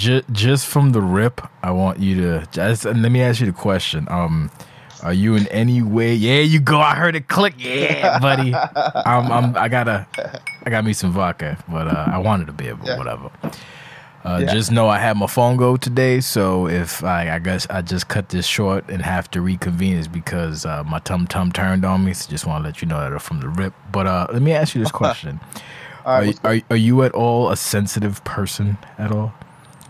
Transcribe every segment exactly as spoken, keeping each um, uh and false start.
J- just from the rip, I want you to just, and let me ask you the question. Um, are you in any way? Yeah, you go. I heard it click. Yeah, buddy. I'm, I'm, I gotta, I got me some vodka, but uh, I wanted a beer, but yeah. whatever. Uh, yeah. Just know I had my phone go today, so if I, I guess I just cut this short and have to reconvene is because uh, my tum tum turned on me. So just want to let you know that from the rip. But uh, let me ask you this question: all right, are, are are you at all a sensitive person at all?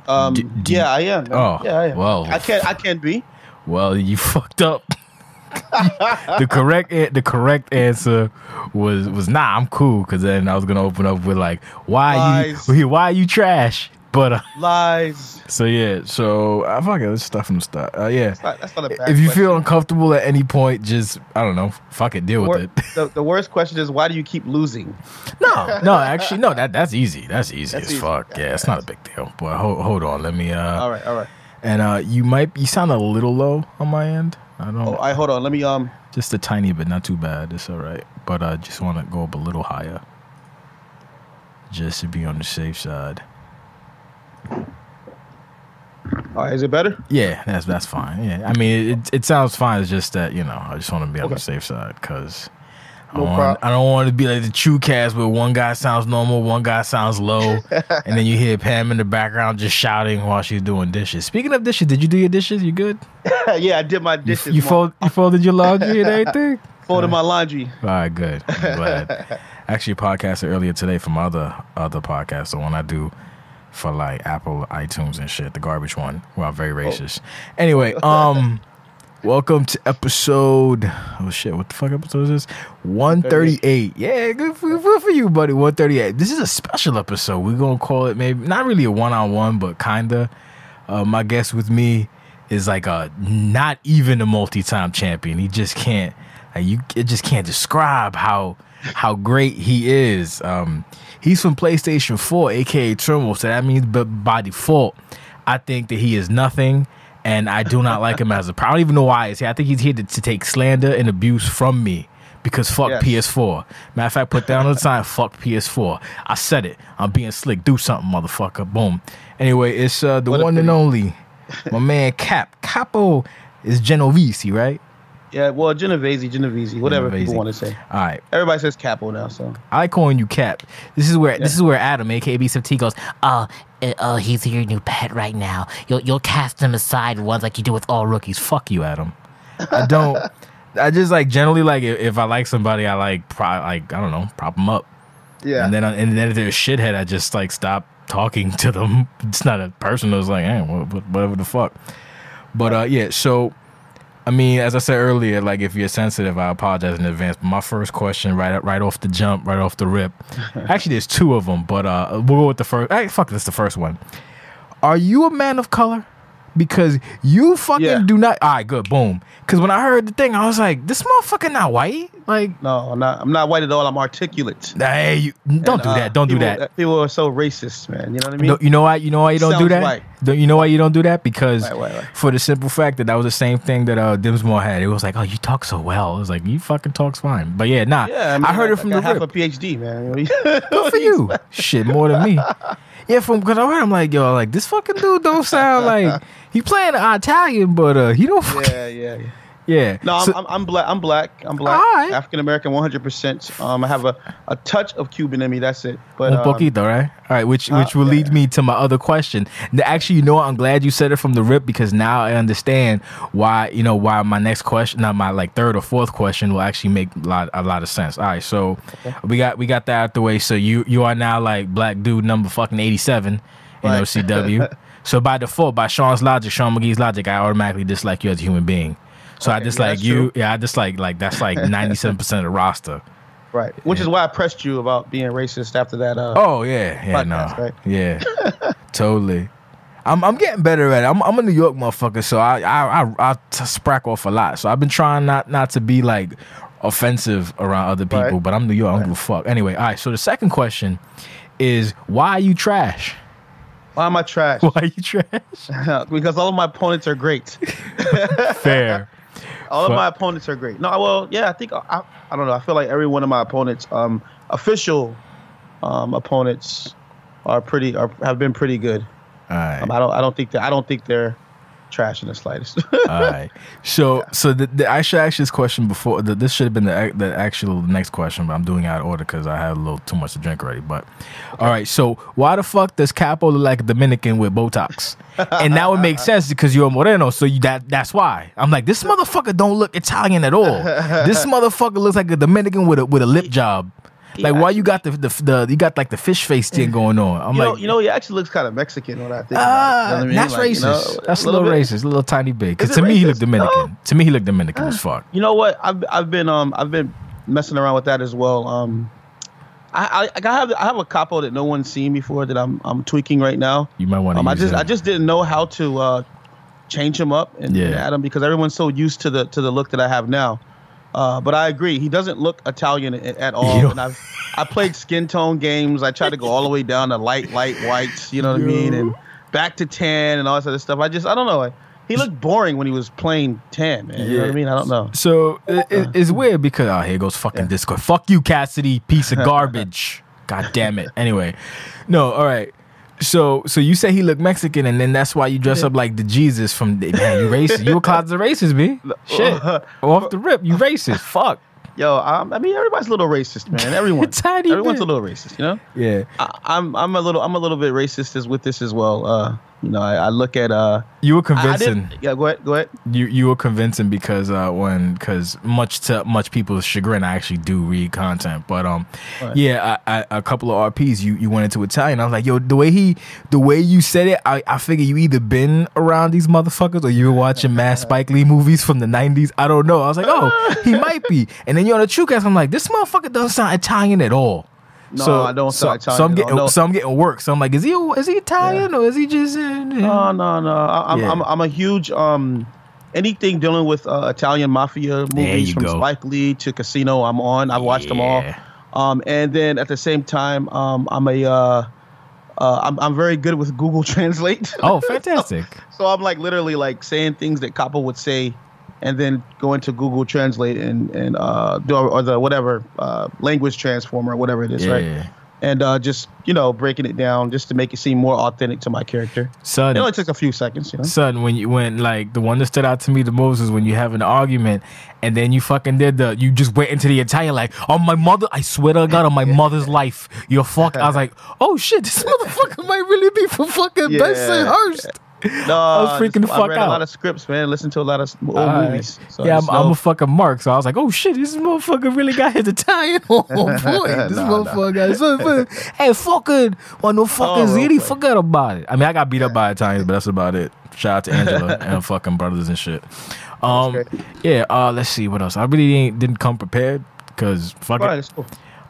Um, do, do yeah, you, I am. Man. Oh, yeah, I am. Well, I can I can be. Well, you fucked up. the correct the correct answer was was nah. I'm cool, because then I was gonna open up with like why Lies. you why you trash. But uh, lies. So yeah. So I uh, fuck it. Let's start from the start. Uh, yeah. That's not, that's not a bad if you question. Feel uncomfortable at any point, just I don't know. Fuck it. Deal the with wor- it. The, the worst question is why do you keep losing? No, no. Actually, no. That that's easy. That's easy that's as easy. fuck. Yeah, yeah, it's not a big deal. But hold hold on. Let me. Uh, all right. All right. And uh, you might you sound a little low on my end. I don't. Oh, I hold on. Let me um. Just a tiny bit, not too bad. It's all right. But I uh, just want to go up a little higher, just to be on the safe side. Uh, is it better? Yeah, that's that's fine. Yeah, I mean it it sounds fine. It's just that you know I just want to be on okay. the safe side because no I, I don't want to be like the True Cast where one guy sounds normal, one guy sounds low, and then you hear Pam in the background just shouting while she's doing dishes. Speaking of dishes, did you do your dishes? You good? Yeah, I did my dishes. You, you fold you folded your laundry and everything. Folded right. my laundry. All right, good. I'm glad. Actually, podcasted earlier today from other other podcasts. The one I do. For like Apple, iTunes, and shit, the garbage one. Wow, very racist. Oh. Anyway, um, welcome to episode. Oh shit, what the fuck episode is this? One thirty-eight. Yeah, good for, good for you, buddy. One thirty-eight. This is a special episode. We're gonna call it maybe not really a one-on-one, but kinda. Uh, my guest with me is like a not even a multi-time champion. He just can't. Like you, it just can't describe how how great he is. Um. He's from PlayStation four, a k a. Turmoil, so that means b- by default, I think that he is nothing, and I do not like him as a... Pro- I don't even know why he's here. I think he's here to, to take slander and abuse from me, because fuck yes. P S four. Matter of fact, put that on the sign, fuck P S four. I said it. I'm being slick. Do something, motherfucker. Boom. Anyway, it's uh, the what one and only, my man Cap. Capo is Genovese, right? Yeah, well, Genovese, Genovese, whatever Genovese. People want to say. All right, everybody says Capo now, so I calling you Cap. This is where yeah. this is where Adam, aka B seventeen, goes. Uh, uh, he's your new pet right now. You'll you'll cast him aside once, like you do with all rookies. Fuck you, Adam. I don't. I just like generally like if, if I like somebody, I like pro, like I don't know, prop them up. Yeah, and then I, and then if they're a shithead, I just like stop talking to them. It's not a person. That's like, hey, whatever the fuck. But uh, yeah, so. I mean, as I said earlier, like if you're sensitive, I apologize in advance. But my first question, right, right off the jump, right off the rip. Actually, there's two of them, but uh, we'll go with the first. Hey, fuck, that's the first one. Are you a man of color? Because you fucking yeah. do not. All right, good, boom. Because when I heard the thing, I was like, this motherfucker not white. Like, no, I'm not. I'm not white at all. I'm articulate. Hey, you, don't and, do that. Don't uh, people, do that. People are so racist, man. You know what I mean? No, you know why? You know why you don't Sounds do that? White. You know why you don't do that? Because right, right, right. for the simple fact that that was the same thing that uh, Dimsmore had. It was like, oh, you talk so well. It was like, you fucking talks fine. But yeah, nah. Yeah, I, mean, I heard like, it from like the I rip. Have a PhD, man. Good for you. Shit, more than me. Yeah, from because I heard him like, yo, like this fucking dude don't sound like he playing Italian, but uh, he don't. Fucking, yeah, yeah, yeah. yeah. No, I'm, so, I'm I'm black. I'm black. I'm black. Right. African American, one hundred percent. Um, I have a, a touch of Cuban in me. That's it. But un poquito, um, right? All right, which which uh, will yeah, lead yeah. me to my other question. Now, actually, you know, what? I'm glad you said it from the rip because now I understand why you know why my next question, not my like third or fourth question, will actually make a lot a lot of sense. All right, so okay. we got we got that out the way. So you you are now like black dude number fucking eighty-seven right. in O C W. So by default, by Sean's logic, Sean McGee's logic, I automatically dislike you as a human being. So okay, I dislike yeah, you. True. Yeah, I dislike like that's like ninety-seven percent of the roster. Right, which yeah. is why I pressed you about being racist after that. Uh, oh yeah, yeah, podcast, no, right? yeah, totally. I'm I'm getting better at it. I'm I'm a New York motherfucker, so I I I, I t- sprack off a lot. So I've been trying not, not to be like offensive around other people, right. but I'm New York. Right. I don't give a fuck. Anyway, all right. So the second question is, why are you trash? Why am I trash? Why are you trash? Because all of my opponents are great. Fair. All of my opponents are great. No, well, yeah, I think I, I don't know. I feel like every one of my opponents, um, official, um, opponents, are pretty are have been pretty good. All right. Um, I don't. I don't think that. I don't think they're trash in the slightest. All right. So, yeah. so the, the, I should ask this question before. The, this should have been the the actual next question, but I'm doing it out of order because I had a little too much to drink already. But, okay. All right. So, why the fuck does Capo look like a Dominican with Botox? And now it makes sense because you're a Moreno, so you, that that's why. I'm like, this motherfucker don't look Italian at all. This motherfucker looks like a Dominican with a with a lip job. Like, yeah, why you got the, the the you got like the fish face thing going on? I'm you like, know, you know, he actually looks kind of Mexican when I think. Ah, uh, you know I mean? That's like, racist. You know, that's a little, little racist, a little tiny big. Because to, no? to me, he looked Dominican. To me, he looked Dominican as fuck. You know what? I've I've been um I've been messing around with that as well. Um, I I, I have I have a capo that no one's seen before that I'm I'm tweaking right now. You might want to. Um, use I just that. I just didn't know how to uh, change him up and, yeah. and add him because everyone's so used to the to the look that I have now. Uh, but I agree. He doesn't look Italian at, at all. Yo. And I've, I played skin tone games. I tried to go all the way down to light, light whites, you know what Yo. I mean? And back to tan and all that sort of stuff. I just, I don't know. Like, he looked boring when he was playing tan, man. Yeah. You know what I mean? I don't know. So it, it, it's weird because, oh, here goes fucking yeah. Discord. Fuck you, Cassidy, piece of garbage. God damn it. Anyway. No, all right. So, so you say he looked Mexican, and then that's why you dress yeah. up like the Jesus from. Man, you racist. You a closet racist, B. Shit, off the rip, you racist. Fuck. Yo, I'm, I mean, everybody's a little racist, man. Everyone, tiny everyone's bit. a little racist, you know. Yeah. I, I'm, I'm a little, I'm a little bit racist as with this as well. Uh, you know, I, I look at. Uh, you were convincing. Yeah, go ahead, go ahead. You, you were convincing because uh, when, because much to much people's chagrin, I actually do read content, but um, right. yeah, I, I, a couple of R Ps, you, you went into Italian. I was like, yo, the way he, the way you said it, I, I figure you either been around these motherfuckers or you were watching mad Spike Lee movies from the nineties. I don't know. I was like, oh, he might be, and then. You know, the true guys, I'm like, this motherfucker doesn't sound Italian at all. No, so, I don't sound so, Italian. So I'm getting, no. so I'm getting work. So I'm like, is he is he Italian yeah. or is he just? Uh, no, no, no. I, yeah. I'm, I'm I'm a huge um, anything dealing with uh, Italian mafia movies from go. Spike Lee to Casino. I'm on. I watched yeah. them all. Um, and then at the same time, um, I'm a. Uh, Uh, I'm I'm very good with Google Translate. Oh, fantastic! so, so I'm like literally like saying things that Capo would say. And then go into Google Translate and and uh, do or the whatever uh, language transformer, whatever it is, yeah, right? Yeah. And uh, just you know breaking it down just to make it seem more authentic to my character. Son, it only took a few seconds. You know? Son, when you went like the one that stood out to me the most is when you have an argument and then you fucking did the you just went into the Italian like on oh, my mother. I swear to God on my mother's life, you're fuck. I was like, oh shit, this motherfucker might really be for fucking yeah. Benson Hurst. No, I was freaking just, the fuck out. I read out. a lot of scripts, man. Listen to a lot of old uh, movies. So yeah, I'm, I'm a fucking mark. So I was like, oh shit, this motherfucker really got his Italian. Oh boy, this nah, motherfucker nah. got so funny. Hey, fucking, well, no fucking oh, Ziti, forget about it. I mean, I got beat up by Italians, but that's about it. Shout out to Angela and her fucking brothers and shit. Um, yeah. Uh, let's see what else. I really didn't, didn't come prepared because fuck right, it. Cool.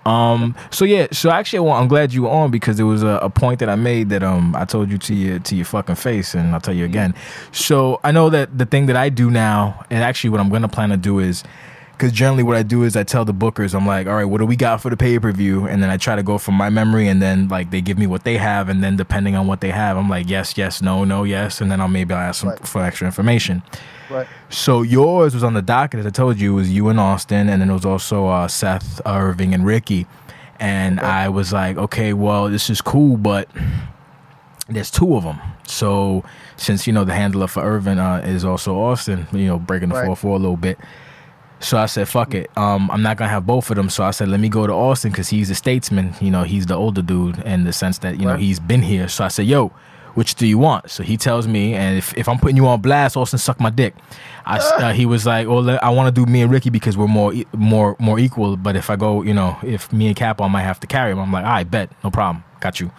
Um. So yeah. So actually, well, I'm glad you were on because there was a, a point that I made that um I told you to your to your fucking face, and I'll tell you again. So I know that the thing that I do now, and actually what I'm gonna plan to do is, because generally what I do is I tell the bookers, I'm like, all right, what do we got for the pay per view, and then I try to go from my memory, and then like they give me what they have, and then depending on what they have, I'm like yes, yes, no, no, yes, and then I'll maybe I'll ask them right. for extra information. Right. So yours was on the docket, as I told you, it was you and Austin, and then it was also uh, Seth Irving and Ricky. And right. I was like, okay, well, this is cool, but there's two of them. So since, you know, the handler for Irving uh, is also Austin, you know, breaking the right. four four a little bit. So I said, fuck it. Um, I'm not going to have both of them. So I said, let me go to Austin because he's a statesman. You know, he's the older dude in the sense that, you right. know, he's been here. So I said, yo. Which do you want? So he tells me, and if, if I'm putting you on blast, Austin, suck my dick. I, uh, he was like, well, I want to do me and Ricky because we're more more more equal. But if I go, you know, if me and Capo, I might have to carry him. I'm like, all right, bet. No problem. Got you.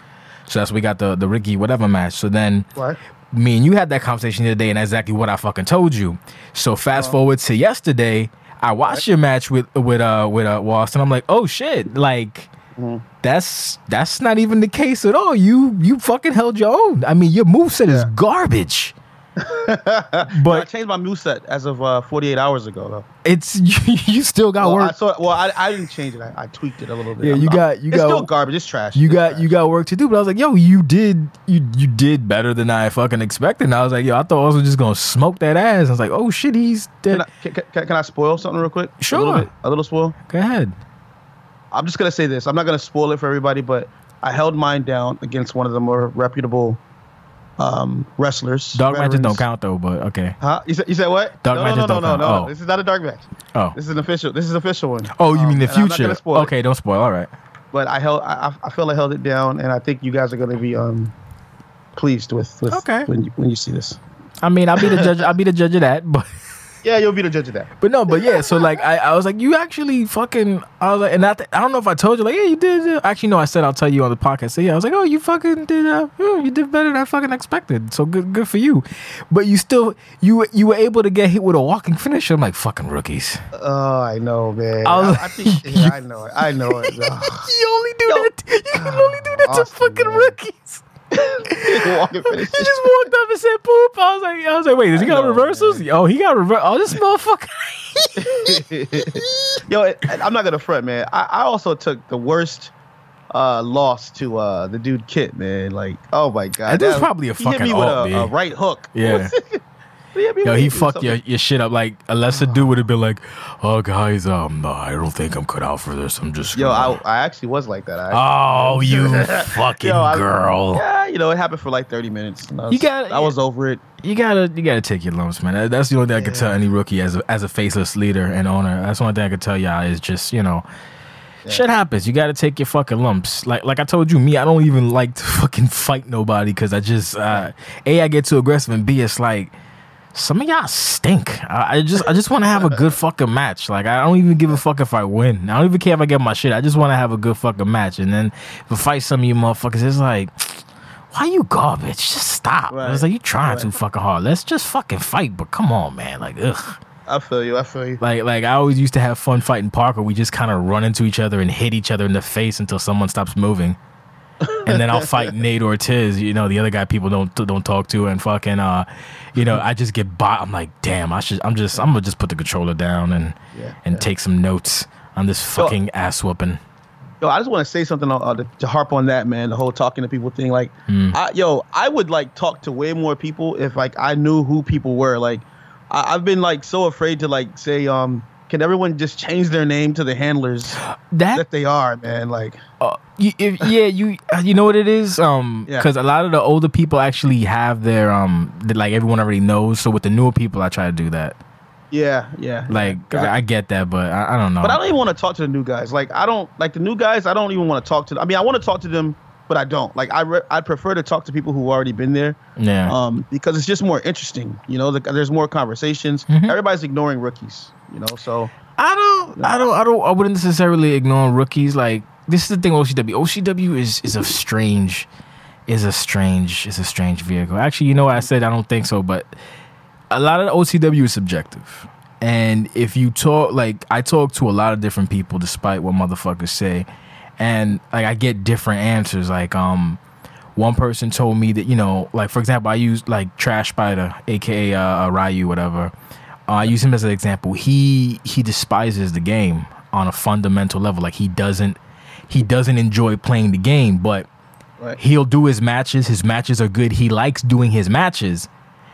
So that's we got the, the Ricky whatever match. So then what? me and you had that conversation the other day, and that's exactly what I fucking told you. So fast um, forward to yesterday, I watched what? your match with, with, uh, with uh, Austin. I'm like, oh, shit. Like... Mm. That's that's not even the case at all. You you fucking held your own. I mean, your moveset yeah. is garbage. but no, I changed my moveset as of uh, forty-eight hours ago, though. It's you, you still got well, work. I saw, well, I, I didn't change it. I, I tweaked it a little bit. Yeah, I'm you not, got you it's got still garbage. It's trash. You it's got trash. you got work to do. But I was like, yo, you did you you did better than I fucking expected. And I was like, yo, I thought I was just gonna smoke that ass. I was like, oh shit, he's dead. Can I, can, can I spoil something real quick? Sure, a little, bit, a little spoil. Go ahead. I'm just going to say this. I'm not going to spoil it for everybody, but I held mine down against one of the more reputable um, wrestlers. Dark veterans. Matches don't count though, but okay. Huh? You said, you said what? Dark no, matches no, no, don't no, count. No, no, no, oh. This is not a dark match. Oh. This is an official. This is an official one. Oh, you um, mean the future? Okay, it. Don't spoil. All right. But I held. I, I feel I held it down, and I think you guys are going to be um, pleased with, with okay. when you, when you see this. I mean, I'll be the judge. I'll be the judge of that, but. Yeah, you'll be the judge of that. But no, but yeah, so like I, I was like, you actually fucking, I was like, and I, th- I don't know if I told you, like, yeah, you did. Actually, no, I said I'll tell you on the podcast. So yeah, I was like, oh, you fucking did, uh, you did better than I fucking expected. So good, good for you. But you still, you you were able to get hit with a walking finish. I'm like, fucking rookies. Oh, I know, man. I, was I, like, I think, yeah, I know it. I know it. You only do Yo, that. You can only do that Austin, to fucking man. Rookies. He just walked up and said poop. I was like, I was like, wait, does he I got know, reversals? Man. Oh, he got reversals. Oh, this motherfucker. Yo, I'm not gonna front, man. I, I also took the worst uh, loss to uh, the dude Kit, man. Like, oh my god, that was probably a fucking. He hit me with alt, a, a right hook. Yeah. Yeah, yo, he fucked your, your shit up. Like, unless a dude would have been like, oh, guys, um, I don't think I'm cut out for this. I'm just. Yo, I, I actually was like that. I, oh, you fucking yo, I, girl. Yeah, you know, it happened for like thirty minutes. And I was, you gotta, I was yeah, over it. You gotta, you gotta take your lumps, man. That's the only thing yeah. I could tell any rookie as a, as a faceless leader and owner. That's the only thing I could tell y'all is just, you know. Yeah. Shit happens. You gotta take your fucking lumps. Like, like I told you, me, I don't even like to fucking fight nobody because I just uh, A, I get too aggressive, and B, it's like. Some of y'all stink. I, I just I just want to have a good fucking match. Like, I don't even give a fuck if I win. I don't even care if I get my shit. I just want to have a good fucking match. And then if I fight some of you motherfuckers, it's like, why you garbage? Just stop. Right. I was like, you trying right. too fucking hard. Let's just fucking fight. But come on, man. Like, ugh. I feel you. I feel you. Like, like I always used to have fun fighting Parker. We just kind of run into each other and hit each other in the face until someone stops moving. And then I'll fight Nate Ortiz, you know, the other guy people don't don't talk to, and fucking, uh, you know, I just get bought. I'm like, damn, I should. I'm just, I'm gonna just put the controller down and yeah, and yeah. take some notes on this fucking yo, ass whooping. Yo, I just want to say something uh, to, to harp on that, man. The whole talking to people thing, like, mm. I, yo, I would like talk to way more people if like I knew who people were. Like, I, I've been like so afraid to like say, um, can everyone just change their name to the handlers that, that they are, man? Like. Uh, You, if, yeah, you you know what it is, um, because yeah. a lot of the older people actually have their um, the, like everyone already knows. So with the newer people, I try to do that. Yeah, yeah. Like yeah, I, I get that, but I, I don't know. But I don't even want to talk to the new guys. Like I don't like the new guys. I don't even want to talk to them. I mean, I want to talk to them, but I don't. Like I re- I prefer to talk to people who already been there. Yeah. Um, because it's just more interesting. You know, the, there's more conversations. Mm-hmm. Everybody's ignoring rookies. You know, so I don't, you know. I don't, I don't, I wouldn't necessarily ignore rookies. Like. This is the thing, O C W. O C W is, is a strange, is a strange, is a strange vehicle. Actually, you know what I said? I don't think so, but a lot of the O C W is subjective. And if you talk, like, I talk to a lot of different people despite what motherfuckers say. And, like, I get different answers. Like, um, one person told me that, you know, like, for example, I used, like, Trash Spider, a k a. Uh, Ryu, whatever. Uh, I use him as an example. He he despises the game on a fundamental level. Like, he doesn't. He doesn't enjoy playing the game, but right. he'll do his matches. His matches are good. He likes doing his matches,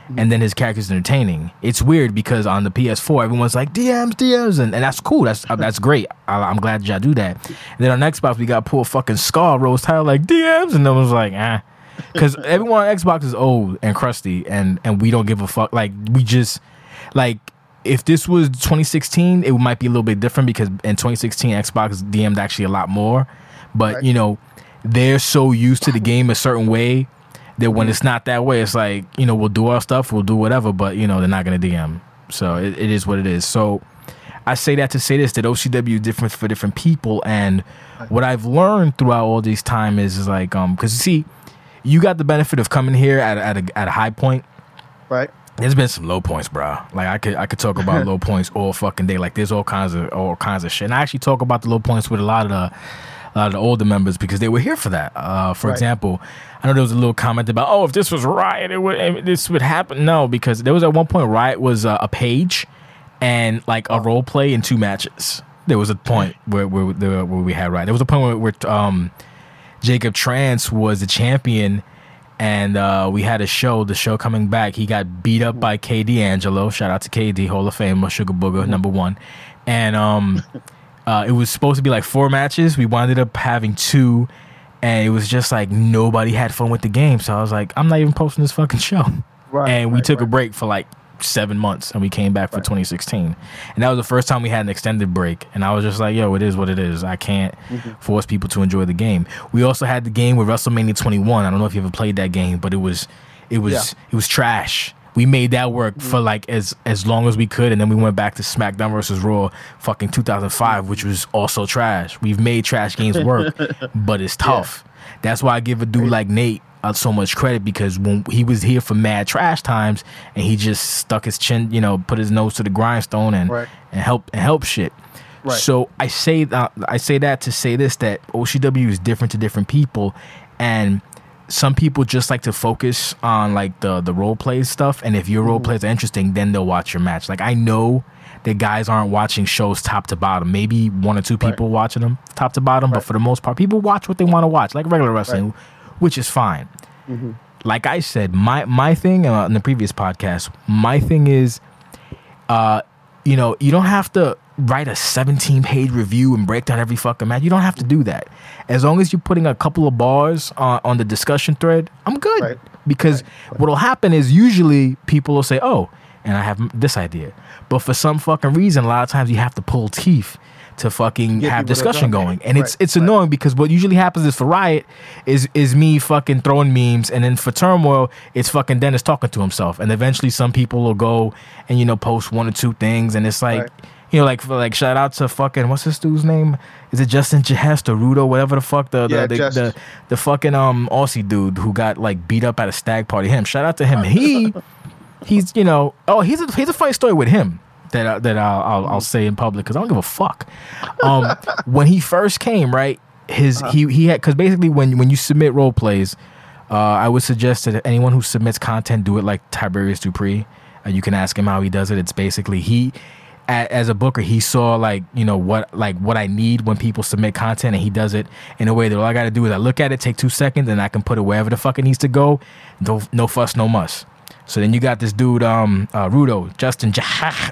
mm-hmm. and then his character's entertaining. It's weird because on the P S four, everyone's like, D Ms, D Ms, and, and that's cool. That's that's great. I, I'm glad y'all do that. And then on Xbox, we got poor fucking Scar, Rose Tyler, like, D Ms, and everyone's like, ah. Because everyone on Xbox is old and crusty, and, and we don't give a fuck. Like, we just, like... If this was twenty sixteen, it might be a little bit different because in twenty sixteen, Xbox D M'd actually a lot more. But, right. you know, they're so used to the game a certain way that when it's not that way, it's like, you know, we'll do our stuff, we'll do whatever, but, you know, they're not going to D M. So it, it is what it is. So I say that to say this, that O C W is different for different people. And what I've learned throughout all this time is, is like, um, because, you see, you got the benefit of coming here at, at, a, at a high point. Right. There's been some low points, bro. Like I could, I could talk about low points all fucking day. Like there's all kinds of, all kinds of shit. And I actually talk about the low points with a lot of the, a lot of the older members because they were here for that. Uh, for right. example, I know there was a little comment about, oh, if this was Riot, it would, this would happen. No, because there was at one point Riot was uh, a page, and like a role play in two matches. There was a point where where, where we had Riot. There was a point where, where um, Jacob Trance was the champion. And uh, we had a show, the show coming back. He got beat up by K D Angelo. Shout out to K D, Hall of Fame, Sugar Booger, number one. And um, uh, it was supposed to be like four matches. We wound up having two. And it was just like nobody had fun with the game. So I was like, I'm not even posting this fucking show. Right, and we right, took right. a break for like seven months and we came back for right. twenty sixteen. And that was the first time we had an extended break. And I was just like, yo, it is what it is. I can't mm-hmm. force people to enjoy the game. We also had the game with WrestleMania twenty-one. I don't know if you ever played that game, but it was it was yeah. it was trash. We made that work mm-hmm. for like as as long as we could, and then we went back to SmackDown versus Raw, fucking two thousand five, which was also trash. We've made trash games work, but it's tough. Yeah. That's why I give a dude right. like Nate uh, so much credit, because when he was here for mad trash times, and he just stuck his chin, you know, put his nose to the grindstone and right. and help and help shit. Right. So I say uh, I say that to say this, that O C W is different to different people, and some people just like to focus on like the the role play stuff, and if your role plays are interesting, then they'll watch your match. Like I know that guys aren't watching shows top to bottom. Maybe one or two people right. watching them top to bottom, right. but for the most part, people watch what they want to watch, like regular wrestling, right. which is fine. Mm-hmm. Like I said, my my thing uh, in the previous podcast, my thing is, uh, you know, you don't have to write a seventeen page review and break down every fucking match. You don't have to do that. As long as you're putting a couple of bars on, on the discussion thread, I'm good. Right. Because right. Right. what'll happen is usually people will say, oh, and I have this idea. But for some fucking reason, a lot of times you have to pull teeth to fucking yeah, have discussion going. And right. it's it's right. annoying, because what usually happens is for Riot is is me fucking throwing memes, and then for Turmoil, it's fucking Dennis talking to himself. And eventually some people will go and, you know, post one or two things, and it's like, right. you know, like, like shout out to fucking, what's this dude's name? Is it Justin Jehest or Rudo, whatever the fuck, the the, yeah, the, the, the the fucking um Aussie dude who got like beat up at a stag party. Him, shout out to him. He, he's you know, oh he's a he's a funny story with him that I, that I'll, I'll I'll say in public because I don't give a fuck. Um, when he first came, right, his uh-huh. he he had, because basically when when you submit role plays, uh, I would suggest that anyone who submits content do it like Tiberius Dupree. Uh, you can ask him how he does it. It's basically he. As a booker, he saw like you know what like what I need when people submit content, and he does it in a way that all I got to do is I look at it, take two seconds, and I can put it wherever the fuck it needs to go. No, no fuss, no muss. So then you got this dude, um, uh, Rudo, Justin,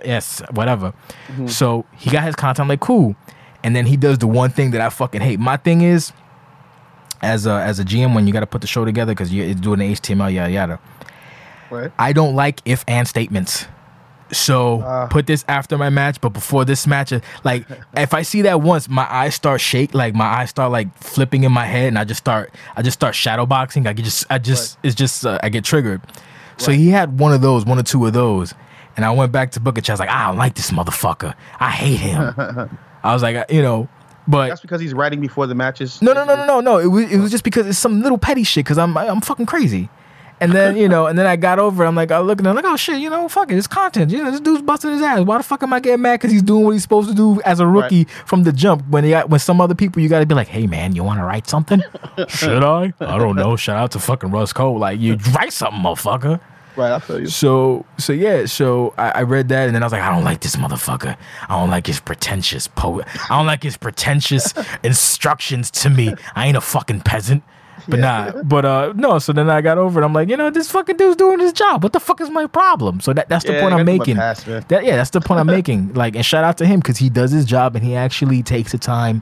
yes, whatever. Mm-hmm. So he got his content, I'm like, cool, and then he does the one thing that I fucking hate. My thing is, as a as a G M, when you got to put the show together because you're doing the H T M L, yada yada. What? I don't like if and statements. So uh, put this after my match, but before this match, like if I see that once, my eyes start shake, like my eyes start like flipping in my head, and I just start, I just start shadow boxing. I get just, I just, right. it's just, uh, I get triggered. Right. So he had one of those, one or two of those, and I went back to Booker T. I was like, I don't like this motherfucker. I hate him. I was like, you know. But that's because he's writing before the matches. No, no, no, no, no, no. It was, it was just because it's some little petty shit. Because I'm, I'm fucking crazy. And then, you know, and then I got over it. I'm like, I look at him, like, oh, shit, you know, fuck it. It's content. You know, this dude's busting his ass. Why the fuck am I getting mad? Because he's doing what he's supposed to do as a rookie right. from the jump. When they got, when some other people, you got to be like, hey, man, you want to write something? Should I? I don't know. Shout out to fucking Russ Cole. Like, you write something, motherfucker. Right, I feel you. So, so yeah, so I, I read that, and then I was like, I don't like this motherfucker. I don't like his pretentious poet. I don't like his pretentious instructions to me. I ain't a fucking peasant. But yeah. nah, but uh, no. So then I got over it. I'm like, you know, this fucking dude's doing his job. What the fuck is my problem? So that, that's the yeah, point I'm making. Pass, that yeah, that's the point I'm making. Like, and shout out to him because he does his job and he actually takes the time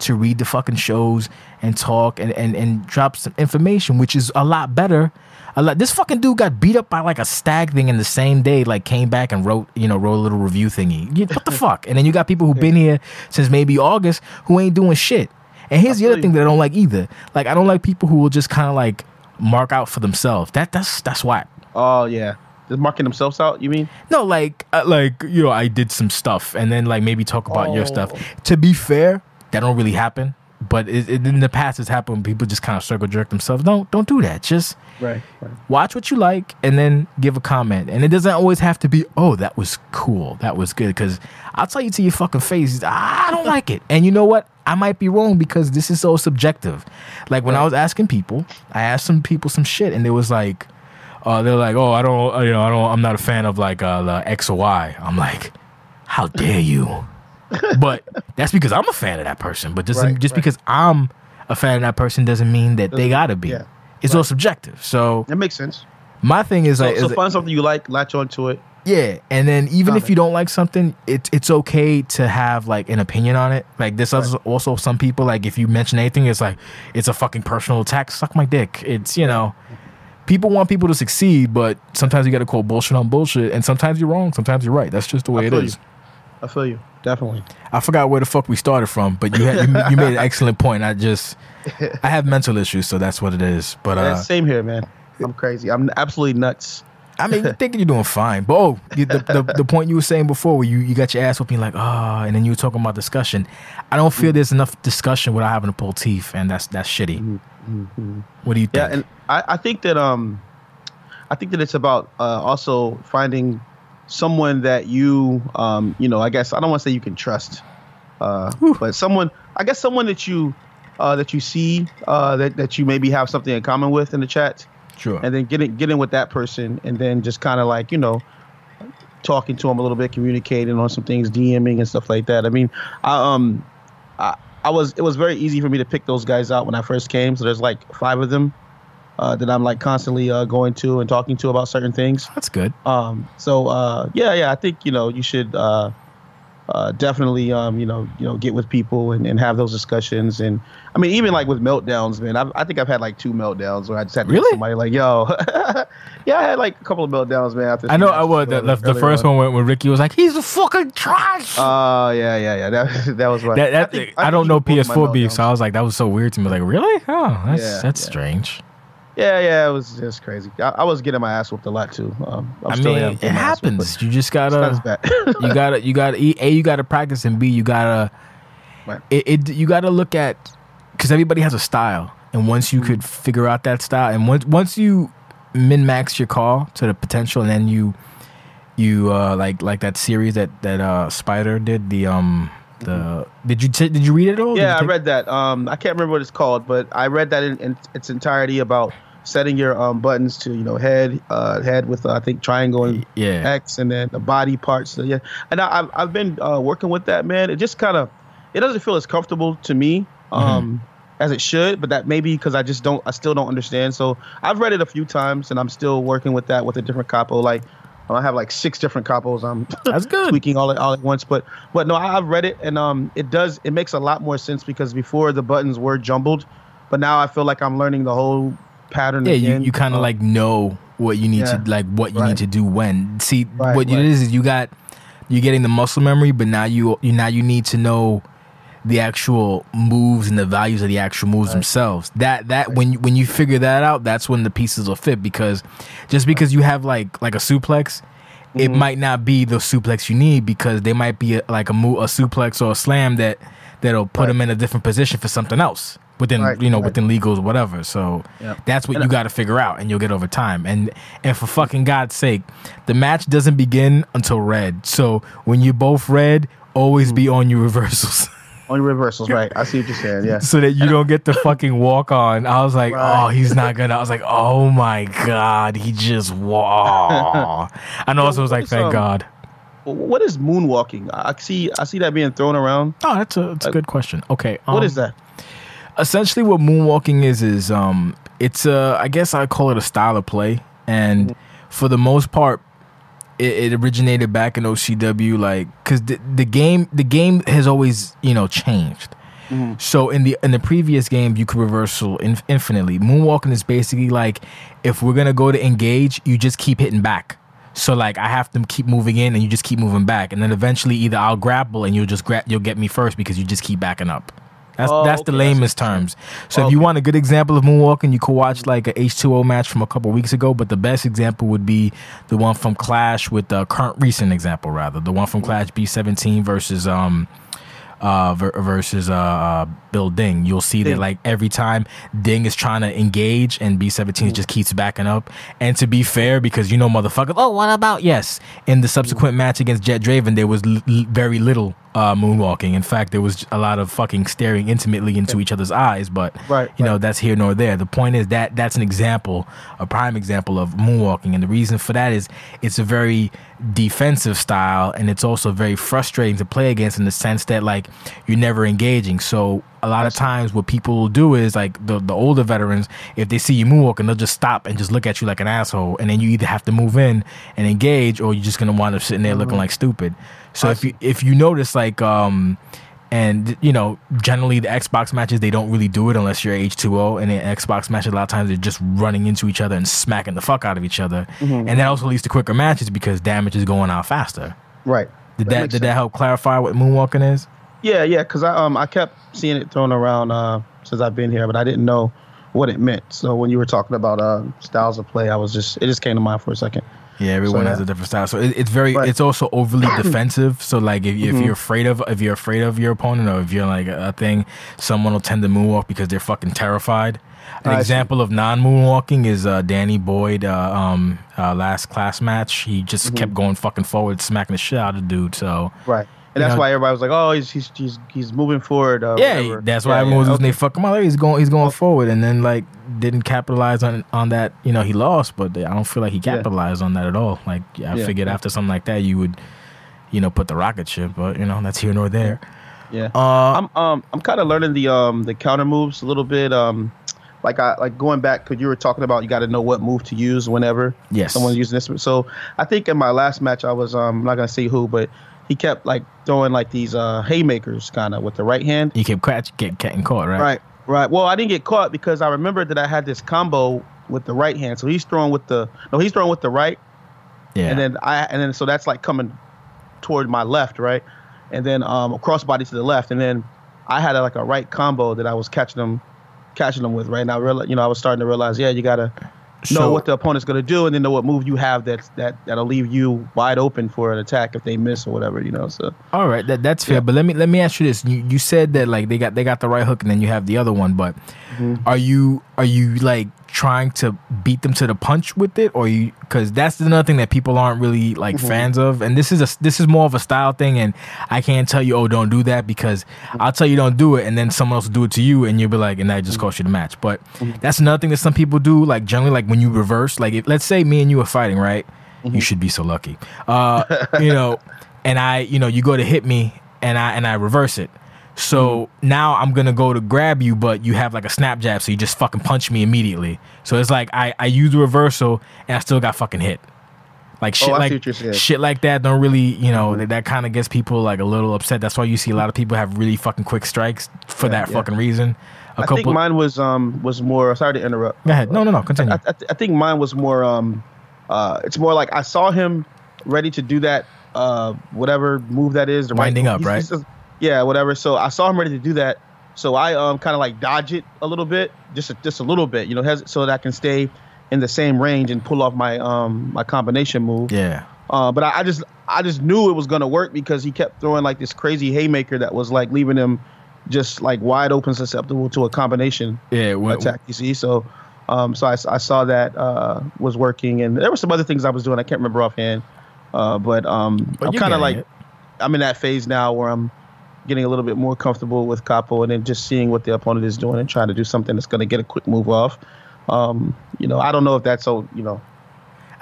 to read the fucking shows and talk and and and drop some information, which is a lot better. A lot. This fucking dude got beat up by like a stag thing in the same day. Like came back and wrote, you know, wrote a little review thingy. You, what the fuck? And then you got people who've been here since maybe August who ain't doing shit. And here's the other thing that I don't like either. Like, I don't like people who will just kind of, like, mark out for themselves. That That's that's whack. Oh, yeah. Just marking themselves out, you mean? No, like, uh, like you know, I did some stuff. And then, like, maybe talk about oh. your stuff. To be fair, that don't really happen. But it, it, in the past, it's happened when people just kind of circle jerk themselves. Don't, don't do that. Just right, right. watch what you like and then give a comment. And it doesn't always have to be, oh, that was cool. That was good. Because I'll tell you to your fucking face, I don't like it. And you know what? I might be wrong because this is so subjective. Like when right. I was asking people, I asked some people some shit and they was like, uh, they're like, oh, I don't, you know, I don't, I'm not a fan of like uh, the X or Y. I'm like, how dare you? But that's because I'm a fan of that person. But doesn't, right, just right. because I'm a fan of that person doesn't mean that they gotta be. Yeah, it's right. all subjective. So that makes sense. My thing is so, like, so is find it, something you like, latch onto it, Yeah, and then even if you don't like something, it's it's okay to have like an opinion on it. Like this, right. also some people like if you mention anything, it's like it's a fucking personal attack. Suck my dick. It's you know, people want people to succeed, but sometimes you got to call bullshit on bullshit, and sometimes you're wrong, sometimes you're right. That's just the way it is. I feel you, definitely. I forgot where the fuck we started from, but you had, you, you made an excellent point. I just I have mental issues, so that's what it is. But yeah, uh, same here, man. I'm crazy. I'm absolutely nuts. I mean, you're thinking you're doing fine. But oh, the, the, the point you were saying before where you, you got your ass whooping like, ah, oh, and then you were talking about discussion. I don't feel there's enough discussion without having to pull teeth, and that's that's shitty. Mm-hmm. What do you think? Yeah, and I, I think that um, I think that it's about uh, also finding someone that you, um, you know, I guess I don't want to say you can trust, uh, but someone, I guess someone that you uh, that you see uh, that, that you maybe have something in common with in the chat. Sure. And then get in, get in with that person and then just kind of like, you know, talking to them a little bit, communicating on some things, DMing and stuff like that. I mean, I, um, I, I was it was very easy for me to pick those guys out when I first came. So there's like five of them uh, that I'm like constantly uh, going to and talking to about certain things. That's good. Um, so, uh, yeah, yeah, I think, you know, you should uh, uh, definitely, um, you know, you know, get with people and, and have those discussions. And I mean, even like with meltdowns, man, I've, I think I've had like two meltdowns where I just had to really? get somebody like, yo, yeah, I had like a couple of meltdowns, man. After I know I was the, the, the first on. one when Ricky was like, he's a fucking trash. Oh, uh, yeah, yeah, yeah. That, that was right. That, that, I, think, I, I don't know P S four beef, so I was like, that was so weird to me. Like, really? Oh, that's, yeah, that's yeah. strange. Yeah, yeah, it was just crazy. I, I was getting my ass whooped a lot too. Um, I'm I still mean, it happens. You just gotta, you gotta, you gotta. A, you gotta practice, and B, you gotta. Right. It, it, you gotta look at, because everybody has a style, and once you mm-hmm. could figure out that style, and once once you min max your call to the potential, and then you, you uh, like like that series that that uh, Spider did the um. The, did you t did you read it all? Yeah, I read that. Um, I can't remember what it's called, but I read that in, in its entirety about setting your um buttons to you know head uh head with uh, I think triangle and yeah. X and then the body parts. So yeah, and I, I've I've been uh, working with that, man. It just kind of it doesn't feel as comfortable to me um mm-hmm. as it should, but that maybe because I just don't I still don't understand. So I've read it a few times, and I'm still working with that with a different capo like. I have like six different capos. I'm That's good. tweaking all at all at once, but but no, I've read it and um, it does it makes a lot more sense because before the buttons were jumbled, but now I feel like I'm learning the whole pattern. Yeah, again. you, you kind of um, like know what you need yeah, to like what you right. need to do when. See, right, what right. it is is you got you're getting the muscle memory, but now you you now you need to know the actual moves and the values of the actual moves right. themselves. That that right. when you, when you figure that out, that's when the pieces will fit. Because just because you have like like a suplex, mm-hmm. it might not be the suplex you need because there might be a, like a move, a suplex or a slam that that'll put right. them in a different position for something else within right. you know right. within legals or whatever. So yep. that's what and you got to figure out, and you'll get over time. And and for fucking God's sake, the match doesn't begin until red. So when you're both red, always mm-hmm. be on your reversals. On reversals, right. I see what you're saying, yeah. So that you don't get the fucking walk on. I was like, right. oh, he's not gonna. I was like, oh my God, he just walked. And also was like, thank um, God. What is moonwalking? I see I see that being thrown around. Oh, that's a, that's a good question. Okay. Um, what is that? Essentially what moonwalking is, is um, it's a, I guess I call it a style of play. And mm-hmm. for the most part, It, it originated back in O C W, like because the, the game the game has always you know changed. Mm-hmm. So in the in the previous game, you could reversal in, infinitely. Moonwalking is basically like if we're gonna go to engage, you just keep hitting back. So like I have to keep moving in, and you just keep moving back, and then eventually either I'll grapple and you'll just grab you'll get me first because you just keep backing up. That's oh, that's okay. the lamest that's terms. So oh, if you okay. want a good example of moonwalking, you could watch like a H two O match from a couple weeks ago. But the best example would be the one from Clash with the current recent example rather the one from Clash B seventeen versus um uh ver versus uh Bill Ding. You'll see Ding. that like every time Ding is trying to engage and B seventeen Ooh. just keeps backing up. And to be fair, because you know motherfuckers. Oh, what about yes? In the subsequent Ooh. match against Jet Draven, there was l very little. Uh, moonwalking. In fact, there was a lot of fucking staring intimately into each other's eyes, but right, you know right. that's here nor there. The point is that that's an example, a prime example of moonwalking, and the reason for that is it's a very defensive style, and it's also very frustrating to play against in the sense that like you're never engaging. So a lot of times what people do is, like, the, the older veterans, if they see you moonwalking, they'll just stop and just look at you like an asshole. And then you either have to move in and engage, or you're just going to wind up sitting there looking like stupid. So if you, if you notice, like, um, and, you know, generally the Xbox matches, they don't really do it unless you're H two O. And in Xbox matches, a lot of times they're just running into each other and smacking the fuck out of each other. Mm-hmm. And that also leads to quicker matches because damage is going out faster. Right. Did that, that, did that help clarify what moonwalking is? Yeah, yeah, because I um I kept seeing it thrown around uh, since I've been here, but I didn't know what it meant. So when you were talking about uh, styles of play, I was just it just came to mind for a second. Yeah, everyone so, yeah. has a different style, so it, it's very but, it's also overly defensive. So like if, mm-hmm. if you're afraid of if you're afraid of your opponent, or if you're like a thing, someone will tend to moonwalk because they're fucking terrified. An I example see. of non-moonwalking is uh, Danny Boyd, uh, um, uh, last class match. He just mm-hmm. kept going fucking forward, smacking the shit out of the dude. So right. And that's you know, why everybody was like, "Oh, he's he's he's, he's moving forward." Uh, yeah, whatever. that's why yeah, everyone was yeah, okay. they fuck him out. He's going, he's going forward, and then like didn't capitalize on on that. You know, he lost, but I don't feel like he capitalized yeah. on that at all. Like I yeah. figured after something like that, you would, you know, put the rocket ship, but you know that's here nor there. Yeah, uh, I'm um I'm kind of learning the um the counter moves a little bit. Um, like I like going back because you were talking about you got to know what move to use whenever yes. someone's using this. So I think in my last match, I was um I'm not gonna say who, but he kept like throwing like these uh, haymakers kind of with the right hand. You kept getting caught, right? Right, right. Well, I didn't get caught because I remembered that I had this combo with the right hand. So he's throwing with the no, he's throwing with the right. Yeah. And then I and then so that's like coming toward my left, right? And then um, a crossbody to the left, and then I had a, like a right combo that I was catching them, catching them with. Right now, you know, I was starting to realize, yeah, you gotta. Know so, what the opponent's going to do, and then know what move you have that's, that, that'll leave you wide open for an attack if they miss or whatever, you know. So all right, that, that's fair. Yeah. But let me let me ask you this: you you said that like they got they got the right hook, and then you have the other one. But mm-hmm. are you are you like trying to beat them to the punch with it, or you? Because that's another thing that people aren't really like mm-hmm. fans of, and this is a this is more of a style thing. And I can't tell you, oh, don't do that, because mm-hmm. I'll tell you don't do it, and then someone else will do it to you, and you'll be like, and that just mm-hmm. cost you the match. But mm-hmm. that's another thing that some people do, like generally, like when you reverse, like if, let's say me and you are fighting, right? Mm-hmm. You should be so lucky, uh, you know. And I, you know, you go to hit me, and I and I reverse it. So mm-hmm. now I'm going to go to grab you, but you have like a snap jab, so you just fucking punch me immediately. So it's like I, I use the reversal, and I still got fucking hit. Like shit, oh, like shit like that don't really, you know, mm-hmm. that, that kind of gets people like a little upset. That's why you see a lot of people have really fucking quick strikes for yeah, that yeah. fucking reason. A I couple think mine was um was more, sorry to interrupt. Go ahead. No, no, no, continue. I, I, th- I think mine was more, um uh it's more like I saw him ready to do that, uh whatever move that is. The Winding right, up, he's, right? He's just, Yeah, whatever. So I saw him ready to do that. So I um kind of like dodge it a little bit, just a, just a little bit, you know, has, so that I can stay in the same range and pull off my um my combination move. Yeah. Uh, but I, I just I just knew it was gonna work because he kept throwing like this crazy haymaker that was like leaving him just like wide open, susceptible to a combination yeah, well, attack. You see, so um so I, I saw that uh was working, and there were some other things I was doing I can't remember offhand, uh but um I'm kind of like it. I'm in that phase now where I'm getting a little bit more comfortable with Capo, and then just seeing what the opponent is doing and trying to do something that's going to get a quick move off. Um, you know, I don't know if that's so, you know,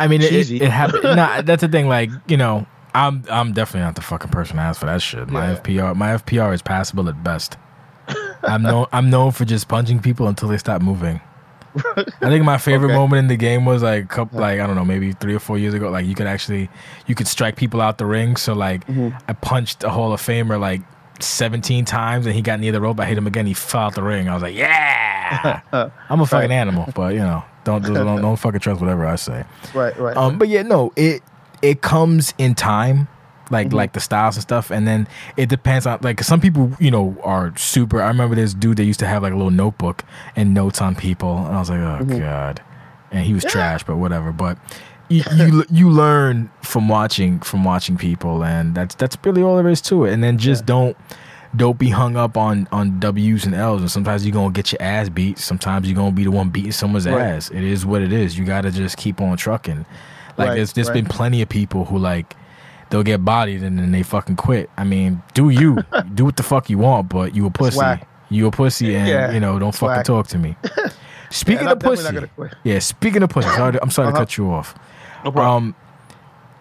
I mean, cheesy. it, it, it happened. Nah, that's the thing. Like, you know, I'm, I'm definitely not the fucking person to ask for that shit. My yeah. F P R, my F P R is passable at best. I'm known, I'm known for just punching people until they stop moving. I think my favorite okay. moment in the game was like, couple, like I don't know, maybe three or four years ago. Like you could actually, you could strike people out the ring. So like mm-hmm. I punched a Hall of Famer, like, seventeen times, and he got near the rope. I hit him again. He fell out the ring. I was like, "Yeah, I'm a fucking right. animal." But you know, don't do, don't don't fucking trust whatever I say. Right, right. Um, right. But yeah, no, it it comes in time, like mm-hmm. like the styles and stuff, and then it depends on like some people, you know, are super. I remember this dude that used to have like a little notebook and notes on people, and I was like, "Oh mm-hmm. god," and he was yeah. trash, but whatever. But You, you you learn from watching from watching people, and that's that's really all there is to it. And then just yeah. don't don't be hung up on on W's and L's. And sometimes you're gonna get your ass beat. Sometimes you're gonna be the one beating someone's right. ass. It is what it is. You gotta just keep on trucking. Like right, there's there's right. been plenty of people who like they'll get bodied and then they fucking quit. I mean, do you do what the fuck you want, but you a pussy. You a pussy, and yeah. you know don't it's fucking whack. talk to me. Speaking yeah, of pussy, yeah. Speaking of pussy, sorry, I'm sorry uh-huh. to cut you off. No problem. Um,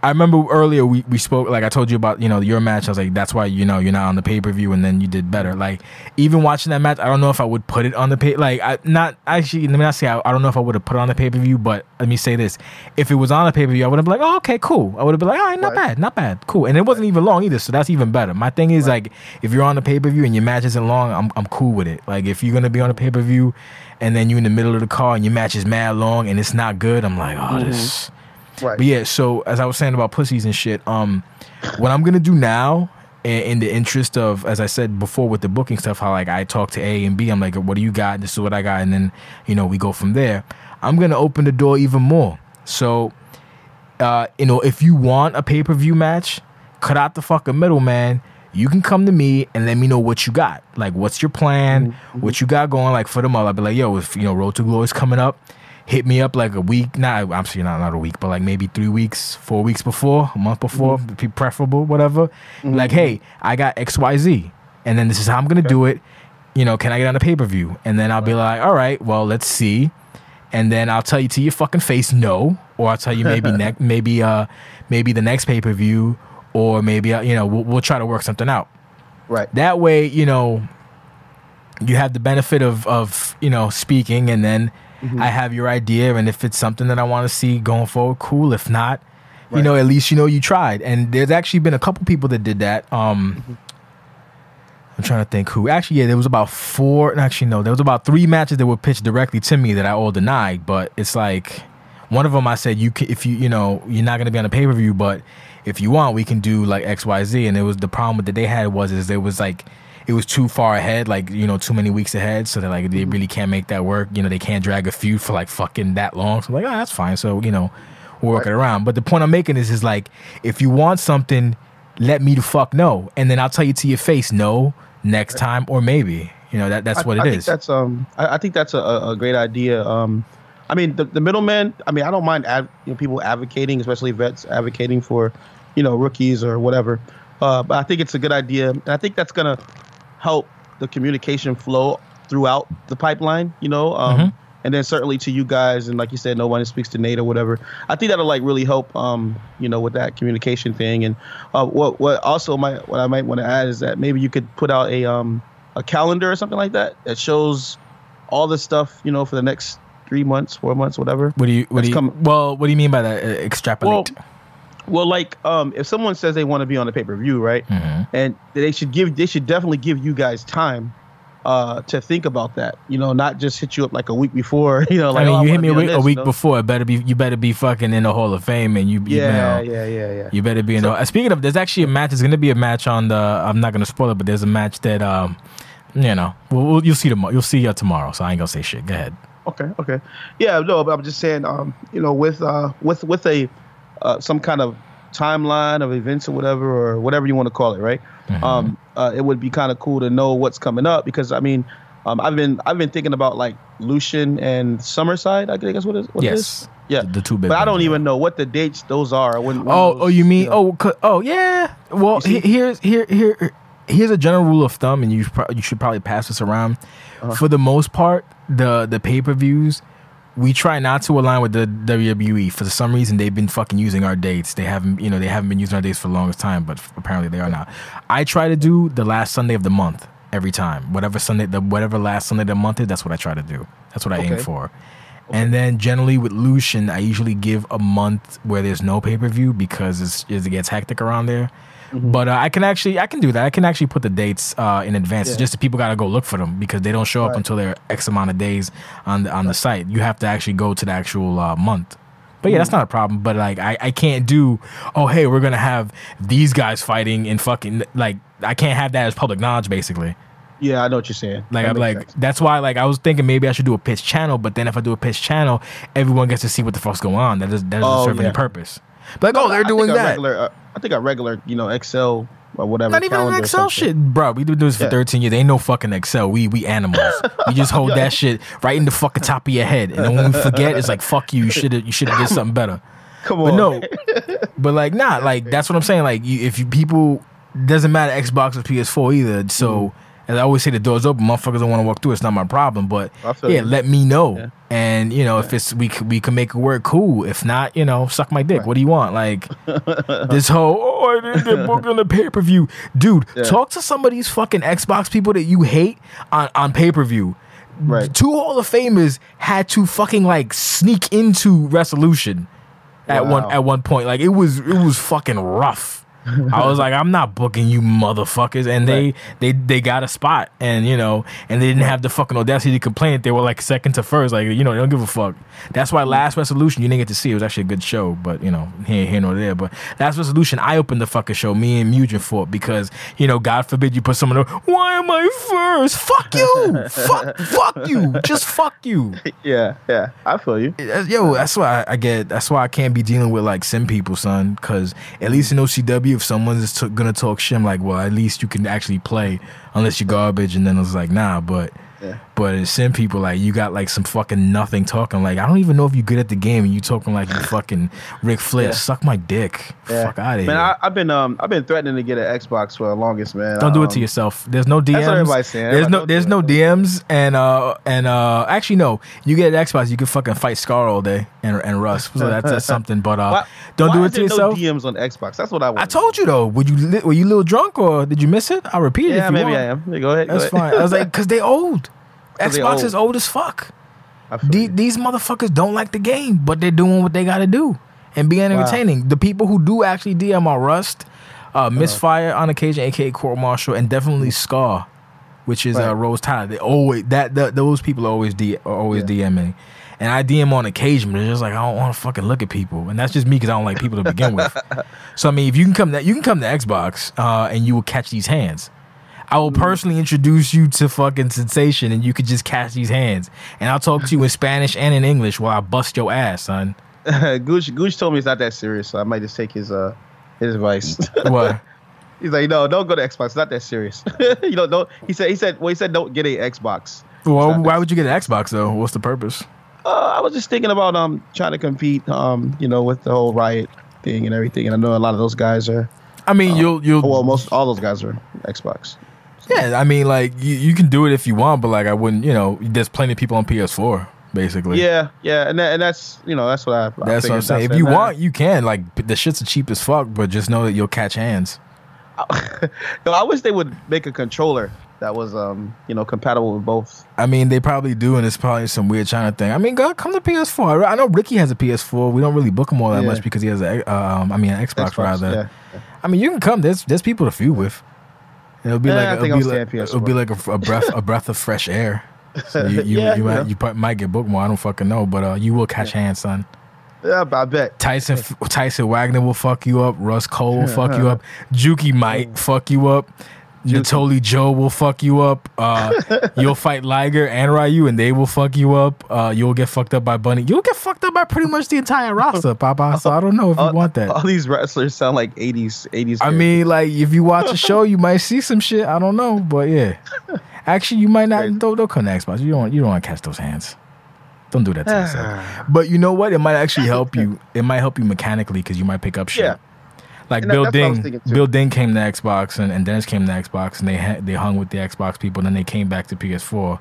I remember earlier we, we spoke, like I told you about, you know, your match. I was like, that's why, you know, you're not on the pay-per-view, and then you did better. Like, even watching that match, I don't know if I would put it on the pay, like, I not, actually, let me not say, I, I don't know if I would have put it on the pay-per-view, but let me say this. If it was on the pay-per-view, I would have been like, oh, okay, cool. I would have been like, all right, not right. bad, not bad, cool. And it wasn't right. even long either, so that's even better. My thing is, right. like, if you're on the pay-per-view and your match isn't long, I'm, I'm cool with it. Like, if you're going to be on a pay-per-view and then you're in the middle of the card and your match is mad long and it's not good, I'm like, oh, mm-hmm. this... Right. But yeah, so as I was saying about pussies and shit, um, what I'm gonna do now, in, in the interest of, as I said before with the booking stuff, how like I talk to A and B, I'm like, what do you got? This is what I got, and then you know we go from there. I'm gonna open the door even more. So, uh, you know, if you want a pay per view match, cut out the fucking middleman. You can come to me and let me know what you got. Like, what's your plan? Mm-hmm. What you got going? Like for the mother, I'll be like, yo, if you know Road to Glory's coming up. Hit me up like a week, nah, obviously not, not a week, but like maybe three weeks, four weeks before, a month before, mm-hmm. preferable, whatever. Mm-hmm. Like, hey, I got X Y Z, and then this is how I'm going to okay. do it. You know, can I get on a pay-per-view? And then I'll be like, all right, well, let's see. And then I'll tell you to your fucking face, no. Or I'll tell you maybe ne maybe uh, maybe the next pay-per-view, or maybe, uh, you know, we'll, we'll try to work something out. Right. That way, you know, you have the benefit of, of you know, speaking, and then Mm-hmm. I have your idea, and if it's something that I want to see going forward, cool. If not, right. you know, at least you know you tried. And there's actually been a couple people that did that. Um, mm-hmm. I'm trying to think who. Actually, yeah, there was about four. Actually, no, there was about three matches that were pitched directly to me that I all denied. But it's like one of them I said, you can, if you you know you're not going to be on a pay per view, but if you want, we can do like X Y Z. And it was the problem that they had was is there was like. It was too far ahead, like, you know, too many weeks ahead. So they're like, they really can't make that work. You know, they can't drag a feud for like fucking that long. So I'm like, oh, that's fine. So, you know, we'll work it around. But the point I'm making is, is like, if you want something, let me the fuck know. And then I'll tell you to your face, no, next time or maybe. You know, that that's what it I, I is. Think that's, um, I, I think that's a, a great idea. Um, I mean, the, the middleman, I mean, I don't mind ad, you know, people advocating, especially vets advocating for, you know, rookies or whatever. Uh, but I think it's a good idea. And I think that's going to help the communication flow throughout the pipeline, you know, um, mm-hmm. and then certainly to you guys. And like you said, no one speaks to Nate or whatever. I think that'll like really help, um, you know, with that communication thing. And uh, what what also might what I might want to add is that maybe you could put out a um a calendar or something like that that shows all the stuff, you know, for the next three months, four months, whatever. What do you what do you, come, well? What do you mean by that? Uh, extrapolate. Well, Well, like, um, if someone says they want to be on a pay-per-view, right, mm-hmm. and they should give, they should definitely give you guys time uh, to think about that. You know, not just hit you up like a week before. You know, like I mean, oh, you I hit me a week, this, a week you know? before. It better be, you better be fucking in the Hall of Fame, and you, yeah, you know, yeah, yeah, yeah. You better be in. So, the, speaking of, there's actually a match. There's gonna be a match on the. I'm not gonna spoil it, but there's a match that, um, you know, we'll, we'll, you'll see tomorrow. You'll see uh, tomorrow. So I ain't gonna say shit. Go ahead. Okay. Okay. Yeah. No, but I'm just saying, um, you know, with uh, with with a. Uh, some kind of timeline of events or whatever, or whatever you want to call it, right? Mm-hmm. Um, uh, it would be kind of cool to know what's coming up because I mean, um, I've been I've been thinking about like Lucian and Summerside. I think that's what it is. What yes. It is? Yeah. The, the two big. But I don't even know what the dates those are. When, when oh, those, oh, you mean you know. oh, oh, yeah. Well, he, here's here here here's a general rule of thumb, and you pro you should probably pass this around. Uh-huh. For the most part, the the pay per views. We try not to align with the W W E. For some reason, they've been fucking using our dates. They haven't, you know, they haven't been using our dates for the longest time, but apparently they are now. I try to do the last Sunday of the month every time. Whatever Sunday, the whatever last Sunday of the month is, that's what I try to do. That's what I okay. aim for. Okay. And then generally with Lucian, I usually give a month where there's no pay-per-view because it's, it gets hectic around there. Mm-hmm. But uh, I can actually, I can do that. I can actually put the dates uh, in advance. Yeah. It's just that people got to go look for them because they don't show right. up until they're X amount of days on the, on the site. You have to actually go to the actual uh, month. But yeah, mm-hmm. that's not a problem. But like, I, I can't do, oh, hey, we're going to have these guys fighting and fucking, like, I can't have that as public knowledge, basically. Yeah, I know what you're saying. Like, I'm like, sense. That's why, like, I was thinking maybe I should do a pitch channel. But then if I do a pitch channel, everyone gets to see what the fuck's going on. That doesn't, that doesn't oh, serve yeah. any purpose. But like, no, oh, they're I doing that. Regular, uh, I think a regular, you know, Excel or whatever. Not even an Excel shit, bro. We've been doing this for yeah. thirteen years. They ain't no fucking Excel. We we animals. We just hold that shit right in the fucking top of your head, and then when we forget, it's like fuck you. You should have you should have did something better. Come on, but no. But like, nah, like that's what I'm saying. Like, you, if you people doesn't matter Xbox or P S four either. So mm-hmm. As I always say, the door's open. Motherfuckers don't want to walk through. It's not my problem. But yeah, you. Let me know. Yeah. And you know, yeah. if it's we we can make it work, cool. If not, you know, suck my dick. Right. What do you want? Like this whole oh, I didn't get booked on the pay per view, dude. Yeah. Talk to some of these fucking Xbox people that you hate on on pay per view. Right. Two Hall of Famers had to fucking like sneak into Resolution at wow. one at one point. Like it was it was fucking rough. I was like, I'm not booking you motherfuckers. And right. they, they they got a spot. And, you know, and they didn't have the fucking audacity to complain. They were like second to first. Like, you know, they don't give a fuck. That's why Last Resolution, you didn't get to see. It was actually a good show. But, you know, here, here nor there. But Last Resolution, I opened the fucking show. Me and Mugen fought because, you know, God forbid you put someone over. Why am I first? Fuck you. fuck, fuck you. Just fuck you. Yeah, yeah. I feel you. Yo, that's why I get, that's why I can't be dealing with, like, sim people, son. Because at least in O C W, if someone's t- gonna talk shit, I'm like, well, at least you can actually play, unless you're garbage. And then I was like, nah, but yeah. but it's some people like you got like some fucking nothing talking. Like I don't even know if you're good at the game, and you talking like you fucking Ric Flair. Yeah. Suck my dick. Yeah. Fuck out of here. Man, I, I've been um I've been threatening to get an Xbox for the longest, man. Don't um, do it to yourself. There's no D Ms. That's what everybody's saying. There's no there's no D Ms and uh and uh actually no. You get an Xbox, you can fucking fight Scar all day and and Russ. So that's that's something. But uh, why, don't why do it to yourself. No D Ms on Xbox. That's what I want. I told you though. Were you li- were you a little drunk or did you miss it? I'll repeat yeah, it. Yeah, maybe want. I am. Yeah, go ahead. Go that's ahead. Fine. I was like, because they old. Xbox old. Is old as fuck. The, these motherfuckers don't like the game, but they're doing what they gotta do and being entertaining. Wow. The people who do actually D M are Rust, uh, Misfire on occasion, aka Court Martial, and definitely Scar, which is right. uh, Rose Tyler. They always that, that those people are always D are always yeah. DMing. And I D M on occasion, but it's just like, I don't want to fucking look at people. And that's just me because I don't like people to begin with. So I mean, if you can come, to, you can come to Xbox, uh, and you will catch these hands. I will personally introduce you to fucking Sensation, and you could just catch these hands. And I'll talk to you in Spanish and in English while I bust your ass, son. Gooch, Gooch told me it's not that serious, so I might just take his uh his advice. What? He's like, no, don't go to Xbox. It's not that serious. You know, don't. He said, he said, well, he said, don't get an Xbox. Well, why would you get an Xbox though? What's the purpose? Uh, I was just thinking about um trying to compete, um you know, with the whole Riot thing and everything. And I know a lot of those guys are. I mean, um, you'll you'll. Well, most all those guys are Xbox. Yeah, I mean, like, you, you can do it if you want, but, like, I wouldn't, you know, there's plenty of people on P S four, basically. Yeah, yeah, and that, and that's, you know, that's what I... I that's what I'm saying. If you that. want, you can. Like, the shit's cheap as fuck, but just know that you'll catch hands. No, I wish they would make a controller that was, um, you know, compatible with both. I mean, they probably do, and it's probably some weird China thing. I mean, God, come to P S four. I know Ricky has a P S four. We don't really book him all that yeah. much because he has, a, um, I mean, an Xbox, Xbox rather. Yeah. I mean, you can come. There's, there's people to feud with. It'll be yeah, like it'll be like, it'll be like a, a breath a breath of fresh air. So you you, yeah, you, might, you probably might get booked more. I don't fucking know, but uh, you will catch yeah. hands, son. Yeah, I bet Tyson Tyson Wagner will fuck you up. Russ Cole will fuck you up. Juki might fuck you up. Natoli Joe will fuck you up. Uh, you'll fight Liger and Ryu, and they will fuck you up. Uh, you'll get fucked up by Bunny. You'll get fucked up by pretty much the entire roster, Papa. So I don't know if all, you want that. All these wrestlers sound like eighties. eighties. I mean, like if you watch a show, you might see some shit. I don't know, but yeah. Actually, you might not. Don't, don't come to Xbox. You don't. You don't want to catch those hands. Don't do that to yourself. But you know what? It might actually help you. It might help you mechanically because you might pick up shit. Yeah. Like and Bill Ding, Bill Ding came to Xbox and, and Dennis came to Xbox and they ha- they hung with the Xbox people and then they came back to P S four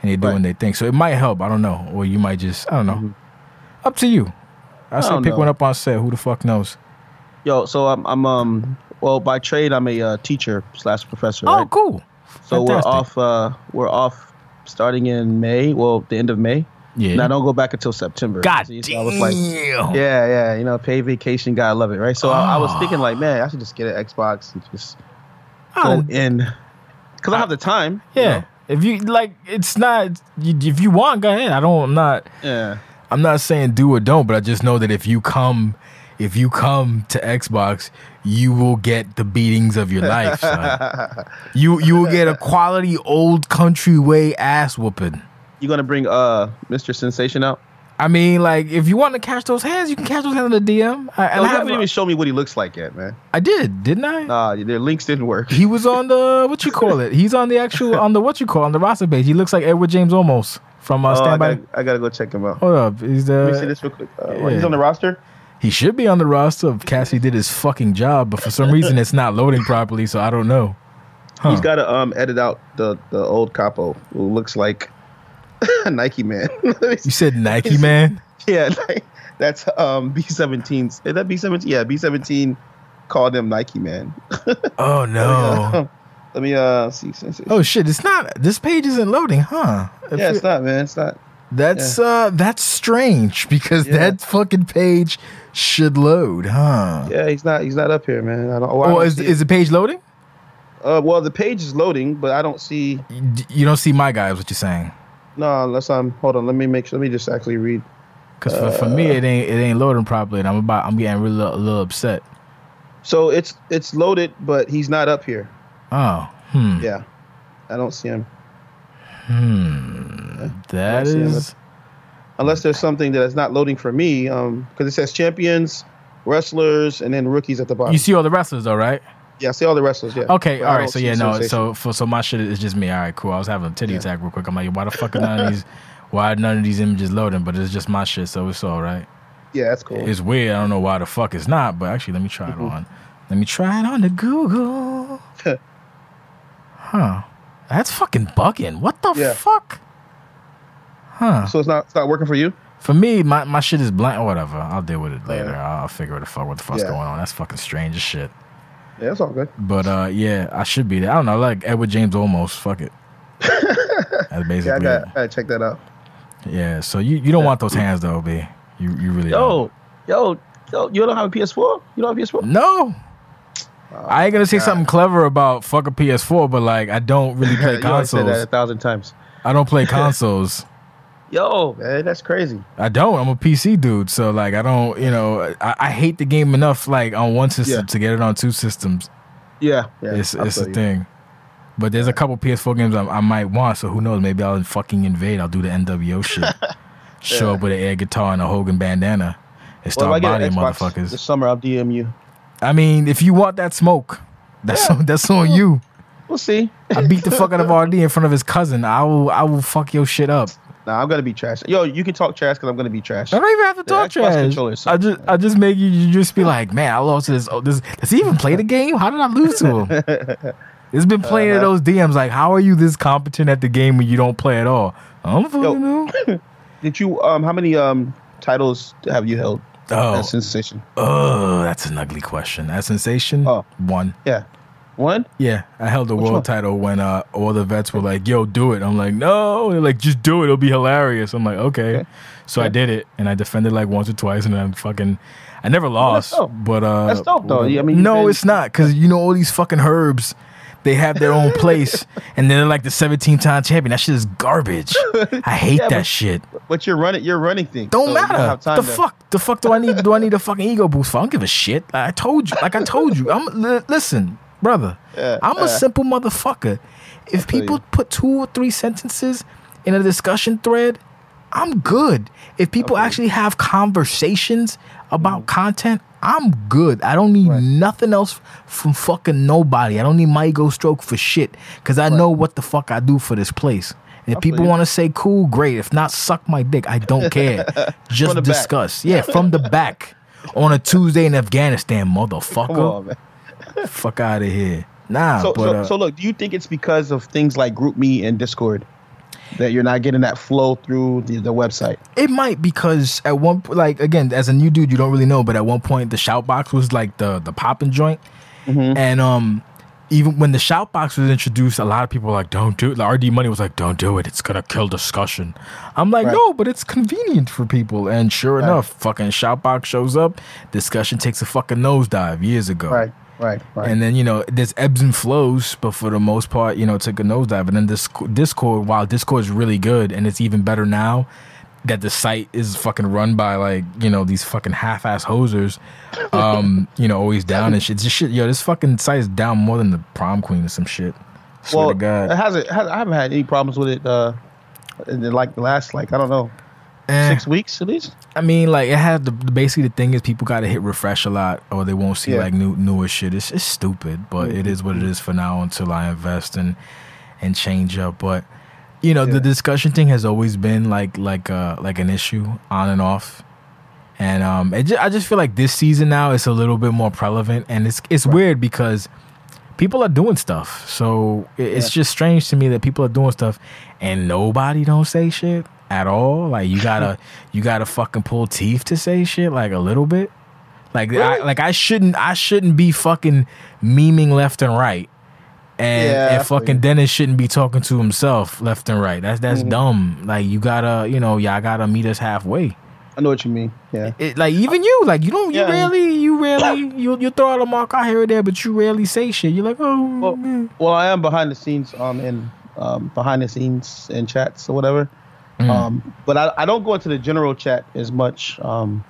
and they're doing right. their thing. So it might help. I don't know. Or you might just, I don't know. Mm-hmm. Up to you. I, I say pick know. one up on set. Who the fuck knows? Yo, so I'm, I'm um well, by trade, I'm a uh, teacher slash professor. Oh, right? Cool. So Fantastic. we're off. Uh, we're off starting in May. Well, the end of May. Yeah. And I don't go back until September. God so, so I was like, damn. Yeah, yeah. You know, paid vacation. God, I love it, right? So oh. I, I was thinking like, man, I should just get an Xbox and just oh. go in. Because I, I have the time. Yeah. You know? If you, like, it's not, you, if you want, go ahead. I don't, I'm not, yeah. I'm not saying do or don't, but I just know that if you come, if you come to Xbox, you will get the beatings of your life, son. You, you will get a quality old country way ass whooping. You gonna bring uh Mister Sensation out? I mean, like, if you want to catch those hands, you can catch those hands in the D M. I, no, you haven't even shown me what he looks like yet, man. I did, didn't I? Nah, their links didn't work. He was on the what you call it? He's on the actual on the what you call on the roster page. He looks like Edward James Olmos from uh, oh, Standby. I gotta, I gotta go check him out. Hold up, he's the. Let me see this real quick. Uh, yeah. He's on the roster. He should be on the roster if Cassie did his fucking job, but for some reason it's not loading properly, so I don't know. Huh. He's got to um edit out the the old Capo who looks like Nike Man. You said Nike Man? Yeah, like, that's um B seventeen. Is that B seventeen? Yeah, B seventeen called him Nike Man. Oh no. Let me uh see, see, see. Oh shit, it's not, this page isn't loading, huh? If yeah, it's not, man. It's not. That's yeah. uh that's strange because yeah. that fucking page should load, huh? Yeah, he's not he's not up here, man. I don't oh, I don't oh is is the page loading? Uh well, the page is loading, but I don't see. You don't see my guy is what you're saying. No, unless I'm hold on, let me make sure let me just actually read. Cuz uh, for, for me it ain't it ain't loading properly and I'm about I'm getting really a little upset. So it's it's loaded, but he's not up here. Oh, hmm. Yeah, I don't see him. Hmm. That is, unless there's something that is not loading for me, um, because it says champions, wrestlers, and then rookies at the bottom. You see all the wrestlers, though, right? Yeah, I see all the wrestlers. Yeah. Okay. But all right. So yeah, no. Sensation. So for so my shit is just me. All right, cool. I was having a titty yeah. attack real quick. I'm like, why the fuck are none of these? Why are none of these images loading? But it's just my shit, so it's all right. Yeah, that's cool. It's weird. I don't know why the fuck it's not, but actually, let me try it mm-hmm. on. Let me try it on the Google. Huh. That's fucking bugging. What the yeah. fuck? Huh. So it's not it's not working for you? For me, my, my shit is blank. Whatever. I'll deal with it later. Yeah. I'll figure the fuck what the fuck's yeah. going on. That's fucking strange as shit. Yeah, that's all good. But uh, yeah, I should be there. I don't know. Like Edward James Olmos. Fuck it. That's basically yeah, I gotta, I gotta check that out. Yeah. So you, you don't yeah. want those hands though, B. You you really yo, don't. Yo, yo, you don't have a P S four? You don't have a P S four? No. Oh, I ain't gonna say God. something clever about fuck a P S four, but like I don't really play consoles. You already said that a thousand times. I don't play consoles. Yo, man, that's crazy. I don't. I'm a P C dude, so like I don't. You know, I, I hate the game enough. Like on one system yeah. to get it on two systems. Yeah, yeah it's I'll it's a you. thing. But there's a couple P S four games I, I might want. So who knows? Maybe I'll fucking invade. I'll do the N W O shit. yeah. Show up with an air guitar and a Hogan bandana and start well, bodying motherfuckers. This summer, I'll D M you. I mean, if you want that smoke, that's yeah. on, that's on you. We'll see. I beat the fuck out of R D in front of his cousin. I will I will fuck your shit up. Nah, I'm gonna be trash. Yo, you can talk trash because I'm gonna be trash. I don't even have to talk yeah, trash. I just I just make you, you just be like, man, I lost to this. Oh, this does he even play the game? How did I lose to him? It's been playing uh, those D Ms. Like, how are you this competent at the game when you don't play at all? I don't fucking know. Did you um? How many um titles have you held? Oh, that's Sensation. Oh, that's an ugly question. That Sensation. Oh, one. Yeah, one. Yeah, I held the Which world one? title when uh all the vets were like, "Yo, do it." I'm like, "No," they're like, "Just do it. It'll be hilarious." I'm like, "Okay." okay. So okay. I did it, and I defended like once or twice, and I'm fucking. I never lost, well, but uh, that's dope though. I mean, no, been... it's not because you know all these fucking herbs. They have their own place, and they're like the seventeen-time champion. That shit is garbage. I hate yeah, that but, shit. But you're running, you're running things. Don't so matter. Don't the to... fuck, the fuck do I need? Do I need a fucking ego boost for? I don't give a shit. I told you, like I told you. I'm li listen, brother. Yeah, I'm uh, a simple motherfucker. If people you. put two or three sentences in a discussion thread, I'm good. If people okay. actually have conversations about mm. content. I'm good. I don't need right. nothing else from fucking nobody. I don't need my ego stroke for shit because I right. know what the fuck I do for this place. And if Absolutely. people want to say cool, great. If not, suck my dick. I don't care. Just discuss. Back. Yeah, from the back on a Tuesday in Afghanistan, motherfucker. Come on, man. Fuck out of here. Nah. So, but, so, uh, so look, do you think it's because of things like GroupMe and Discord that you're not getting that flow through the, the website? It might because at one point, like, again, as a new dude, you don't really know. But at one point, the shout box was like the, the popping joint. Mm-hmm. And um, even when the shout box was introduced, a lot of people were like, don't do it. Like, R D Money was like, don't do it. It's going to kill discussion. I'm like, right. no, but it's convenient for people. And sure right. enough, fucking shout box shows up. Discussion takes a fucking nosedive years ago. Right. Right, right. And then, you know, there's ebbs and flows, but for the most part, you know, it took a nosedive. And then this Discord, wow, Discord is really good, and it's even better now that the site is fucking run by, like, you know, these fucking half-ass hosers, um, you know, always down and shit. Just shit. Yo, this fucking site is down more than the prom queen or some shit. Swear well, to God. It hasn't, it hasn't, I haven't had any problems with it uh, in the, like, the last, like, I don't know, eh, six weeks at least. I mean, like, it had the basically the thing is people got to hit refresh a lot, or they won't see yeah. like new newer shit. It's it's stupid, but mm-hmm. it is what it is for now until I invest and and change up. But you know, yeah. the discussion thing has always been like like uh like an issue on and off, and um, it just, I just feel like this season now it's a little bit more prevalent, and it's it's right. weird because people are doing stuff. So it's yeah. just strange to me that people are doing stuff and nobody don't say shit at all. Like you gotta you gotta fucking pull teeth to say shit, like a little bit. Like really? I, like I shouldn't I shouldn't be fucking memeing left and right. And, yeah, and fucking Dennis shouldn't be talking to himself left and right. That's that's mm-hmm. dumb. Like you gotta, you know, y'all gotta meet us halfway. I know what you mean. Yeah. It, like even you, like you don't, yeah. you rarely, you rarely, you you throw out a mark out here or there, but you rarely say shit. You're like, oh. Well, man. well I am behind the scenes, um, in um, behind the scenes in chats or whatever, mm. um, but I I don't go into the general chat as much. Um,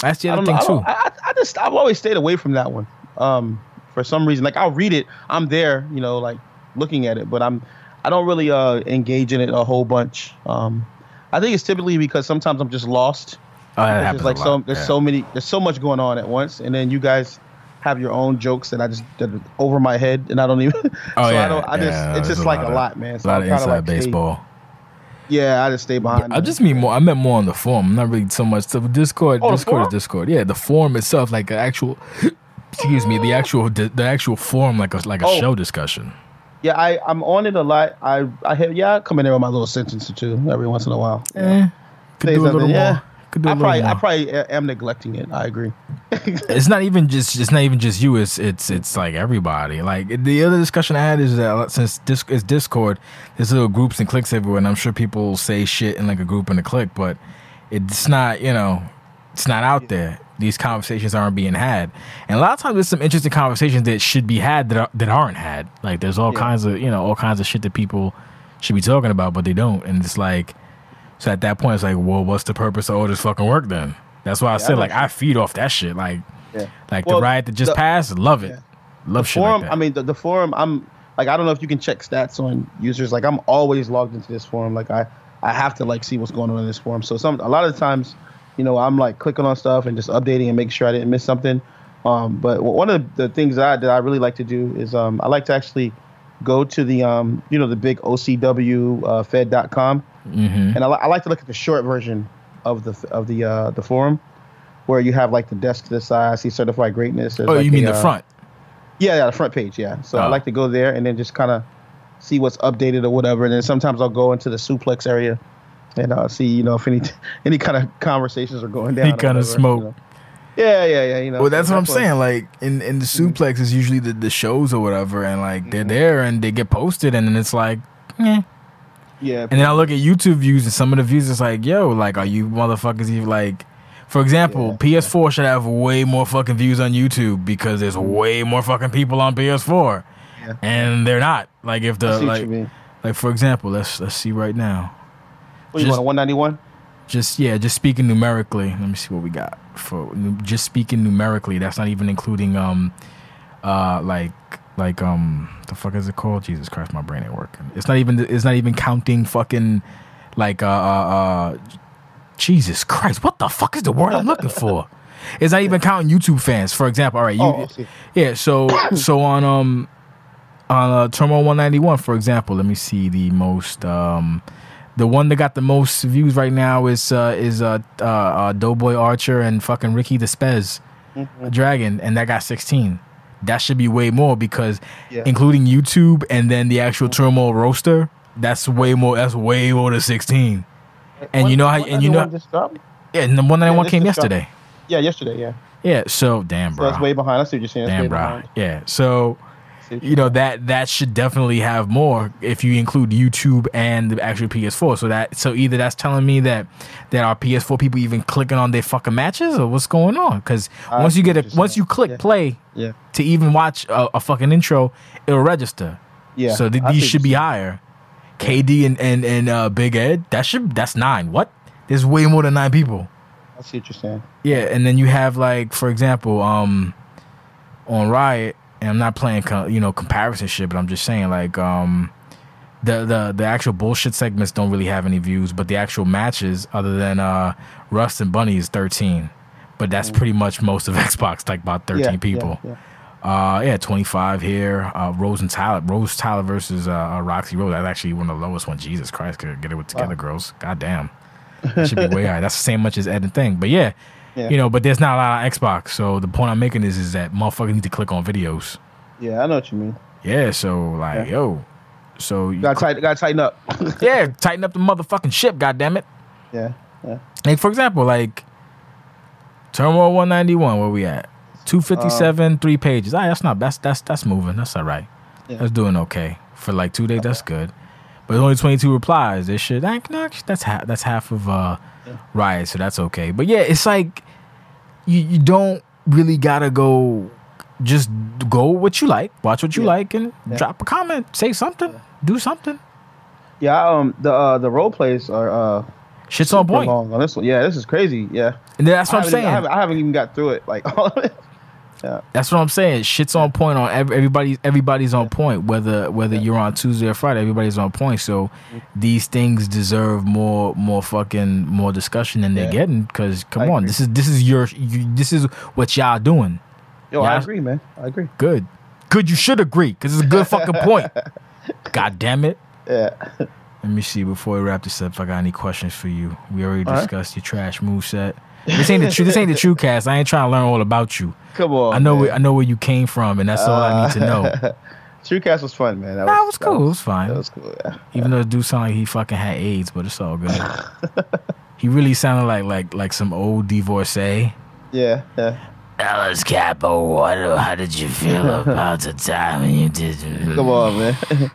That's the other thing know, too. I, I, I just I've always stayed away from that one. Um, for some reason, like I'll read it, I'm there, you know, like looking at it, but I'm I don't really uh engage in it a whole bunch. Um, I think it's typically because sometimes I'm just lost. Oh, that happens like a lot. So, there's yeah. so many, there's so much going on at once, and then you guys have your own jokes that I just that are over my head, and I don't even. Oh so yeah, I, don't, I yeah, just yeah, it's just like a lot, of, lot man. So a lot I'm of inside like baseball. Stay, yeah, I just stay behind. Yeah, I just mean more. I meant more on the forum. I'm not really so much to Discord. Oh, Discord is Discord. Yeah, the forum itself, like an actual. Excuse me, the actual the, the actual forum, like a like a oh. show discussion. Yeah, I I'm on it a lot. I I have yeah I come in there with my little sentence or two every once in a while. Yeah, could do a little more. Yeah. I probably, I probably am neglecting it. I agree. It's not even just it's not even just you. It's it's it's like everybody. Like the other discussion I had is that since disc, it's Discord, there's little groups and cliques everywhere, and I'm sure people say shit in like a group and a clique, but it's not you know it's not out there. These conversations aren't being had, and a lot of times there's some interesting conversations that should be had that are, that aren't had. Like there's all yeah. kinds of you know all kinds of shit that people should be talking about, but they don't, and it's like. So at that point, it's like, well, what's the purpose of all this fucking work then? That's why I yeah, said, I like, I feed off that shit. Like, yeah. like well, the riot that just the, passed, love it. Yeah. Love the shit forum, like that. I mean, the, the forum, I'm, like, I don't know if you can check stats on users. Like, I'm always logged into this forum. Like, I, I have to, like, see what's going on in this forum. So some a lot of the times, you know, I'm, like, clicking on stuff and just updating and making sure I didn't miss something. Um, but one of the things that I, that I really like to do is um, I like to actually go to the, um, you know, the big O C W uh, fed dot com. Mm-hmm. And I, I like to look at the short version of the of the uh, the forum, where you have like the desk to the side. I see Certified Greatness. Oh, like you mean a, the front? Uh, yeah, yeah, the front page. Yeah. So oh. I like to go there and then just kind of see what's updated or whatever. And then sometimes I'll go into the suplex area and I'll see you know if any any kind of conversations are going down. Any kind of smoke. You know. Yeah, yeah, yeah. You know. Well, that's so what that's I'm saying. Like in in the mm-hmm. suplex is usually the the shows or whatever, and like they're mm-hmm. there and they get posted, and then it's like, eh. Yeah, and then I look at YouTube views, and some of the views is like, yo, like, are you motherfuckers even like, for example, yeah, P S four yeah. should have way more fucking views on YouTube because there's way more fucking people on P S four, yeah. and they're not. Like if the like, like for example, let's let's see right now. What just, you want a one ninety-one? Just yeah, just speaking numerically. Let me see what we got for just speaking numerically. That's not even including um, uh, like. Like um, the fuck is it called? Jesus Christ, my brain ain't working. It's not even. It's not even counting fucking, like uh, uh, uh Jesus Christ, what the fuck is the word I'm looking for? It's not even counting YouTube fans, for example. All right, you, oh, yeah. So so on um, on uh, Turmoil one ninety-one, for example. Let me see the most um, the one that got the most views right now is uh is uh uh, uh Doughboy Archer and fucking Ricky the Spez mm-hmm. Dragon, and that got sixteen. That should be way more because yeah. including YouTube and then the actual Turmoil roaster, that's way more that's way more than sixteen. And one, you know how and you know yeah, and the one ninety-one yeah, came yesterday. Dropped. Yeah, yesterday, yeah. Yeah, so damn bro. So that's way behind. I see what you're saying. That's damn bro. Yeah. So you know that that should definitely have more if you include YouTube and the actual P S four. So that so either that's telling me that that our P S four people even clicking on their fucking matches or what's going on? Because once you get a once you click yeah. play yeah. to even watch a, a fucking intro, it'll register. Yeah. So th these should be higher. K D and and and uh, Big Ed. That should that's nine. What? There's way more than nine people. I see what you're saying. Yeah, and then you have like for example, um, on Riot. And I'm not playing, you know, comparison shit, but I'm just saying, like, um, the the the actual bullshit segments don't really have any views, but the actual matches, other than uh, Rust and Bunny, is thirteen, but that's pretty much most of Xbox, like about thirteen yeah, people. Yeah, yeah. Uh, yeah, twenty-five here. Uh, Rose and Tyler, Rose Tyler versus uh, Roxy Rose. That's actually one of the lowest ones. Jesus Christ, could get it with together, wow. girls. Goddamn, that should be way high. That's the same much as Ed and Thing, but yeah. Yeah. You know, but there's not a lot of Xbox. So the point I'm making is, is that motherfuckers need to click on videos. Yeah, I know what you mean. Yeah, so like, yeah. yo, so you gotta, tight, gotta tighten up. Yeah, tighten up the motherfucking ship, goddammit. Yeah, yeah. Like for example, like Turmoil one ninety-one, where we at? two fifty-seven, um, three pages. Ah, that's not that's that's that's moving. That's all right. Yeah. That's doing okay for like two days. Okay. That's good. But only twenty-two replies. This shit, that's half. That's half of uh, yeah. Riot, so that's okay. But yeah, it's like you you don't really gotta go. Just go what you like, watch what you yeah. like, and yeah. drop a comment, say something, yeah. do something. Yeah, um, the uh, the role plays are uh, shit's on point long on this one. Yeah, this is crazy. Yeah, and that's what I'm saying. I haven't, I haven't even got through it, like all of it. Yeah. That's what I'm saying. Shit's on point on every, everybody's everybody's on point. Whether whether yeah. you're on Tuesday or Friday, everybody's on point. So these things deserve more more fucking more discussion than yeah. they're getting. Because come I on, agree. this is this is your you, this is what y'all doing. Yo, y'all, I agree, man. I agree. Good, good. You should agree because it's a good fucking point. God damn it. Yeah. Let me see before we wrap this up. If I got any questions for you, we already all discussed right. your trash moveset. This ain't the true. This ain't the true cast. I ain't trying to learn all about you. Come on, I know. Where, I know where you came from, and that's uh, all I need to know. True cast was fun, man. That nah, was, it was cool. That was, it was fine. That was cool. Yeah. Even though the dude sounded like he fucking had AIDS, but it's all good. He really sounded like like like some old divorcee. Yeah, yeah. That was Capo. What? How did you feel about the time when you did? Come on, man.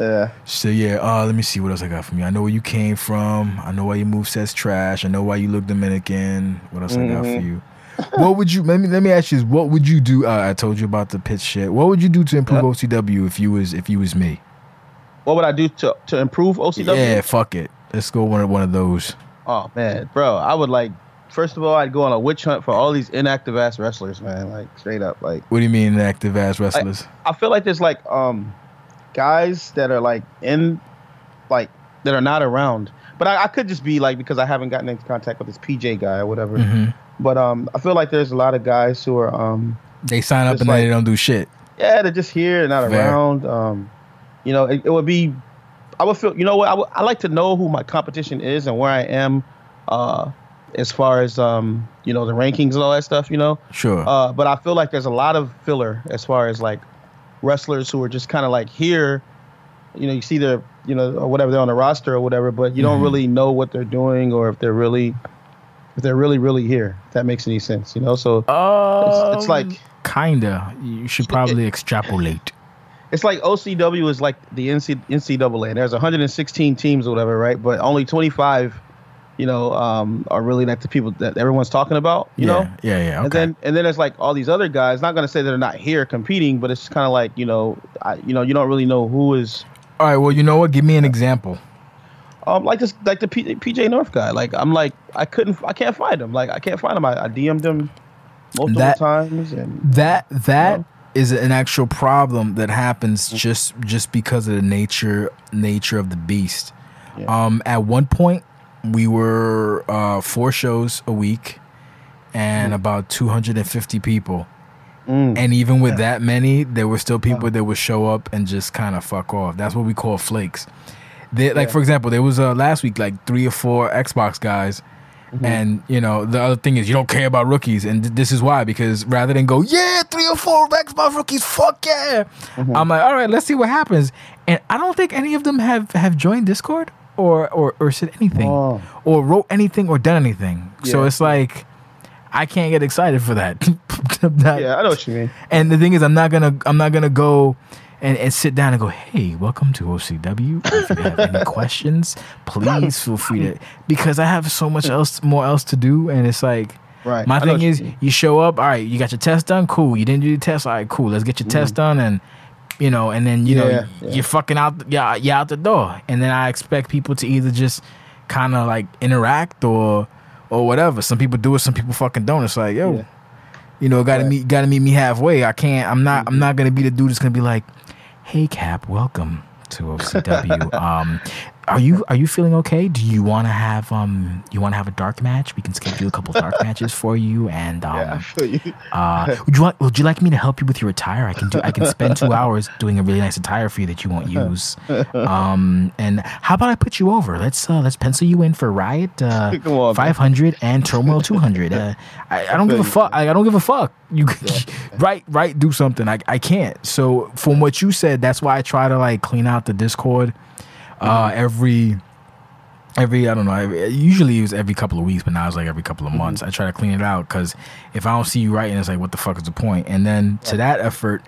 Yeah. So yeah, uh, let me see what else I got from you. I know where you came from. I know why your moveset's trash. I know why you look Dominican. What else mm-hmm. I got for you? What would you? Let me let me ask you this. What would you do? Uh, I told you about the pitch shit. What would you do to improve yep. O C W if you was if you was me? What would I do to to improve O C W? Yeah, fuck it. Let's go one of one of those. Oh man, bro, I would like. First of all, I'd go on a witch hunt for all these inactive ass wrestlers, man. Like straight up, like. What do you mean inactive ass wrestlers? I, I feel like there's like um. guys that are like in, like that are not around. But I, I could just be like because I haven't gotten into contact with this P J guy or whatever. Mm-hmm. But um, I feel like there's a lot of guys who are um. They sign up and like, they don't do shit. Yeah, they're just here and not Fair. around. Um, you know, it, it would be. I would feel. You know what? I would, I like to know who my competition is and where I am. Uh, as far as um, you know, the rankings and all that stuff. You know. Sure. Uh, but I feel like there's a lot of filler as far as like. Wrestlers who are just kind of like here, you know, you see their, you know, or whatever, they're on the roster or whatever, but you mm-hmm. don't really know what they're doing or if they're really, if they're really, really here. If that makes any sense, you know? So um, it's, it's like kinda. You should probably it, extrapolate. It's like O C W is like the N C double A, and there's one hundred sixteen teams or whatever, right? But only twenty-five, you know, um, are really like the people that everyone's talking about, you yeah, know? Yeah, yeah, okay. And then, and then there's like all these other guys, not going to say they're not here competing, but it's kind of like, you know, I, you know, you don't really know who is. All right, well, you know what? Give me an example. Um, like this, like the P, P J North guy. Like, I'm like, I couldn't, I can't find him. Like, I can't find him. I, I D M'd him multiple that, times. And, that, that. You know? Is an actual problem that happens mm-hmm. just, just because of the nature, nature of the beast. Yeah. Um, at one point, we were uh, four shows a week and mm. about two hundred fifty people. Mm. And even with yeah. that many, there were still people yeah. that would show up and just kind of fuck off. That's what we call flakes. They, like, yeah. for example, there was uh, last week like three or four Xbox guys. Mm-hmm. And, you know, the other thing is you don't care about rookies. And th- this is why, because rather than go, yeah, three or four Xbox rookies, fuck yeah. Mm-hmm. I'm like, all right, let's see what happens. And I don't think any of them have, have joined Discord. Or, or or said anything oh. or wrote anything or done anything. Yeah. So it's like I can't get excited for that. Not, yeah, I know what you mean. And the thing is I'm not gonna I'm not gonna go and, and sit down and go, hey, welcome to O C W. If you have any questions, please feel free to, because I have so much else more else to do, and it's like right. my I thing is you, you show up, all right, you got your test done, cool. You didn't do your test, all right, cool, let's get your mm. test done and you know, and then, you yeah, know, yeah. you're fucking out, yeah, you're out the door. And then I expect people to either just kind of like interact or or whatever. Some people do it, some people fucking don't. It's like, yo, yeah. you know, gotta right. meet gotta meet me halfway. I can't, I'm not, I'm not gonna be the dude that's gonna be like, hey Cap, welcome to O C W. um, Are you are you feeling okay? Do you want to have um you want to have a dark match? We can schedule a couple of dark matches for you. And um, yeah, I feel you. uh, would you want? Would you like me to help you with your attire? I can do. I can spend two hours doing a really nice attire for you that you won't use. Um, and how about I put you over? Let's uh, let's pencil you in for Riot uh, five hundred and Turmoil two hundred. Uh, I, I don't give a fuck. I don't give a fuck. You yeah. right right do something. I I can't. So from what you said, that's why I try to like clean out the Discord. Uh, every, every I don't know. Every, usually it was every couple of weeks, but now it's like every couple of months. Mm-hmm. I try to clean it out because if I don't see you writing, it's like, what the fuck is the point? And then to that effort,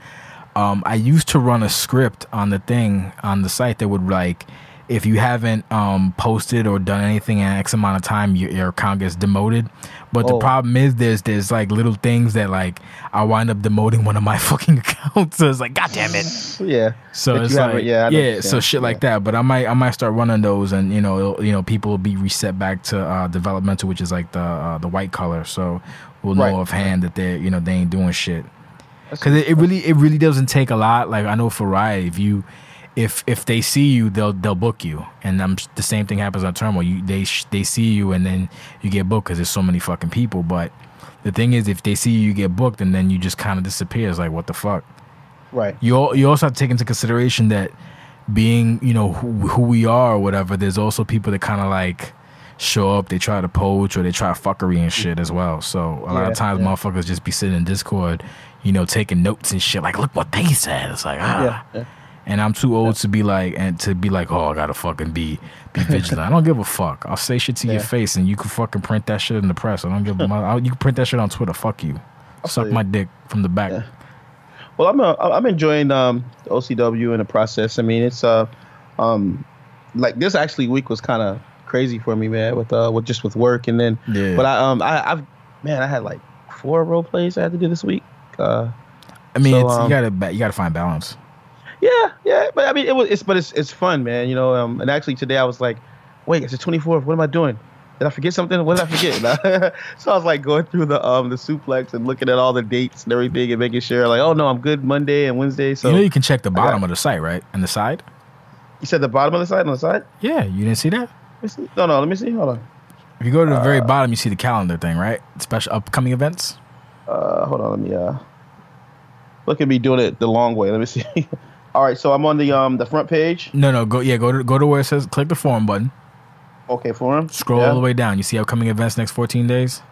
um, I used to run a script on the thing on the site that would like, if you haven't um, posted or done anything in X amount of time, your, your account gets demoted. But oh. the problem is there's there's like little things that like I wind up demoting one of my fucking accounts. So it's like, God damn it. Yeah. So if it's like, it, yeah, yeah so shit yeah. like that. But I might I might start running those, and you know you know people will be reset back to uh, developmental, which is like the uh, the white collar. So we'll right. know offhand that they you know they ain't doing shit. Because it, it really it really doesn't take a lot. Like I know for Riot, if you. If if they see you, they'll they'll book you, and I'm, the same thing happens on Turmoil. You they sh they see you, and then you get booked because there's so many fucking people. But the thing is, if they see you, you get booked, and then you just kind of disappear. It's like, what the fuck, right? You you also have to take into consideration that being you know who, who we are or whatever. There's also people that kind of like show up. They try to poach or they try fuckery and shit as well. So a yeah, lot of times, yeah. motherfuckers just be sitting in Discord, you know, taking notes and shit. Like, look what they said. It's like ah. Yeah, yeah. And I'm too old to be like, and to be like, oh, I gotta fucking be, be vigilant. I don't give a fuck. I'll say shit to yeah. your face, and you can fucking print that shit in the press. I don't give a. I'll, you can print that shit on Twitter. Fuck you. I'll Suck my you. dick from the back. Yeah. Well, I'm a, I'm enjoying um, the O C W and the process. I mean, it's uh, um, like this actually week was kind of crazy for me, man. With uh, with just with work, and then, yeah. but I um, I I've man, I had like four role plays I had to do this week. Uh, I mean, so, it's, um, you gotta you gotta find balance. Yeah, yeah, but I mean, it was. It's but it's it's fun, man. You know, um, and actually today I was like, wait, it's the twenty-fourth. What am I doing? Did I forget something? What did I forget? So I was like going through the um the suplex and looking at all the dates and everything and making sure like, oh no, I'm good Monday and Wednesday. So you know, you can check the bottom of the site, right? And the side. You said the bottom of the site on the side. Yeah, you didn't see that. Let me see. No, no, let me see. Hold on. If you go to the uh, very bottom, you see the calendar thing, right? Special upcoming events. Uh, hold on, let me uh. Look at me doing it the long way. Let me see. All right, so I'm on the um the front page. No, no, go yeah, go to go to where it says click the forum button. Okay, forum. Scroll yeah. all the way down. You see upcoming events next fourteen days.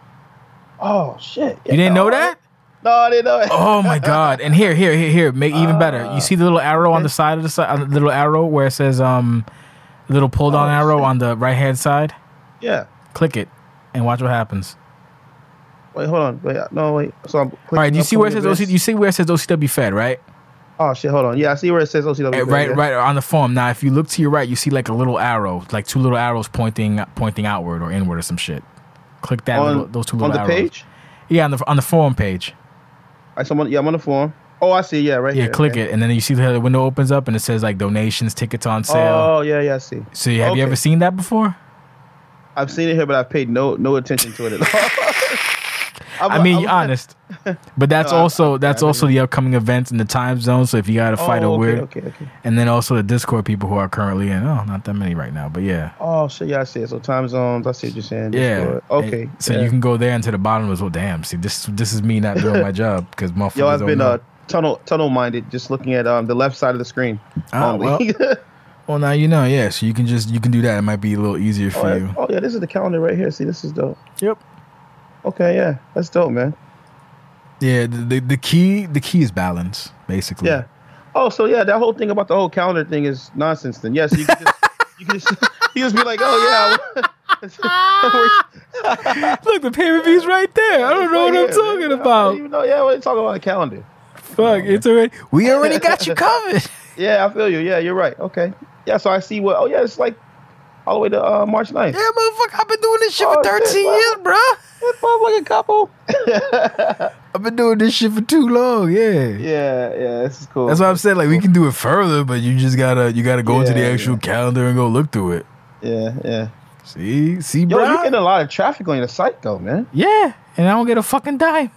Oh shit! Yeah, you didn't no, know that? No, I didn't know it. Oh my god! And here, here, here, here, make even uh, better. You see the little arrow on the side of the side, uh, little arrow where it says um, little pull down oh, arrow shit. on the right hand side. Yeah. Click it, and watch what happens. Wait, hold on. Wait, no, wait. So I'm all right. Do you see where it says O C, you see where it says O C W Fed, right? Oh shit! Hold on. Yeah, I see where it says O C W. Hey, right, yeah. right on the form. Now, if you look to your right, you see like a little arrow, like two little arrows pointing pointing outward or inward or some shit. Click that. On, little, those two little arrows. On the arrows. page. Yeah, on the on the forum page. I someone yeah, I'm on the forum. Oh, I see. Yeah, right. Yeah, here, click okay. it, and then you see the window opens up, and it says like donations, tickets on sale. Oh yeah, yeah, I see. So have okay. you ever seen that before? I've seen it here, but I've paid no no attention to it at all. I mean, you're honest, but that's no, also that's I mean, also the upcoming events in the time zone. So if you got to fight oh, a weird, okay, okay, okay. and then also the Discord people who are currently in, oh, not that many right now, but yeah. Oh shit, yeah, I see it. So time zones, I see what you're saying. Discord. Yeah, okay. And, so yeah. you can go there and to the bottom is well, damn. See, this this is me not doing my job because motherfuckers. Yo, I've don't been know. uh, tunnel tunnel minded, just looking at um the left side of the screen. Oh well, well, now you know, yeah. So you can just you can do that. It might be a little easier for oh, you. Oh yeah, this is the calendar right here. See, this is dope. Yep. Okay, yeah, that's dope, man. Yeah, the, the the key the key is balance, basically. Yeah. Oh, so yeah, that whole thing about the whole calendar thing is nonsense. Then yes, yeah, so you can just you can just, you just be like, oh yeah. Look, the pay per view's right there. I don't know what I'm talking about. I don't even know, yeah, we're talking about a calendar. Fuck, it's already we already got you covered. Yeah, I feel you. Yeah, you're right. Okay. Yeah, so I see what. Oh yeah, it's like. All the way to uh, March ninth. Yeah, motherfucker, I've been doing this shit oh, for thirteen years, bro. That motherfucking couple. I've been doing this shit for too long, yeah. Yeah, yeah, this is cool. That's why I'm saying, like, we can do it further, but you just gotta, you gotta go yeah, into the actual yeah. calendar and go look through it. Yeah, yeah. See, see, bro. Yo, you getting a lot of traffic on your site, though, man. Yeah, and I don't get a fucking dime.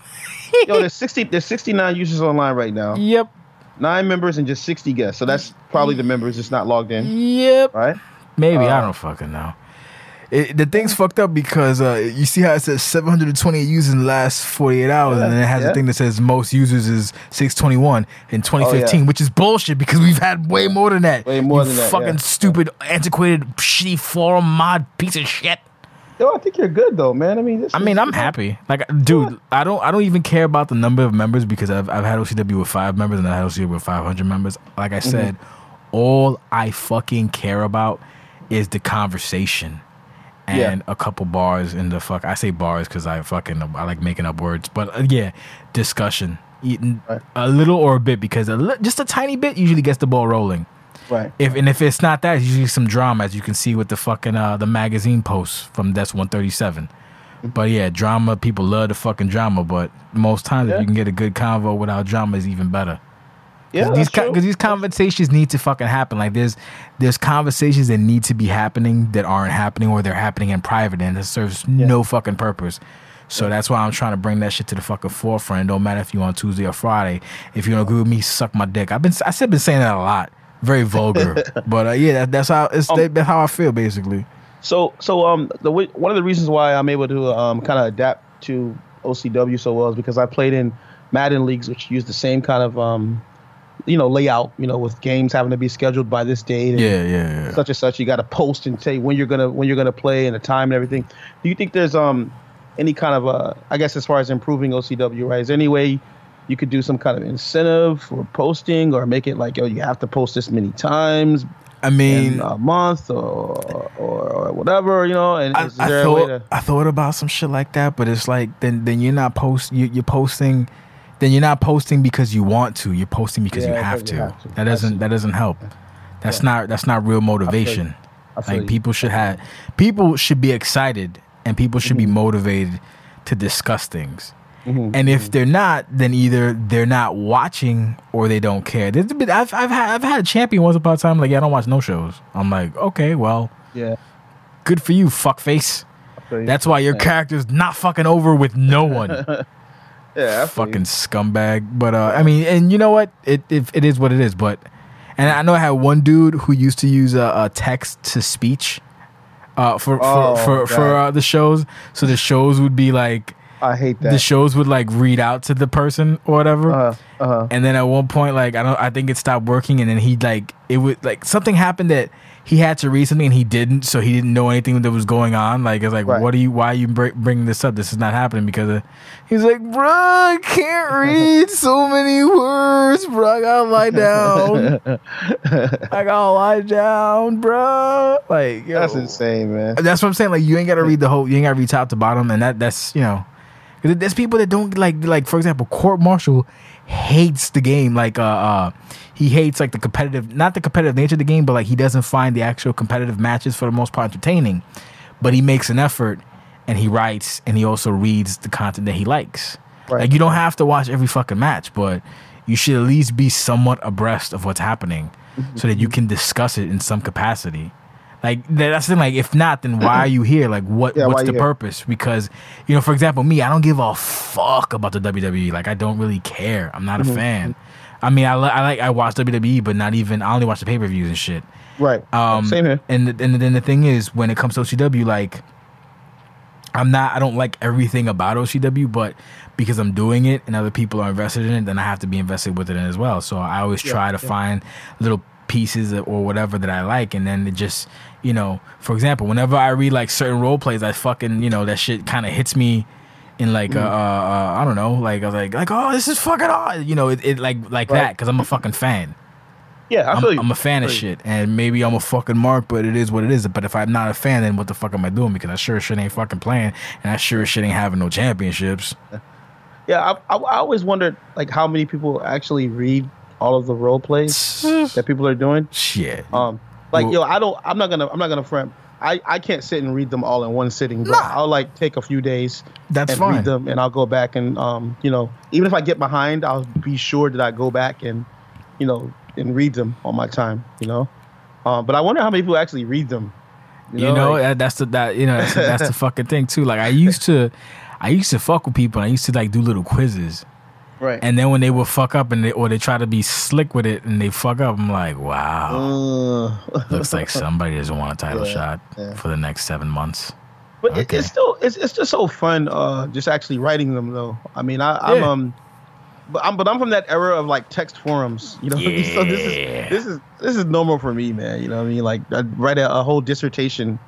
Yo, there's sixty, there's sixty-nine users online right now. Yep. Nine members and just sixty guests, so that's probably the members that's not logged in. Yep. Right? Maybe. Uh, I don't fucking know. It, the thing's fucked up because uh, you see how it says seven hundred twenty users in the last forty-eight hours, yeah, and then it has yeah. a thing that says most users is six twenty-one in twenty fifteen, oh, yeah. which is bullshit because we've had way more than that. Way more you than that. Fucking yeah. stupid, antiquated, shitty forum mod piece of shit. Yo, I think you're good though, man. I mean, this I mean, I'm happy. Like, dude, yeah. I don't, I don't even care about the number of members because I've, I've had O C W with five members and I had O C W with five hundred members. Like I said, mm-hmm. all I fucking care about is the conversation and yeah. a couple bars in the fuck. I say bars because I fucking I like making up words, but uh, yeah, discussion, eating right. a little or a bit because a li- just a tiny bit usually gets the ball rolling. Right. If and if it's not that, it's usually some drama, as you can see with the fucking uh, the magazine posts from That's one thirty-seven. Mm-hmm. But yeah, drama. People love the fucking drama, but most times yeah. if you can get a good convo without drama, is even better. Yeah, because these, these conversations need to fucking happen. Like there's there's conversations that need to be happening that aren't happening, or they're happening in private and it serves yeah. no fucking purpose. So that's why I'm trying to bring that shit to the fucking forefront. It don't matter if you're on Tuesday or Friday. If you don't agree with me, suck my dick. I've been I said been saying that a lot. Very vulgar, but uh, yeah, that, that's how it's um, that's how I feel basically. So, so um, the w- one of the reasons why I'm able to um kind of adapt to O C W so well is because I played in Madden leagues, which use the same kind of um, you know, layout, you know, with games having to be scheduled by this date, and yeah, yeah, yeah, such and such. You got to post and say when you're gonna when you're gonna play and the time and everything. Do you think there's um any kind of uh, I guess as far as improving O C W, right? Is there any way you could do some kind of incentive for posting, or make it like, oh, you have to post this many times. I mean, in a month or or, or whatever, you know. And I, is there I thought a way to- I thought about some shit like that, but it's like then then you're not post you, you're posting, then you're not posting because you want to. You're posting because yeah, you, have you have to. That doesn't that doesn't help. That's yeah. not that's not real motivation. I feel you. I feel like people you. should have people should be excited and people should mm-hmm. be motivated to discuss things. Mm-hmm. And if they're not, then either they're not watching or they don't care. There's been, I've I've had I've had a champion once upon a time like, yeah, I don't watch no shows. I'm like, okay, well, yeah, good for you, fuckface. That's why your character's not fucking over with no one. Yeah, fucking scumbag. But uh, I mean, and you know what? It, it it is what it is. But and I know I had one dude who used to use a, a text to speech, uh, for for oh, for, for uh, the shows. So the shows would be like. I hate that. The shows would like read out to the person or whatever, uh-huh. Uh-huh. and then at one point, like I don't, I think it stopped working, and then he like it would like something happened that he had to read something and he didn't, so he didn't know anything that was going on. Like it's like, right. what are you? Why are you br- bringing this up? This is not happening because of... he's like, bro, I can't read so many words, bro. I gotta lie down. I gotta lie down, bro. Like yo. That's insane, man. That's what I'm saying. Like you ain't gotta read the whole. You ain't gotta read top to bottom, and that that's you know. There's people that don't like, like for example, Court Martial hates the game. Like, uh, uh, he hates like the competitive, not the competitive nature of the game, but like he doesn't find the actual competitive matches for the most part entertaining. But he makes an effort, and he writes, and he also reads the content that he likes. Right. Like you don't have to watch every fucking match, but you should at least be somewhat abreast of what's happening, mm-hmm. so that you can discuss it in some capacity. Like that's the thing. Like if not, then why are you here? Like what? Yeah, what's the here? Purpose? Because you know, for example, me, I don't give a fuck about the W W E. Like I don't really care. I'm not mm-hmm. a fan. I mean, I, I like I watch W W E, but not even. I only watch the pay per views and shit. Right. Um, Same here. And the, and then the thing is, when it comes to O C W, like I'm not. I don't like everything about O C W, but because I'm doing it and other people are invested in it, then I have to be invested with it as well. So I always yeah, try to yeah. find little pieces or whatever that I like, and then it just. You know, for example, whenever I read like certain role plays, I fucking, you know, that shit kind of hits me in like, mm. uh, uh, I don't know, like I was like, like oh, this is fucking odd, you know, it, it like like right. that because I'm a fucking fan. Yeah, I feel I'm, you. I'm a fan of shit, and maybe I'm a fucking mark, but it is what it is. But if I'm not a fan, then what the fuck am I doing? Because I sure as shit ain't fucking playing, and I sure as shit ain't having no championships. Yeah, I, I, I always wondered like how many people actually read all of the role plays that people are doing. Shit. Um. Like, yo, I don't, I'm not gonna, I'm not gonna front. I, I can't sit and read them all in one sitting, bro. Nah. I'll like take a few days That's and fine. read them, and I'll go back and, um, you know, even if I get behind, I'll be sure that I go back and, you know, and read them on my time, you know. Um, but I wonder how many people actually read them. You know, you know like, that's the that you know that's, that's the fucking thing too. Like I used to, I used to fuck with people. And I used to like do little quizzes. Right. And then when they would fuck up and they or they try to be slick with it and they fuck up, I'm like, wow. Uh. Looks like somebody doesn't want a title yeah, shot yeah. for the next seven months. But okay. it, it's still it's it's just so fun uh, just actually writing them though. I mean, I, I'm yeah. um but I'm but I'm from that era of like text forums, you know. Yeah. So this is this is this is normal for me, man. You know what I mean? Like I'd write a, a whole dissertation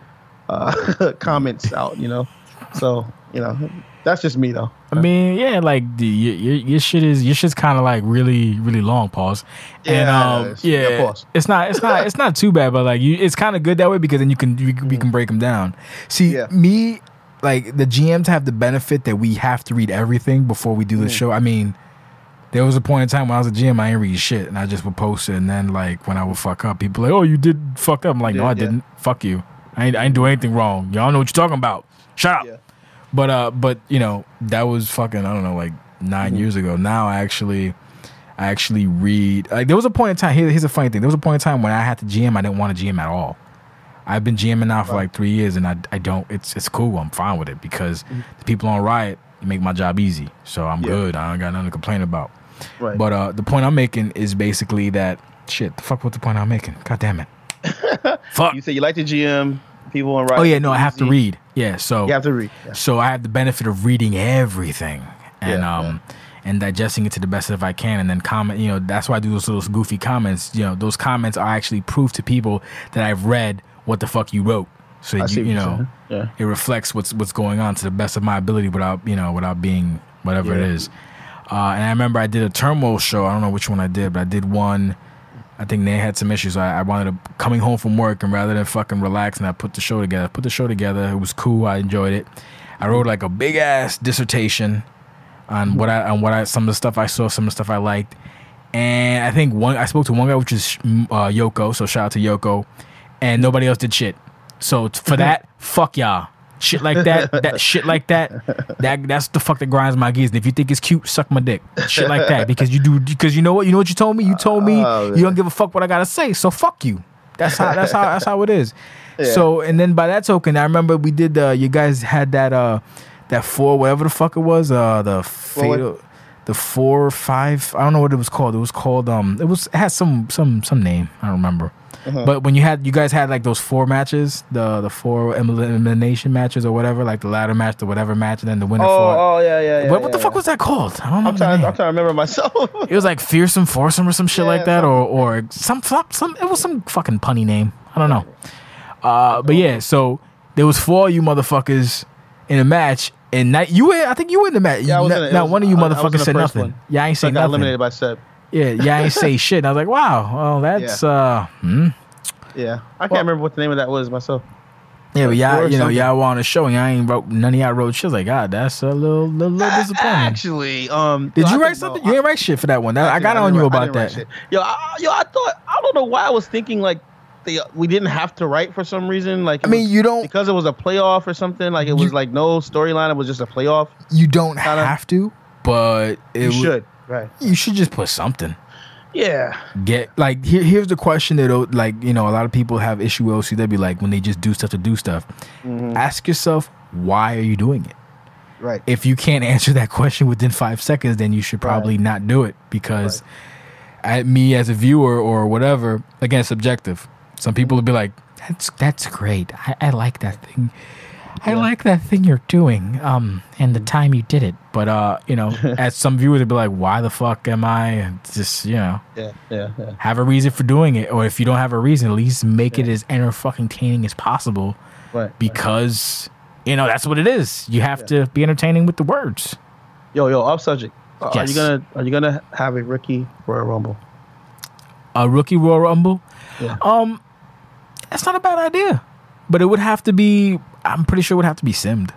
uh, comments out, you know. So, you know, that's just me though. I mean, yeah, like the, your, your shit is your shit's kind of like really, really long. Pause. Yeah, and, um, yeah, yeah pause. It's not, it's not, it's not too bad, but like, you, it's kind of good that way because then you can, you, you can break them down. See, yeah. me, like the G Ms have the benefit that we have to read everything before we do the mm. show. I mean, there was a point in time when I was a G M, I didn't read shit, and I just would post it, and then like when I would fuck up, people like, oh, you did fuck up. I'm like, yeah, no, I yeah. didn't. Fuck you. I ain't, I ain't do anything wrong. Y'all know what you're talking about. Shut up. Yeah. But uh, but you know that was fucking I don't know like nine mm-hmm. years ago. Now I actually, I actually read. Like there was a point in time. Here, here's a funny thing. There was a point in time when I had to G M. I didn't want to G M at all. I've been GMing now for right. like three years, and I I don't. It's it's cool. I'm fine with it because mm-hmm. the people on Riot make my job easy. So I'm yeah. good. I don't got nothing to complain about. Right. But uh, the point I'm making is basically that shit. The fuck with the point I'm making? God damn it. Fuck. You say you like the G M. People on Riot. Oh yeah, no, I have to read. Yeah, so you have to read. Yeah. So I have the benefit of reading everything and yeah, um yeah. and digesting it to the best if I can, and then comment. You know, that's why I do those little goofy comments. You know, those comments are actually proof to people that I've read what the fuck you wrote. So you, you know, yeah. it reflects what's what's going on to the best of my ability without you know without being whatever yeah. it is. Uh, and I remember I did a Turmoil show. I don't know which one I did, but I did one. I think Nate had some issues. I, I wanted to coming home from work, and rather than fucking relax, and I put the show together. I put the show together. It was cool. I enjoyed it. I wrote like a big ass dissertation on what I on what I some of the stuff I saw, some of the stuff I liked, and I think one I spoke to one guy, which is uh, Yoko. So shout out to Yoko, and nobody else did shit. So for that, fuck y'all. Shit like that, that shit like that, that that's the fuck that grinds my gears. And if you think it's cute, suck my dick. Shit like that, because you do, because you know what, you know what you told me. You told me oh, you don't give a fuck what I gotta say, so fuck you. That's how that's how that's how it is. Yeah. So and then by that token, I remember we did. Uh, you guys had that uh, that four whatever the fuck it was. Uh, the fatal, well, the four or five. I don't know what it was called. It was called um. It was it had some some some name. I don't remember. Uh-huh. But when you had you guys had like those four matches, the the four elimination matches or whatever, like the ladder match, the whatever match, and then the winner. Oh, four. oh yeah, yeah, yeah. What, yeah, what the yeah. fuck was that called? I don't know. I'm trying. I'm trying to remember myself. It was like fearsome foursome or some shit yeah, like that, or or some some. It was some fucking punny name. I don't know. Uh, but yeah, so there was four of you motherfuckers in a match, and not, you were. I think you were in the match. Yeah, I was not, in a, not was, one of you motherfuckers said nothing. One. Yeah, I ain't say nothing. I got eliminated by Seb. Yeah, yeah, I ain't say shit. And I was like, wow, well, that's, yeah. uh, hmm. Yeah, I can't well, remember what the name of that was myself. Yeah, but y'all, you know, y'all were on a show and y'all ain't wrote, none of y'all wrote shit. I was like, God, that's a little, little, little disappointing. Actually, um, did yo, you I write something? No, you I, ain't write shit for that one. That, I got I on you about that. Yo, I, yo, I thought, I don't know why I was thinking like, They, we didn't have to write for some reason. Like I mean, was, you don't because it was a playoff or something. Like it was you, like no storyline. It was just a playoff. You don't kinda. have to, but it you was, should. Right. You should just put something. Yeah. Get like here. Here's the question that like you know a lot of people have issue with O C W. Like when they just do stuff to do stuff. Mm-hmm. Ask yourself, why are you doing it? Right. If you can't answer that question within five seconds, then you should probably right. not do it because, right. at me as a viewer or whatever, again, subjective. Some people would be like, "That's that's great. I, I like that thing. I yeah. like that thing you're doing. Um, and the time you did it." But uh, you know, as some viewers would be like, "Why the fuck am I just you know?" Yeah, yeah, yeah. Have a reason for doing it, or if you don't have a reason, at least make yeah. it as entertaining as possible. Right. Because right. you know that's what it is. You have yeah. to be entertaining with the words. Yo, yo, off subject. Uh, yes. Are you gonna Are you gonna have a Ricky Royal Rumble? A Rookie Royal Rumble? Yeah. Um. That's not a bad idea, but it would have to be. I'm pretty sure it would have to be simmed.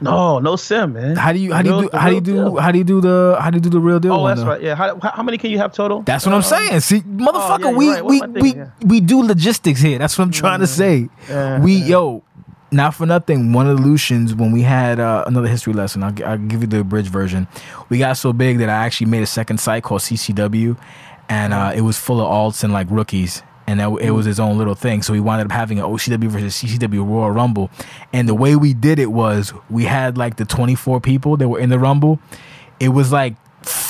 No, no sim, man. How do you how do you do how do you do how do you do the how do you do the real deal? Oh, that's right. Yeah. How how many can you have total? That's what I'm saying. See, motherfucker, we we we we do logistics here. That's what I'm trying to say. We yo, not for nothing. One of the Lucians when we had uh, another history lesson. I'll, I'll give you the abridged version. We got so big that I actually made a second site called C C W, and uh, it was full of alts and like rookies. And that, it was his own little thing. So we wound up having an O C W versus C C W Royal Rumble. And the way we did it was we had like the twenty-four people that were in the Rumble. It was like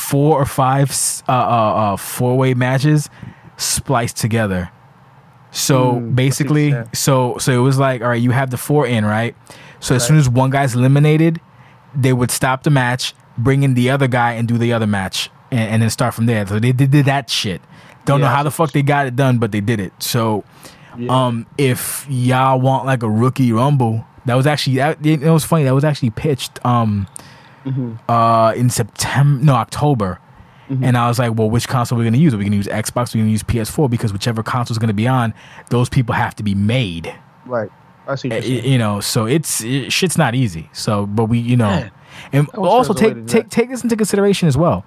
four or five uh, uh, uh, four-way matches spliced together. So mm, basically, so so it was like, all right, you have the four in, right? So right. as soon as one guy's eliminated, they would stop the match, bring in the other guy, and do the other match, and, and then start from there. So they did, did that shit. Don't yeah. know how the fuck they got it done, but they did it. So yeah. um, if y'all want like a rookie rumble, that was actually, that, it was funny, that was actually pitched um, mm-hmm. uh, in September, no, October. Mm-hmm. And I was like, well, which console are we going to use? Are we going to use Xbox? Are we going to use P S four? Because whichever console is going to be on, those people have to be made. Right. I see. What you're saying. You know, so it's, it, shit's not easy. So, but we, you know, Man. and also take, take, take this into consideration as well.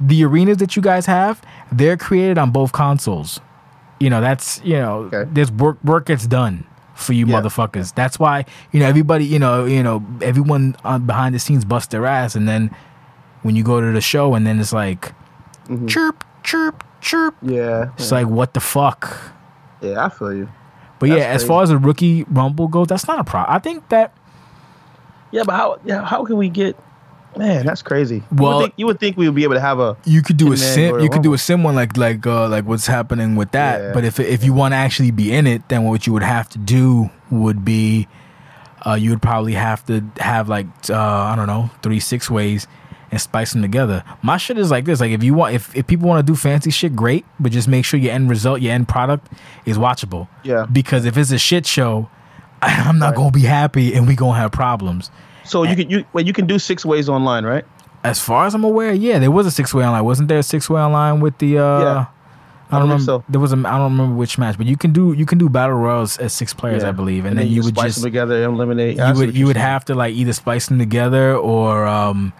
The arenas that you guys have, they're created on both consoles. You know, that's, you know, okay. there's work, work gets done for you yeah. motherfuckers. That's why, you know, everybody, you know, you know, everyone on behind the scenes busts their ass. And then when you go to the show and then it's like, mm-hmm. chirp, chirp, chirp. Yeah. It's yeah. like, what the fuck? Yeah, I feel you. But that's yeah, crazy. As far as the rookie rumble goes, that's not a problem. I think that. Yeah, but how yeah, how can we get. Man, that's crazy. Well, you would think, you would think we would be able to have a. You could do a sim. You could do a sim one like like uh, like what's happening with that. Yeah. But if if you want to actually be in it, then what you would have to do would be, uh, you would probably have to have like uh, I don't know three six ways and spice them together. My shit is like this. Like if you want, if, if people want to do fancy shit, great. But just make sure your end result, your end product, is watchable. Yeah. Because if it's a shit show, I, I'm not right. gonna be happy, and we gonna have problems. So you can you well, you can do six ways online, right? As far as I'm aware, yeah, there was a six way online. Wasn't there a six way online with the? Uh, yeah. I don't I remember. So. There was a. I don't remember which match, but you can do you can do battle royals as six players, yeah. I believe, and, and then, then you, you would spice just them together and eliminate. You would you would saying. have to like either spice them together or, um,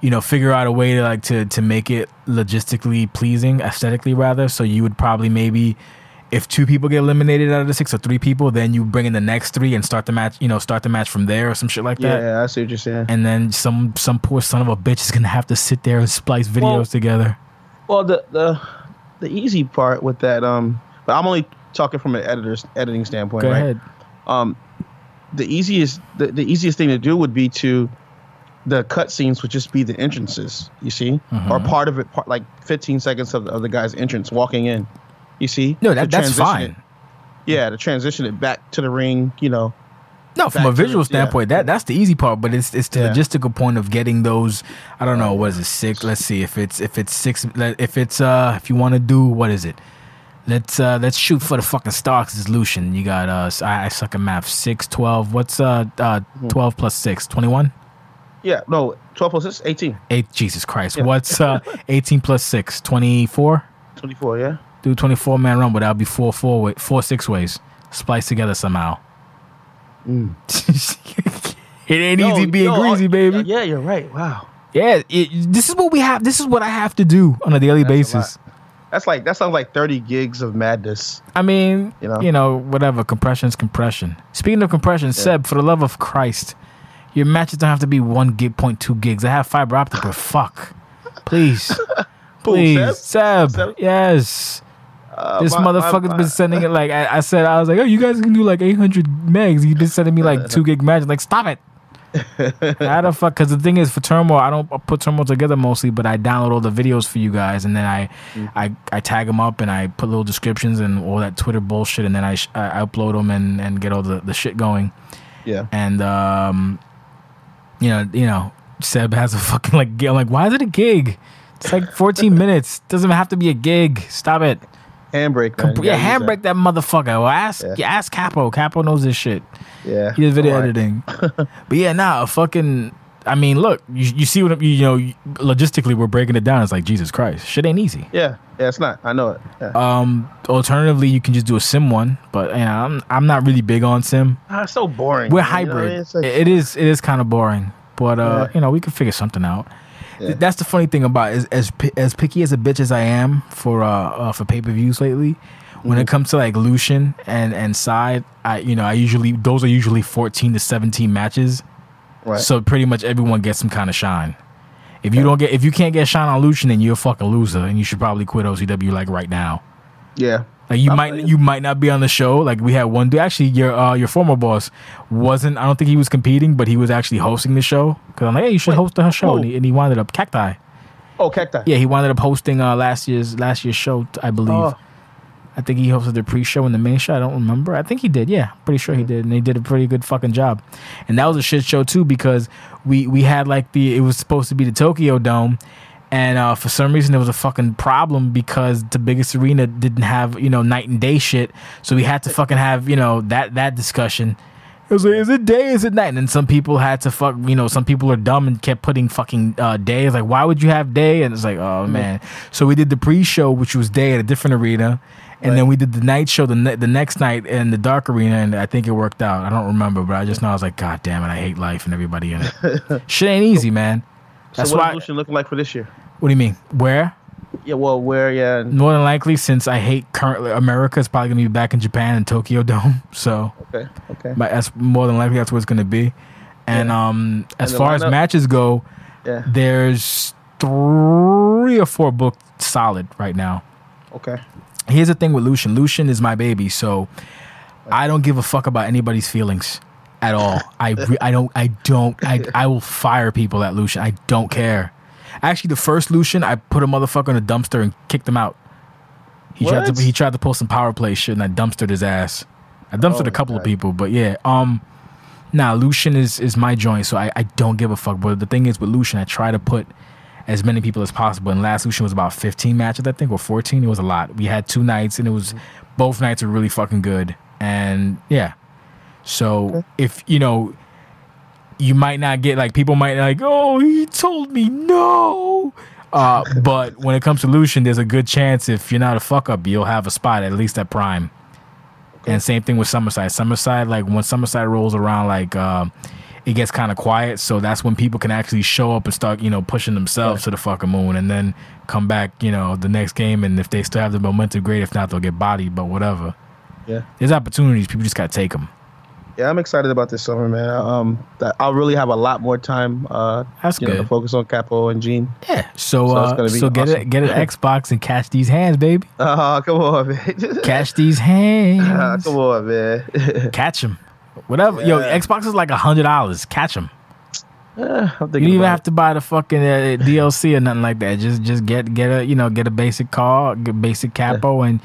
you know, figure out a way to like to to make it logistically pleasing, aesthetically rather. So you would probably maybe. If two people get eliminated out of the six or three people, then you bring in the next three and start the match. You know, start the match from there or some shit like that. Yeah, I see what you're saying. And then some some poor son of a bitch is gonna have to sit there and splice videos well, together. Well, the the the easy part with that, um, but I'm only talking from an editor's editing standpoint. Go right? ahead. Um, the easiest the, the easiest thing to do would be to the cutscenes would just be the entrances. You see, mm-hmm. or part of it, part, like fifteen seconds of, of the guy's entrance walking in. You see? No, that, that's fine. It, yeah, to transition it back to the ring, you know. No, from a visual the, standpoint, yeah. that that's the easy part, but it's it's the yeah. logistical point of getting those. I don't know, what is it? Six? Let's see if it's if it's six. If it's uh, if you want to do what is it? Let's uh, let's shoot for the fucking stocks. It's Lucian. You got uh, I, I suck at math. Six, twelve. What's uh, uh twelve plus six? Twenty-one. Yeah. No, twelve plus six, eighteen. Eight. Jesus Christ. Yeah. What's uh, eighteen plus six? Twenty-four. Twenty-four. Yeah. Do twenty-four man rumble. That'll be four four way, four six ways spliced together somehow. Mm. It ain't yo, easy being yo, greasy, baby. Yeah, you're right. Wow. Yeah, it, this is what we have. This is what I have to do on a daily that's basis. A that's like that sounds like thirty gigs of madness. I mean, you know, you know whatever. Compression's compression. Speaking of compression, yeah. Seb, for the love of Christ, your matches don't have to be one gig, point two gigs. I have fiber optic, but fuck, please, please, Ooh, Seb? Seb, Seb, yes. Uh, this my, motherfucker's my, been sending it like I, I said. I was like, "Oh, you guys can do like eight hundred megs." You've been sending me like two gig matches. Like, stop it! How the fuck? Because the thing is, for Turmoil, I don't put Turmoil together mostly, but I download all the videos for you guys, and then I, mm. I, I tag them up, and I put little descriptions and all that Twitter bullshit, and then I, sh I upload them and, and get all the, the shit going. Yeah. And um, you know, you know, Seb has a fucking like. I'm like, why is it a gig? It's like fourteen minutes. Doesn't have to be a gig. Stop it. Handbrake, man. Yeah, handbrake that. that motherfucker. Well, ask, yeah. Yeah, ask Capo. Capo knows this shit. Yeah, he does video right. editing. But yeah, nah, fucking. I mean, look, you you see what you know. Logistically, we're breaking it down. It's like Jesus Christ, shit ain't easy. Yeah, yeah, it's not. I know it. Yeah. Um, alternatively, you can just do a sim one, but you know, I'm I'm not really big on sim. Ah, it's so boring. We're hybrid. You know what I mean? It's like, it is it is kind of boring, but uh, yeah. you know, we can figure something out. Yeah. That's the funny thing about it, is as as picky as a bitch as I am for uh, uh for pay per views lately. When mm-hmm. it comes to like Lucian and and Side, I you know I usually those are usually fourteen to seventeen matches, right? So pretty much everyone gets some kind of shine. If you yeah. don't get if you can't get shine on Lucian, then you're a fucking loser, and you should probably quit O C W like right now. Yeah, like you I'm might playing. you might not be on the show. Like we had one dude actually your uh your former boss wasn't. I don't think he was competing, but he was actually hosting the show. Because I'm like, hey, you should Wait, host the show, and he, and he wound up Cacti. Oh, Cacti. Yeah, he wound up hosting uh, last year's last year's show, I believe. Oh. I think he hosted the pre-show and the main show. I don't remember. I think he did. Yeah, I'm pretty sure he did. And they did a pretty good fucking job. And that was a shit show too, because we we had like the it was supposed to be the Tokyo Dome, and uh, for some reason there was a fucking problem because the biggest arena didn't have, you know, night and day shit. So we had to fucking have, you know, that that discussion. It was like, is it day? Is it night? And then some people had to fuck, you know, some people are dumb and kept putting fucking uh, day. It's like, why would you have day? And it's like, oh, mm-hmm. man. So we did the pre-show, which was day at a different arena. And right. then we did the night show the, ne the next night in the dark arena. And I think it worked out. I don't remember, but I just know I was like, God damn it, I hate life and everybody in it. Shit ain't easy, man. That's so what why Lucian looking like for this year? What do you mean? Where? Yeah, well, where, yeah. More than likely, since I hate currently America, it's probably going to be back in Japan and Tokyo Dome. So, okay, okay. But that's more than likely, that's what it's going to be. And yeah. um, as and far as matches go, yeah. there's three or four booked solid right now. Okay. Here's the thing with Lucian. Lucian is my baby, so okay. I don't give a fuck about anybody's feelings at all. I, re I don't, I don't, I, I will fire people at Lucian. I don't care. Actually, the first Lucian, I put a motherfucker in a dumpster and kicked him out. He what? tried to he tried to pull some power play shit, and I dumpstered his ass. I dumpstered oh, a couple God. of people, but yeah. Um, nah, Lucian is is my joint, so I I don't give a fuck. But the thing is, with Lucian, I try to put as many people as possible. And last Lucian was about fifteen matches, I think, or fourteen. It was a lot. We had two nights, and it was both nights were really fucking good. And yeah, so okay. if you know. You might not get, like, people might like, oh, he told me no. Uh, but when it comes to Lucian, there's a good chance if you're not a fuck-up, you'll have a spot, at least at Prime. Okay. And same thing with Summerside. Summerside, like, when Summerside rolls around, like, um, it gets kind of quiet. So that's when people can actually show up and start, you know, pushing themselves yeah. to the fucking moon and then come back, you know, the next game. And if they still have the momentum, great. If not, they'll get bodied, but whatever. Yeah. There's opportunities. People just got to take them. Yeah, I'm excited about this summer, man. Um, I'll really have a lot more time. Uh, That's you good. Know, to focus on Capo and Gene. Yeah. So, so, uh, so awesome. get it, get an Xbox and catch these hands, baby. Oh, uh, come on, man. Catch these hands. Uh, come on, man. Catch them. Whatever. Yeah. Yo, Xbox is like a hundred dollars. Catch them. Uh, you don't even have it. to buy the fucking uh, D L C or nothing like that. Just, just get, get a, you know, get a basic car, get basic Capo and.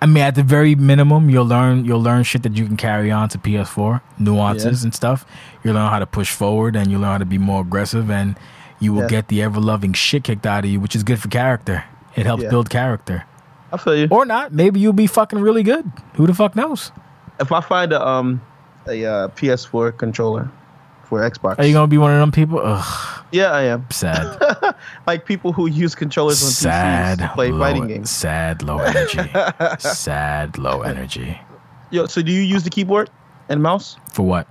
I mean, at the very minimum, you'll learn you'll learn shit that you can carry on to P S four, nuances yeah. and stuff. You'll learn how to push forward, and you'll learn how to be more aggressive, and you will yeah. get the ever-loving shit kicked out of you, which is good for character. It helps yeah. build character. I feel you. Or not. Maybe you'll be fucking really good. Who the fuck knows? If I find a, um, a uh, P S four controller for Xbox. Are you going to be one of them people? Ugh. Yeah, I am. Sad. Like people who use controllers on sad, P Cs to play low, fighting games. Sad, low energy. Sad, low energy. Yo, so do you use the keyboard and mouse? For what?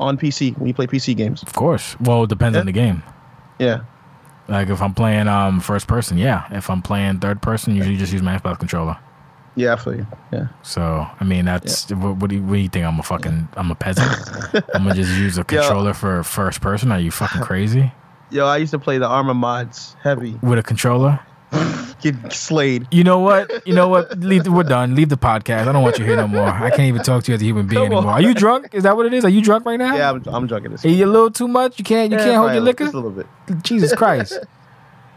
On P C, when you play P C games. Of course. Well, it depends yeah. on the game. Yeah. Like if I'm playing um, first person, yeah. If I'm playing third person, usually just use my Xbox controller. Yeah, I feel you. Yeah. So I mean, that's yeah. what, what, do you, what do you think? I'm a fucking I'm a peasant. I'm gonna just use a controller Yo. for first person. Are you fucking crazy? Yo, I used to play the Armor mods heavy with a controller. Get slayed. You know what? You know what? Leave the, we're done. Leave the podcast. I don't want you here no more. I can't even talk to you as a human being anymore. Are you drunk? Is that what it is? Are you drunk right now? Yeah, I'm, I'm drunk at this. Are you a little too much? You can't. You yeah, can't hold your liquor. Just a little bit. Jesus Christ.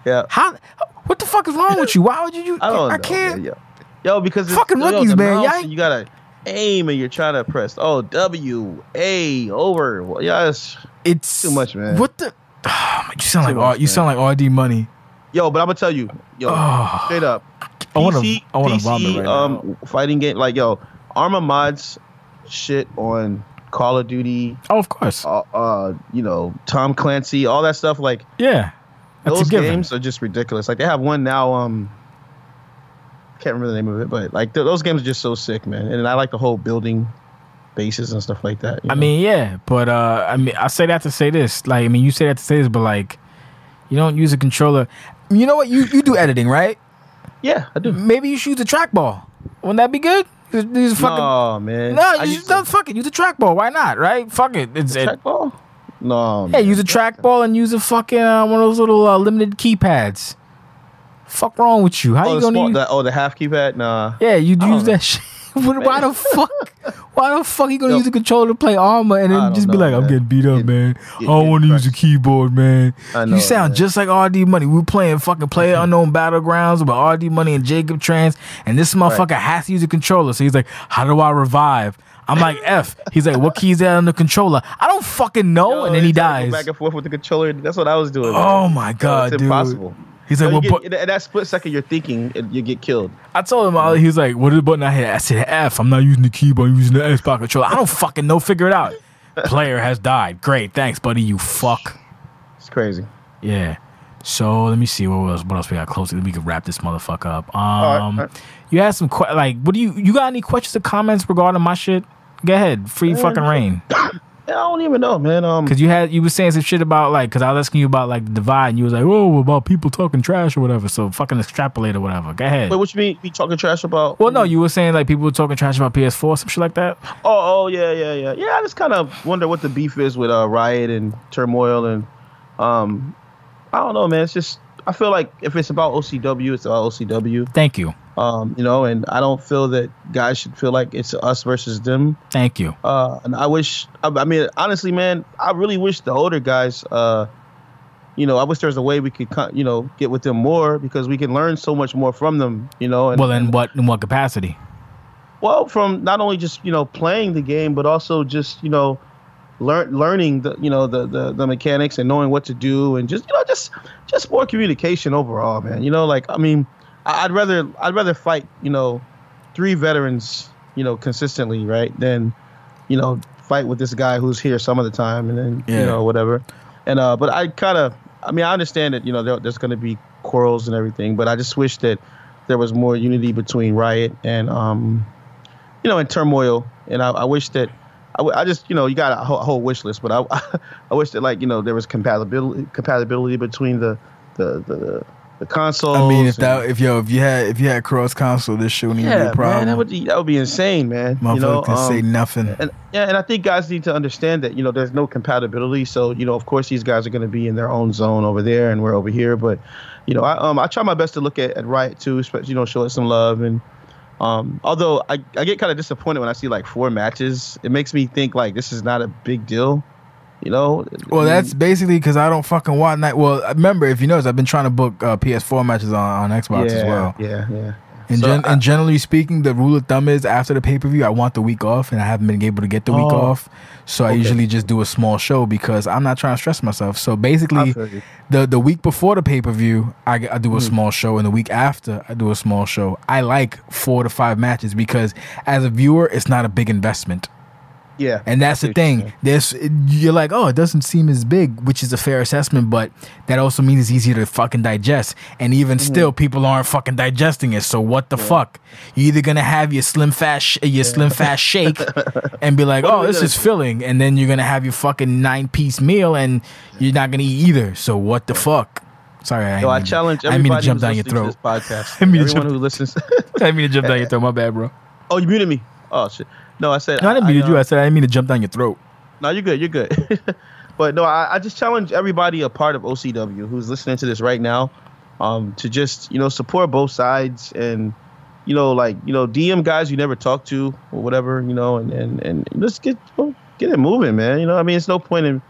Yeah. How? What the fuck is wrong with you? Why would you? you I don't. I know, can't. Man, yeah. Yo, because it's fucking rookies, yo, man. Mouse, you gotta aim, and you're trying to press oh W A over. Well, yeah, it's, it's too much, man. What the? Oh, you sound like much, you sound like R D Money. Yo, but I'm gonna tell you, yo, oh, straight up. P C, I want to. I want to vomit right um, now. Fighting game, like yo, Arma mods, shit on Call of Duty. Oh, of course. Uh, uh you know, Tom Clancy, all that stuff. Like, yeah, that's those games are just ridiculous. Like they have one now. Um. Can't remember the name of it, but like th those games are just so sick, man. And I like the whole building bases and stuff like that. You know? I mean, yeah, but uh, I mean, I say that to say this. Like, I mean, you say that to say this, but like, you don't use a controller. You know what? You you do editing, right? Yeah, I do. Maybe you should use a trackball. Wouldn't that be good? These fucking no, man. No, you don't fucking use a trackball. Why not? Right? Fuck it. It's a trackball. No. Yeah, man. Use a trackball and use a fucking uh, one of those little uh, limited keypads. Fuck wrong with you? How oh, you gonna small, use the, oh the half keypad? Nah. Yeah, you use know. that shit. Why the fuck? Why the fuck you gonna no. use a controller to play Arma and then just know, be like, man. I'm getting beat up, it, man. It, I don't want to use a keyboard, man. I know, you sound man. just like R D Money. We were playing fucking Player Unknown Battlegrounds with R D Money and Jacob Trans, and this motherfucker right. has to use a controller. So he's like, how do I revive? I'm like, F. He's like, what key is that on the controller? I don't fucking know. Yo, and then he dies. Back and forth with the controller. That's what I was doing. Oh, man. my God, so it's dude. impossible. He's like, so well, get, in that split second you're thinking, you get killed. I told him, I, he was like, what is the button I hit? I said, F. I'm not using the keyboard. I'm using the Xbox controller. I don't fucking know. Figure it out. Player has died. Great. Thanks, buddy. You fuck. It's crazy. Yeah. So let me see what else. What else we got closely? We can wrap this motherfucker up. Um, all right, all right. You had some que- like, what do you? You got any questions or comments regarding my shit? Go ahead, free man, fucking reign. I don't even know, man. Um, because you had you were saying some shit about like, because I was asking you about like the divide, and you was like, oh, about people talking trash or whatever. So fucking extrapolate or whatever. Go ahead. Wait, what you mean? We talking trash about? Well, no, you were saying like people were talking trash about P S four or some shit like that. Oh, oh yeah, yeah, yeah, yeah. I just kind of wonder what the beef is with uh, Riot and Turmoil and um. I don't know, man. It's just, I feel like if it's about O C W, it's about O C W. Thank you. Um, you know, and I don't feel that guys should feel like it's us versus them. Thank you. Uh, and I wish, I, I mean, honestly, man, I really wish the older guys, uh, you know, I wish there was a way we could, you know, get with them more because we can learn so much more from them, you know. And, well, in what, in what capacity? Well, from not only just, you know, playing the game, but also just, you know, Learn, learning the you know the, the the mechanics and knowing what to do and just you know just just more communication overall, man. You know, like I mean, I'd rather I'd rather fight you know three veterans you know consistently, right? Than you know fight with this guy who's here some of the time and then yeah. you know whatever. And uh, but I kind of I mean I understand that you know there, there's going to be quarrels and everything, but I just wish that there was more unity between Riot and um you know and Turmoil, and I, I wish that. I, I just, you know, you got a whole, whole wish list, but I, I, I wish that, like, you know, there was compatibility compatibility between the the the, the consoles. I mean, if that, if yo, if you had if you had cross console, this shit wouldn't yeah, even be a problem. Man, that would be, that would be insane, man. Motherfucker you know, can um, say nothing. And, yeah, and I think guys need to understand that, you know, there's no compatibility. So, you know, of course, these guys are going to be in their own zone over there, and we're over here. But, you know, I um I try my best to look at, at Riot too, you know, show it some love and. Um, although I, I get kind of disappointed when I see like four matches, it makes me think like this is not a big deal, you know. Well, I mean, that's basically because I don't fucking want night. Well, remember if you notice, I've been trying to book uh, P S four matches on, on Xbox yeah, as well. Yeah, yeah. And, so gen- I, and generally speaking, the rule of thumb is after the pay per view, I want the week off, and I haven't been able to get the oh, week off, so okay. I usually just do a small show because I'm not trying to stress myself. So basically, the the week before the pay per view, I, I do a mm. small show, and the week after, I do a small show. I like four to five matches because as a viewer, it's not a big investment. Yeah, and that's, that's the thing. There's you're like, oh, it doesn't seem as big, which is a fair assessment, but that also means it's easier to fucking digest. And even mm-hmm. still, people aren't fucking digesting it. So what the yeah. fuck? You're either gonna have your slim fast, sh- your yeah. slim fast shake, and be like, oh, this is filling, and then you're gonna have your fucking nine piece meal, and you're not gonna eat either. So what the fuck? Sorry, I, Yo, I mean, challenge everybody. I mean to jump down your throat. Podcast. I mean everyone jump, who listens. I mean to jump down your throat. My bad, bro. Oh, you muted me. Oh shit. No, I said. No, I didn't mean I, to you. I said I didn't mean to jump down your throat. No, you're good. You're good. But no, I, I just challenge everybody a part of O C W who's listening to this right now, um, to just you know support both sides and you know like you know D M guys you never talk to or whatever you know and and and let's get get it moving, man. You know, I mean, it's no point in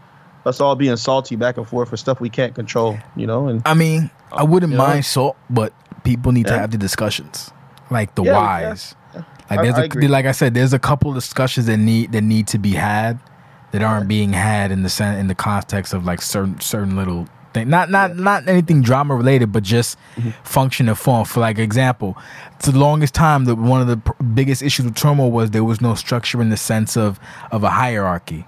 us all being salty back and forth for stuff we can't control. You know, and I mean, I wouldn't um, mind know? salt, but people need yeah. to have the discussions, like the yeah, whys. Yeah. Like there's I, a, I agree. Like I said, there's a couple of discussions that need that need to be had that aren't being had in the sen- in the context of like certain certain little thing. Not not yeah. not anything drama related, but just mm-hmm. function and form. For like example, it's the longest time that one of the pr- biggest issues with Turmoil was there was no structure in the sense of of a hierarchy.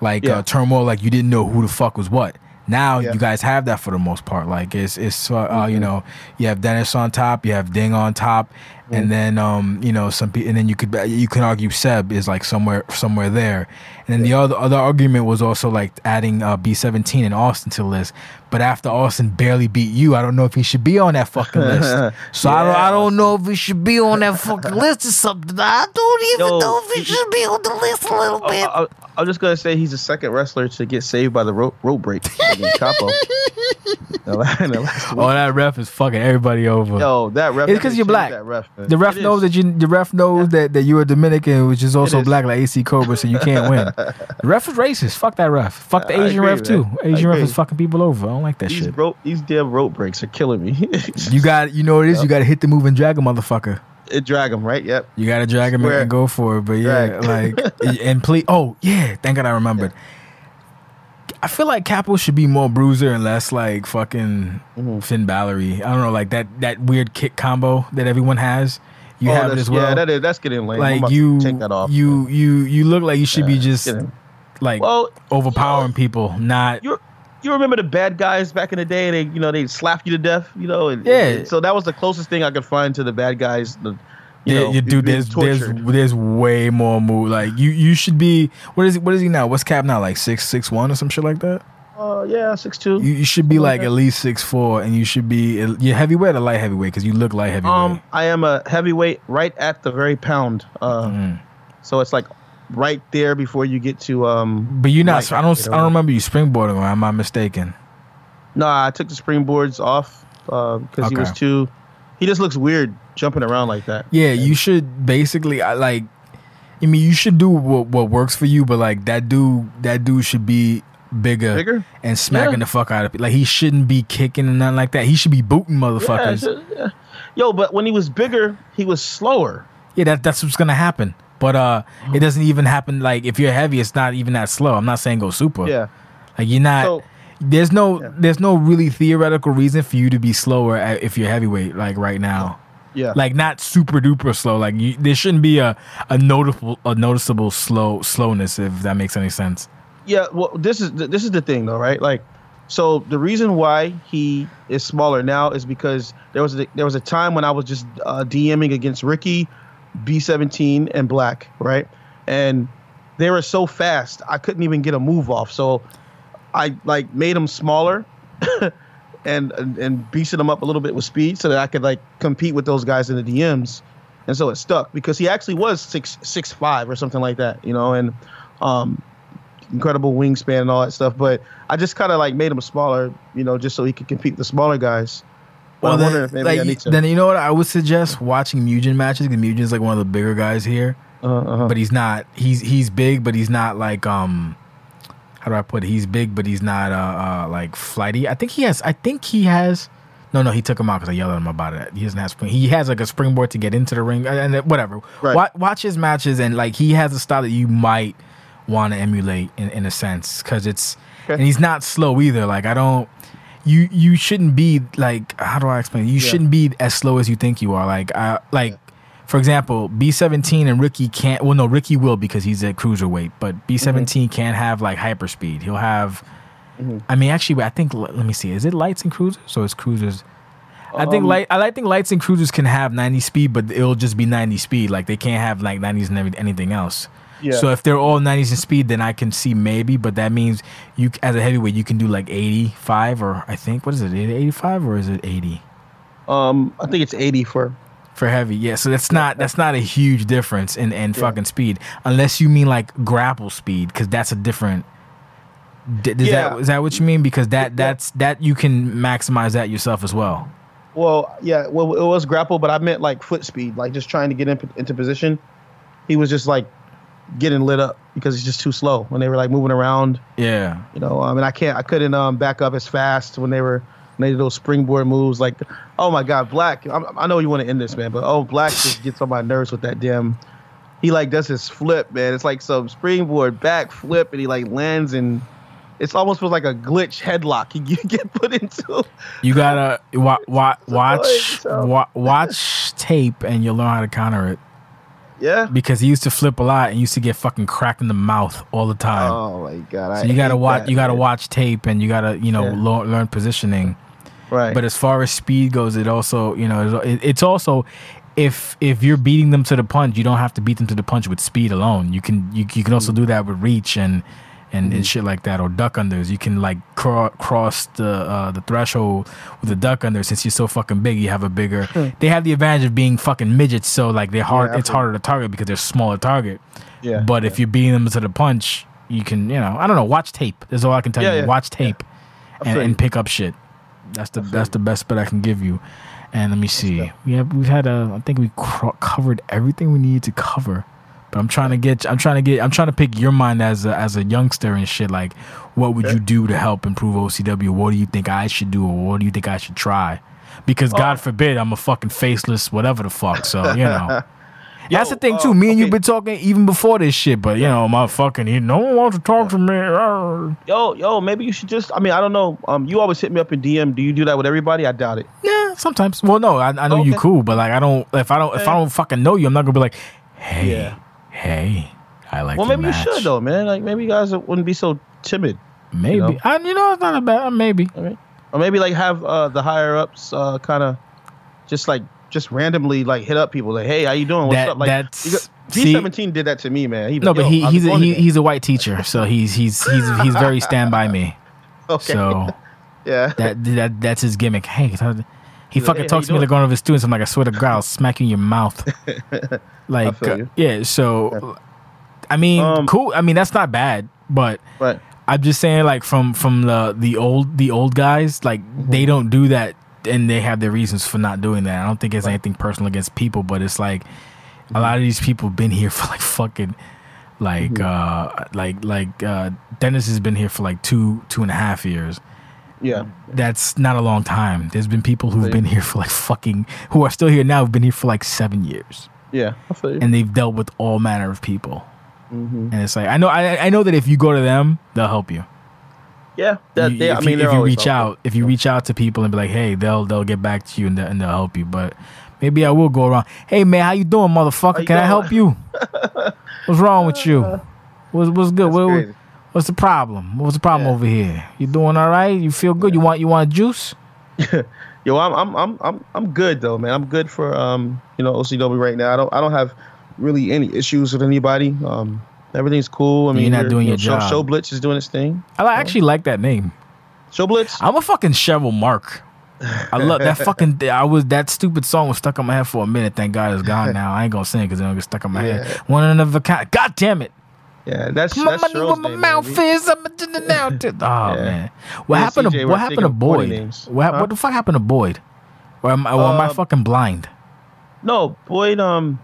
Like yeah. uh, Turmoil, like you didn't know who the fuck was what. Now yeah. you guys have that for the most part. Like it's it's uh, mm-hmm. uh, you know you have Dennis on top, you have Ding on top, mm-hmm. and then um you know some pe- and then you could you can argue Seb is like somewhere somewhere there, and then yeah. the other other argument was also like adding uh, B seventeen and Austin to the list. But after Austin barely beat you, I don't know if he should be on that fucking list. So yeah, I don't I don't know if he should be on that fucking list or something. I don't even Yo, know if he, he should be on the list a little bit. I, I, I'm just gonna say he's the second wrestler to get saved by the rope rope break. Capo. The last, the last oh, that ref is fucking everybody over. Yo, that ref. It's because you're black. That ref, the ref it knows is. that you. The ref knows yeah. that, that you're a Dominican, which is also is. black, like A C Cobra, so you can't win. The ref is racist. Fuck that ref. Fuck the Asian agree, ref too. Man. Asian ref is fucking people over. I don't like that these shit. Rope, these damn rope breaks are killing me. You got. You know what it is. Yep. You got to hit the move and drag a motherfucker. It drag him, right? Yep. You got to drag him and go for it. But yeah, drag. like and please. Oh yeah, thank God I remembered. Yeah. I feel like Capo should be more bruiser and less like fucking mm-hmm. Finn Balor-y. I don't know, like that that weird kick combo that everyone has. You oh, have it as well. Yeah, that is, that's getting lame. Like you, take that off, you, man. you, you look like you should yeah, be just like well, overpowering you know, people. Not you. You remember the bad guys back in the day? They you know they slap you to death. You know. And, yeah. And, so that was the closest thing I could find to the bad guys. The, You yeah, know, you dude, there's, there's there's way more move. Like you, you should be. What is what is he now? What's Cap now? Like six six one or some shit like that. Uh yeah, six two. You, you should be like, like at least six four, and you should be you're heavyweight or light heavyweight because you look light heavyweight. Um, I am a heavyweight right at the very pound. Uh, mm. so it's like right there before you get to um. But you're not. Light, I don't. You know? I don't remember you springboarding. Or am I mistaken? No, nah, I took the springboards off because uh, okay. he was too. He just looks weird jumping around like that. Yeah, you should basically I like I mean you should do what what works for you, but like that dude that dude should be bigger, bigger? and smacking yeah. the fuck out of people. Like he shouldn't be kicking and nothing like that. He should be booting motherfuckers. Yeah, yeah. Yo, but when he was bigger, he was slower. Yeah, that that's what's gonna happen. But uh oh. it doesn't even happen like if you're heavy, it's not even that slow. I'm not saying go super. Yeah. Like you're not so, There's no, yeah. there's no really theoretical reason for you to be slower at, if you're heavyweight, like right now. Yeah, like not super duper slow. Like you, there shouldn't be a a noticeable, a noticeable slow slowness if that makes any sense. Yeah, well, this is this is the thing though, right? Like, so the reason why he is smaller now is because there was a, there was a time when I was just uh, DMing against Ricky, B seventeen, and Black, right? And they were so fast, I couldn't even get a move off. So I like made him smaller, and, and and beasted him up a little bit with speed so that I could like compete with those guys in the D Ms, and so it stuck because he actually was six six five or something like that, you know, and um, incredible wingspan and all that stuff. But I just kind of like made him smaller, you know, just so he could compete with the smaller guys. Well, well then, if maybe like, I need to. then you know what I would suggest watching Mugen matches because Mugen's like one of the bigger guys here, uh, uh-huh. but he's not he's he's big, but he's not like um. How do I put it? He's big, but he's not uh, uh, like flighty. I think he has. I think he has. No, no, he took him out because I yelled at him about it. He doesn't have spring. He has like a springboard to get into the ring and whatever. Right. Watch, watch his matches and like he has a style that you might want to emulate in, in a sense because it's okay. and he's not slow either. Like I don't. You you shouldn't be like how do I explain? It? You yeah. shouldn't be as slow as you think you are. Like I like. Yeah. For example, B seventeen and Ricky can't... Well, no, Ricky will because he's at cruiserweight, but B seventeen mm-hmm. can't have, like, hyperspeed. He'll have... Mm-hmm. I mean, actually, I think... Let me see. Is it lights and cruisers? So it's cruisers. Um, I think light. I think lights and cruisers can have ninety speed, but it'll just be ninety speed. Like, they can't have, like, nineties and anything else. Yeah. So if they're all nineties in speed, then I can see maybe, but that means you as a heavyweight, you can do, like, eighty-five or I think... What is it? eighty-five or is it eighty? Um, I think it's eighty for... For heavy, yeah. So that's not that's not a huge difference in, in yeah. fucking speed, unless you mean like grapple speed, because that's a different. D is yeah. that is that what you mean? Because that that's that you can maximize that yourself as well. Well, yeah. Well, it was grapple, but I meant like foot speed, like just trying to get in, into position. He was just like getting lit up because he's just too slow when they were like moving around. Yeah, you know. I mean, I can't. I couldn't um, back up as fast when they were. They did those springboard moves like, oh my God, Black. I, I know you want to end this, man, but oh, Black just gets on my nerves with that damn. He like does his flip, man. It's like some springboard back flip, and he like lands, and it's almost feels like a glitch headlock you get put into. You gotta wa wa watch wa watch tape, and you'll learn how to counter it. Yeah, because he used to flip a lot and used to get fucking cracked in the mouth all the time. Oh my God! I so you gotta watch. That, you gotta man. watch tape, and you gotta you know yeah. learn positioning. Right. But as far as speed goes, it also, you know, it's also if if you're beating them to the punch, you don't have to beat them to the punch with speed alone. You can you, you can also do that with reach and and, mm-hmm. and shit like that, or duck unders. You can like cro cross the uh, the threshold with a duck under. Since you're so fucking big, you have a bigger. They have the advantage of being fucking midgets, so like they're hard. Yeah, it's harder to target because they're smaller target. Yeah. But yeah. if you're beating them to the punch, you can you know I don't know. Watch tape. That's all I can tell yeah, you. Yeah, watch tape, yeah. and, and pick up shit. That's the that's the best bet I can give you. And let me see. We have we've had a. I think we covered everything we needed to cover. But I'm trying to get. I'm trying to get. I'm trying to pick your mind as a as a youngster and shit. Like, what would you do to help improve O C W? What do you think I should do, or what do you think I should try? Because oh. God forbid, I'm a fucking faceless whatever the fuck. So you know. Yo, that's the thing too. Uh, me and okay. you been talking even before this shit, but you know, my fucking, no one wants to talk to me. Yo, yo, maybe you should just. I mean, I don't know. Um, you always hit me up in D M. Do you do that with everybody? I doubt it. Yeah, sometimes. Well, no, I, I know okay. you cool, but like, I don't. If I don't, if I don't fucking know you, I'm not gonna be like, hey, yeah. hey, I like. Well, maybe match. you should though, man. Like, maybe you guys wouldn't be so timid. Maybe you know, I, you know it's not a bad. Maybe, I mean, or maybe like have uh, the higher ups uh, kind of just like. Just randomly like hit up people like, hey, how you doing? What's that, up? Like B seventeen did that to me, man. He, no, but he, he's a, he, he's a white teacher, so he's he's he's he's very stand by me. Okay. So yeah, that that that's his gimmick. Hey, he he's fucking like, hey, talks to me like one of his students. I'm like, I swear to God, I'll smack you in your mouth. Like, uh, you. yeah. So, yeah. I mean, um, cool. I mean, that's not bad, but right. I'm just saying, like from from the the old the old guys, like mm-hmm. they don't do that. And they have their reasons for not doing that. I don't think it's right. anything personal against people, but it's like mm-hmm. a lot of these people been here for like fucking like mm-hmm. uh like like uh Dennis has been here for like two two and a half years. Yeah, that's not a long time. There's been people who've been here for like fucking who are still here now who've been here for like seven years. Yeah, I feel you. And they've dealt with all manner of people. Mm-hmm. And it's like I know I I know that if you go to them, they'll help you. Yeah, that, you, they, if, I mean, you, if you reach out, them. if you reach out to people and be like, "Hey, they'll they'll get back to you and they'll, and they'll help you." But maybe I will go around. Hey, man, how you doing, motherfucker? You Can doing? I help you? What's wrong with you? What's what's good? What, what's the problem? What's the problem yeah. over here? You doing all right? You feel good? Yeah. You want you want juice? Yo, I'm I'm I'm I'm I'm good though, man. I'm good for um you know O C W right now. I don't I don't have really any issues with anybody. Um. Everything's cool. I mean, you're not you're, doing your you know, job. Show, Show Blitz is doing his thing. I like, yeah. actually like that name, Show Blitz. I'm a fucking Cheryl Mark. I love that fucking. I was that stupid song was stuck in my head for a minute. Thank God it's gone now. I ain't gonna sing because it, it don't get stuck in my yeah. head. One another kind. God damn it. Yeah, that's my that's money. Where my name, mouth baby. is. I'm to the now. To, oh yeah. man, what yeah, happened? C J, to, what happened to Boyd? What, huh? what the fuck happened to Boyd? Or am, or uh, am I fucking blind? No, Boyd. Um.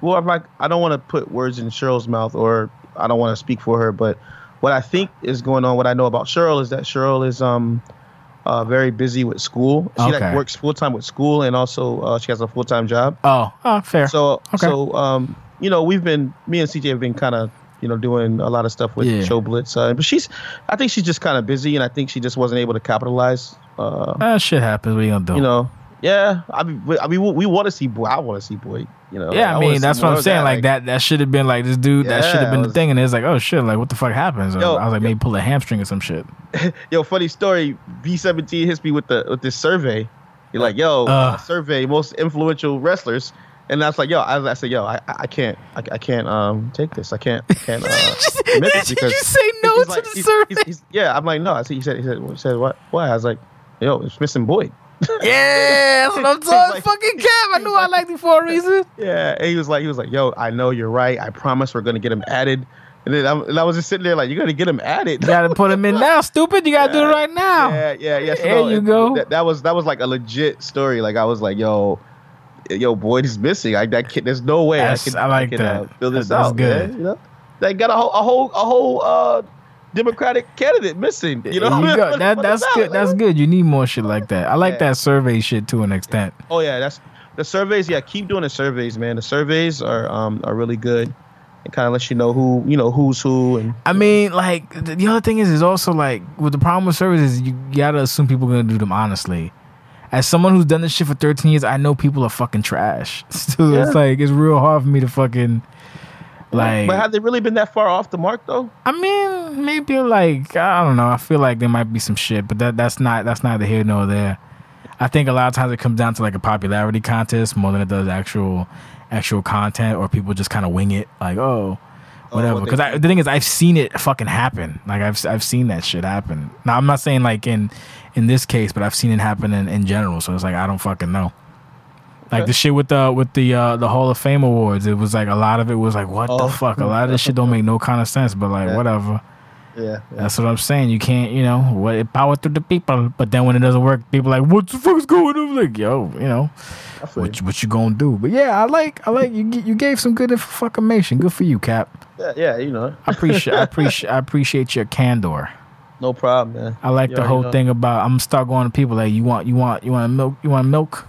Well, I'm like, I don't want to put words in Cheryl's mouth, or I don't want to speak for her. But what I think is going on, what I know about Cheryl is that Cheryl is um, uh, very busy with school. She okay. like works full time with school, and also uh, she has a full time job. Oh, oh, fair. So, okay. so um, you know, we've been, me and C J have been kind of, you know, doing a lot of stuff with yeah. Show Blitz. Uh, but she's, I think she's just kind of busy, and I think she just wasn't able to capitalize. Uh, that shit happens. What are you gonna do? You know. Yeah, I mean, I mean, we, we want to see Boyd. I want to see Boyd. You know, yeah, I, I mean, that's what I'm saying. Like, like that, that should have been like this dude. Yeah, that should have been was, the thing. And it's like, oh shit, like what the fuck happens? Yo, I was like, yo, maybe pull a hamstring or some shit. Yo, funny story. B seventeen hits me with the with this survey. You're like, yo, uh, survey most influential wrestlers. And I was like, yo, I, I said, yo, I, I can't, I, I can't um take this. I can't, I can't. Uh, just, because did you say no to like, the he's, survey? He's, he's, he's, yeah, I'm like, no. I said, he said, he said, he said, what? Why? I was like, yo, it's missing Boyd. Yeah, that's what I'm talking. Like, fucking cap. I knew like, I liked him for a reason. Yeah, and he was like, he was like, yo, I know you're right. I promise we're gonna get him added. And then I'm, and I was just sitting there like, you gotta get him added. You gotta put him in now, stupid. You gotta yeah, do it right now. Yeah, yeah, yeah. So there no, you go. That, that was that was like a legit story. Like I was like, yo, yo, Boyd is missing. I that kid. There's no way that's, I can. I like I can, that. Uh, fill this that's, out. That's good. Man, you know, they got a whole, a whole, a whole. Uh, Democratic candidate missing. You know, you go. that that's good. That's good. You need more shit like that. I like yeah. that survey shit to an extent. Oh yeah, that's the surveys. Yeah, keep doing the surveys, man. The surveys are um are really good. It kind of lets you know who you know who's who. And I mean, like the other thing is, is also like with the problem with surveys is you gotta assume people are gonna do them honestly. As someone who's done this shit for thirteen years, I know people are fucking trash. So yeah. it's like it's real hard for me to fucking. Like, but have they really been that far off the mark though? I mean, maybe like I don't know. I feel like there might be some shit, but that that's not that's neither here nor there. I think a lot of times it comes down to like a popularity contest more than it does actual actual content, or people just kind of wing it, like oh, whatever. Because oh, the thing is, I've seen it fucking happen. Like I've I've seen that shit happen. Now I'm not saying like in in this case, but I've seen it happen in, in general. So it's like I don't fucking know. Like the shit with the with the uh, the Hall of Fame awards, it was like a lot of it was like what oh. the fuck. A lot of this shit don't make no kind of sense, but like yeah. whatever. Yeah, yeah. That's what I'm saying. You can't, you know, what power through the people. But then when it doesn't work, people are like, what the fuck is going on? Like, yo, you know, what you, what you gonna do? But yeah, I like, I like you. You gave some good information. Good for you, Cap. Yeah, yeah, you know. I appreciate, I appreciate, I appreciate your candor. No problem, man. I like yo, the whole you know. thing about. I'm gonna start going to people like, you want, you want, you want milk, you want milk.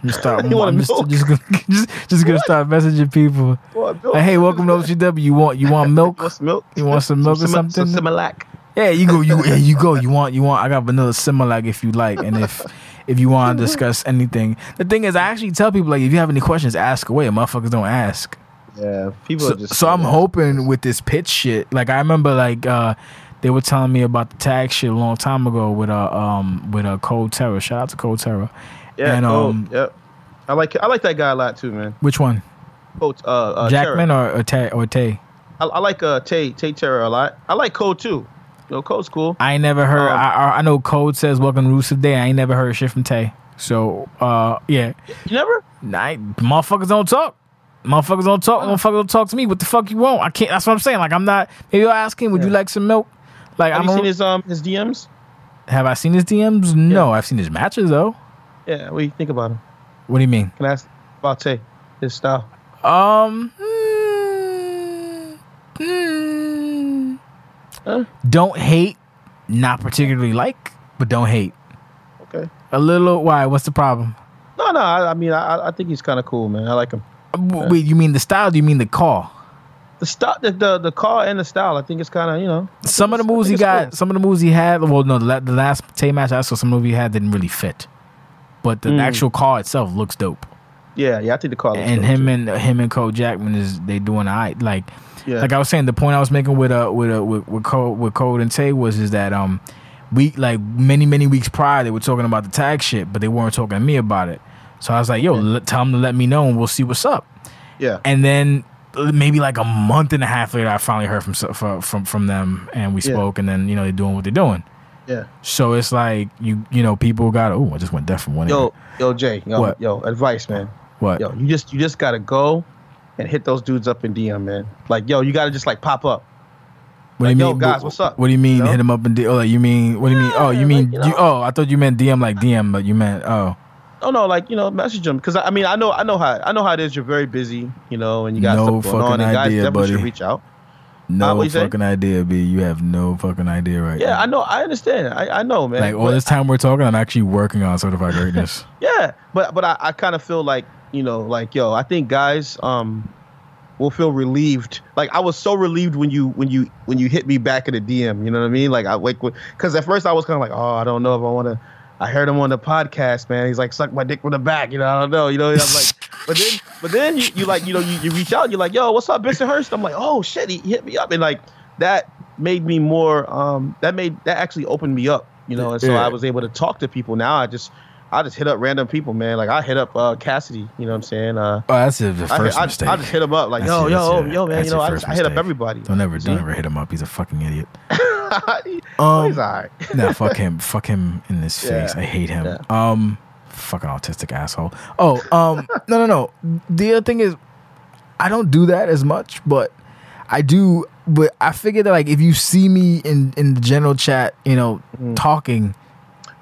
You start. you want I'm just, milk? Just, gonna, just, just gonna start messaging people. What, like, hey, welcome to O C W. You want, you want milk? What's milk? You want some milk some, or something? Some Similac. Yeah, you go. You yeah, you go. You want, you want. I got vanilla Similac if you like, and if if you want to discuss anything. The thing is, I actually tell people like, if you have any questions, ask away. Motherfuckers don't ask. Yeah, people. So, are just so I'm hoping with this pitch shit. Like I remember, like uh, they were telling me about the tag shit a long time ago with uh um with a uh, Code Terror. Shout out to Code Terror. Yeah, and, um, oh, yep. I like I like that guy a lot too, man. Which one? Oh, uh, uh, Jackman Terror. or or Tay or Tay. I, I like uh Tay Tay Terror a lot. I like Code too. You know, Code's cool. I ain't never heard. Um, I I know Code says welcome to Rusev Day. I ain't never heard shit from Tay. So uh yeah. You never? Nah, motherfuckers don't talk. Motherfuckers don't talk. Uh, motherfuckers don't talk to me. What the fuck you want? I can't. That's what I'm saying. Like I'm not. Maybe I'll ask him. Would yeah. you like some milk? Like Have I'm. You seen a, his um his D Ms? Have I seen his D Ms? No, yeah. I've seen his matches though. Yeah, what do you think about him? What do you mean? Can I ask about Tay, his style? Um, mm, mm, huh? Don't hate, not particularly like, but don't hate. Okay. A little. Why? What's the problem? No, no. I, I mean, I, I think he's kind of cool, man. I like him. Wait, yeah. You mean the style? Do you mean the call? The style, the, the the call and the style. I think it's kind of you know. Some of the moves he got, cool. some of the moves he had. Well, no, the, the last Tay match I saw, some moves he had didn't really fit. But the mm. actual call itself looks dope. Yeah, yeah, I think the call. Looks and dope him too. and uh, him and Cole Jackman is they doing all right. Like, yeah. like I was saying, the point I was making with uh with uh, with with Code, with Code and Tay was is that um we like many many weeks prior they were talking about the tag shit, but they weren't talking to me about it. So I was like, yo, yeah. let, tell them to let me know and we'll see what's up. Yeah. And then maybe like a month and a half later, I finally heard from from from, from them and we yeah. spoke. And then you know they're doing what they're doing. Yeah. So it's like you you know people got oh I just went deaf from one. Yo yo Jay yo what? yo advice man. What? Yo you just you just gotta go and hit those dudes up in D M man. Like yo you gotta just like pop up. What like, do you mean? Yo, guys, what's up? What do you mean you know? hit them up in D M? Oh, like, you mean what do you mean? Oh you mean like, you know, you, oh I thought you meant D M like D M but you meant oh. Oh no like you know message them because I mean I know I know how I know how it is you're very busy you know and you got no stuff going on and guys idea, definitely buddy. should reach out. No uh, fucking idea, B. You have no fucking idea right yeah, now. Yeah, I know. I understand. I, I know, man. Like, all this time we're talking, I'm actually working on Certified Greatness. yeah, but but I, I kind of feel like, you know, like, yo, I think guys um, will feel relieved. Like, I was so relieved when you when you, when you hit me back in the D M. You know what I mean? Like, I like, because at first I was kind of like, oh, I don't know if I want to. I heard him on the podcast, man. He's like, suck my dick from the back. You know, I don't know. You know, I'm like, but then, but then you, you like, you know, you, you reach out. You're like, yo, what's up, Mister Hurst? I'm like, oh shit, he hit me up, and like that made me more. Um, that made that actually opened me up, you know. And so yeah. I was able to talk to people. Now I just, I just hit up random people, man. Like I hit up uh, Cassidy. You know what I'm saying? Uh, oh, that's the first I, mistake. I, I just hit him up, like, that's yo, yo, your, yo, man. You know, I, just, I hit up everybody. Don't ever, don't ever hit him up. He's a fucking idiot. um, he's alright. Nah, fuck him. Fuck him in his yeah. face. I hate him. Yeah. Um, fucking autistic asshole. Oh, um, no, no, no. The other thing is, I don't do that as much, but I do. But I figure that like if you see me in in the general chat, you know, mm. talking,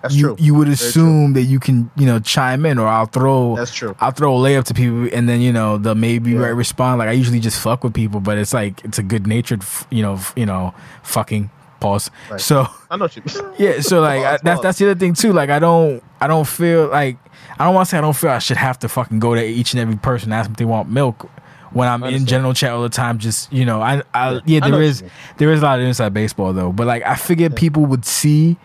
that's you true. you would assume that you can you know chime in, or I'll throw that's true. I'll throw a layup to people, and then you know they'll maybe yeah. respond. Like I usually just fuck with people, but it's like it's a good natured you know you know fucking. Pause. Right. So I know you. Yeah. So like I, that's that's the other thing too. Like I don't I don't feel like I don't want to say I don't feel I should have to fucking go to each and every person and ask them if they want milk when I'm in general chat all the time. Just you know I I yeah there I is there is a lot of inside baseball though. But like I figured yeah. people would see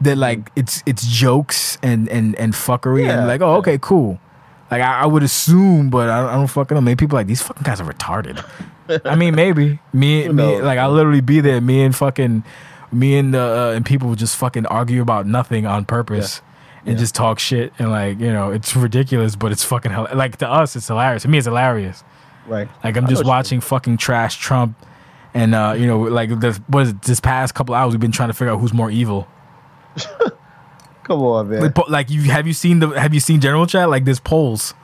that like it's it's jokes and and and fuckery yeah. and like oh okay cool. Like I, I would assume, but I, I don't fucking know. Maybe people are like these fucking guys are retarded. I mean, maybe me, me, like I literally be there. Me and fucking, me and the uh, and people would just fucking argue about nothing on purpose yeah. and yeah. just talk shit and like you know it's ridiculous, but it's fucking like to us it's hilarious. To me, it's hilarious. Right. Like I'm just watching fucking trash Trump, and uh, you know like the, what is it, this past couple hours we've been trying to figure out who's more evil. Come on, man. Like, like you have you seen the have you seen general chat like there's polls.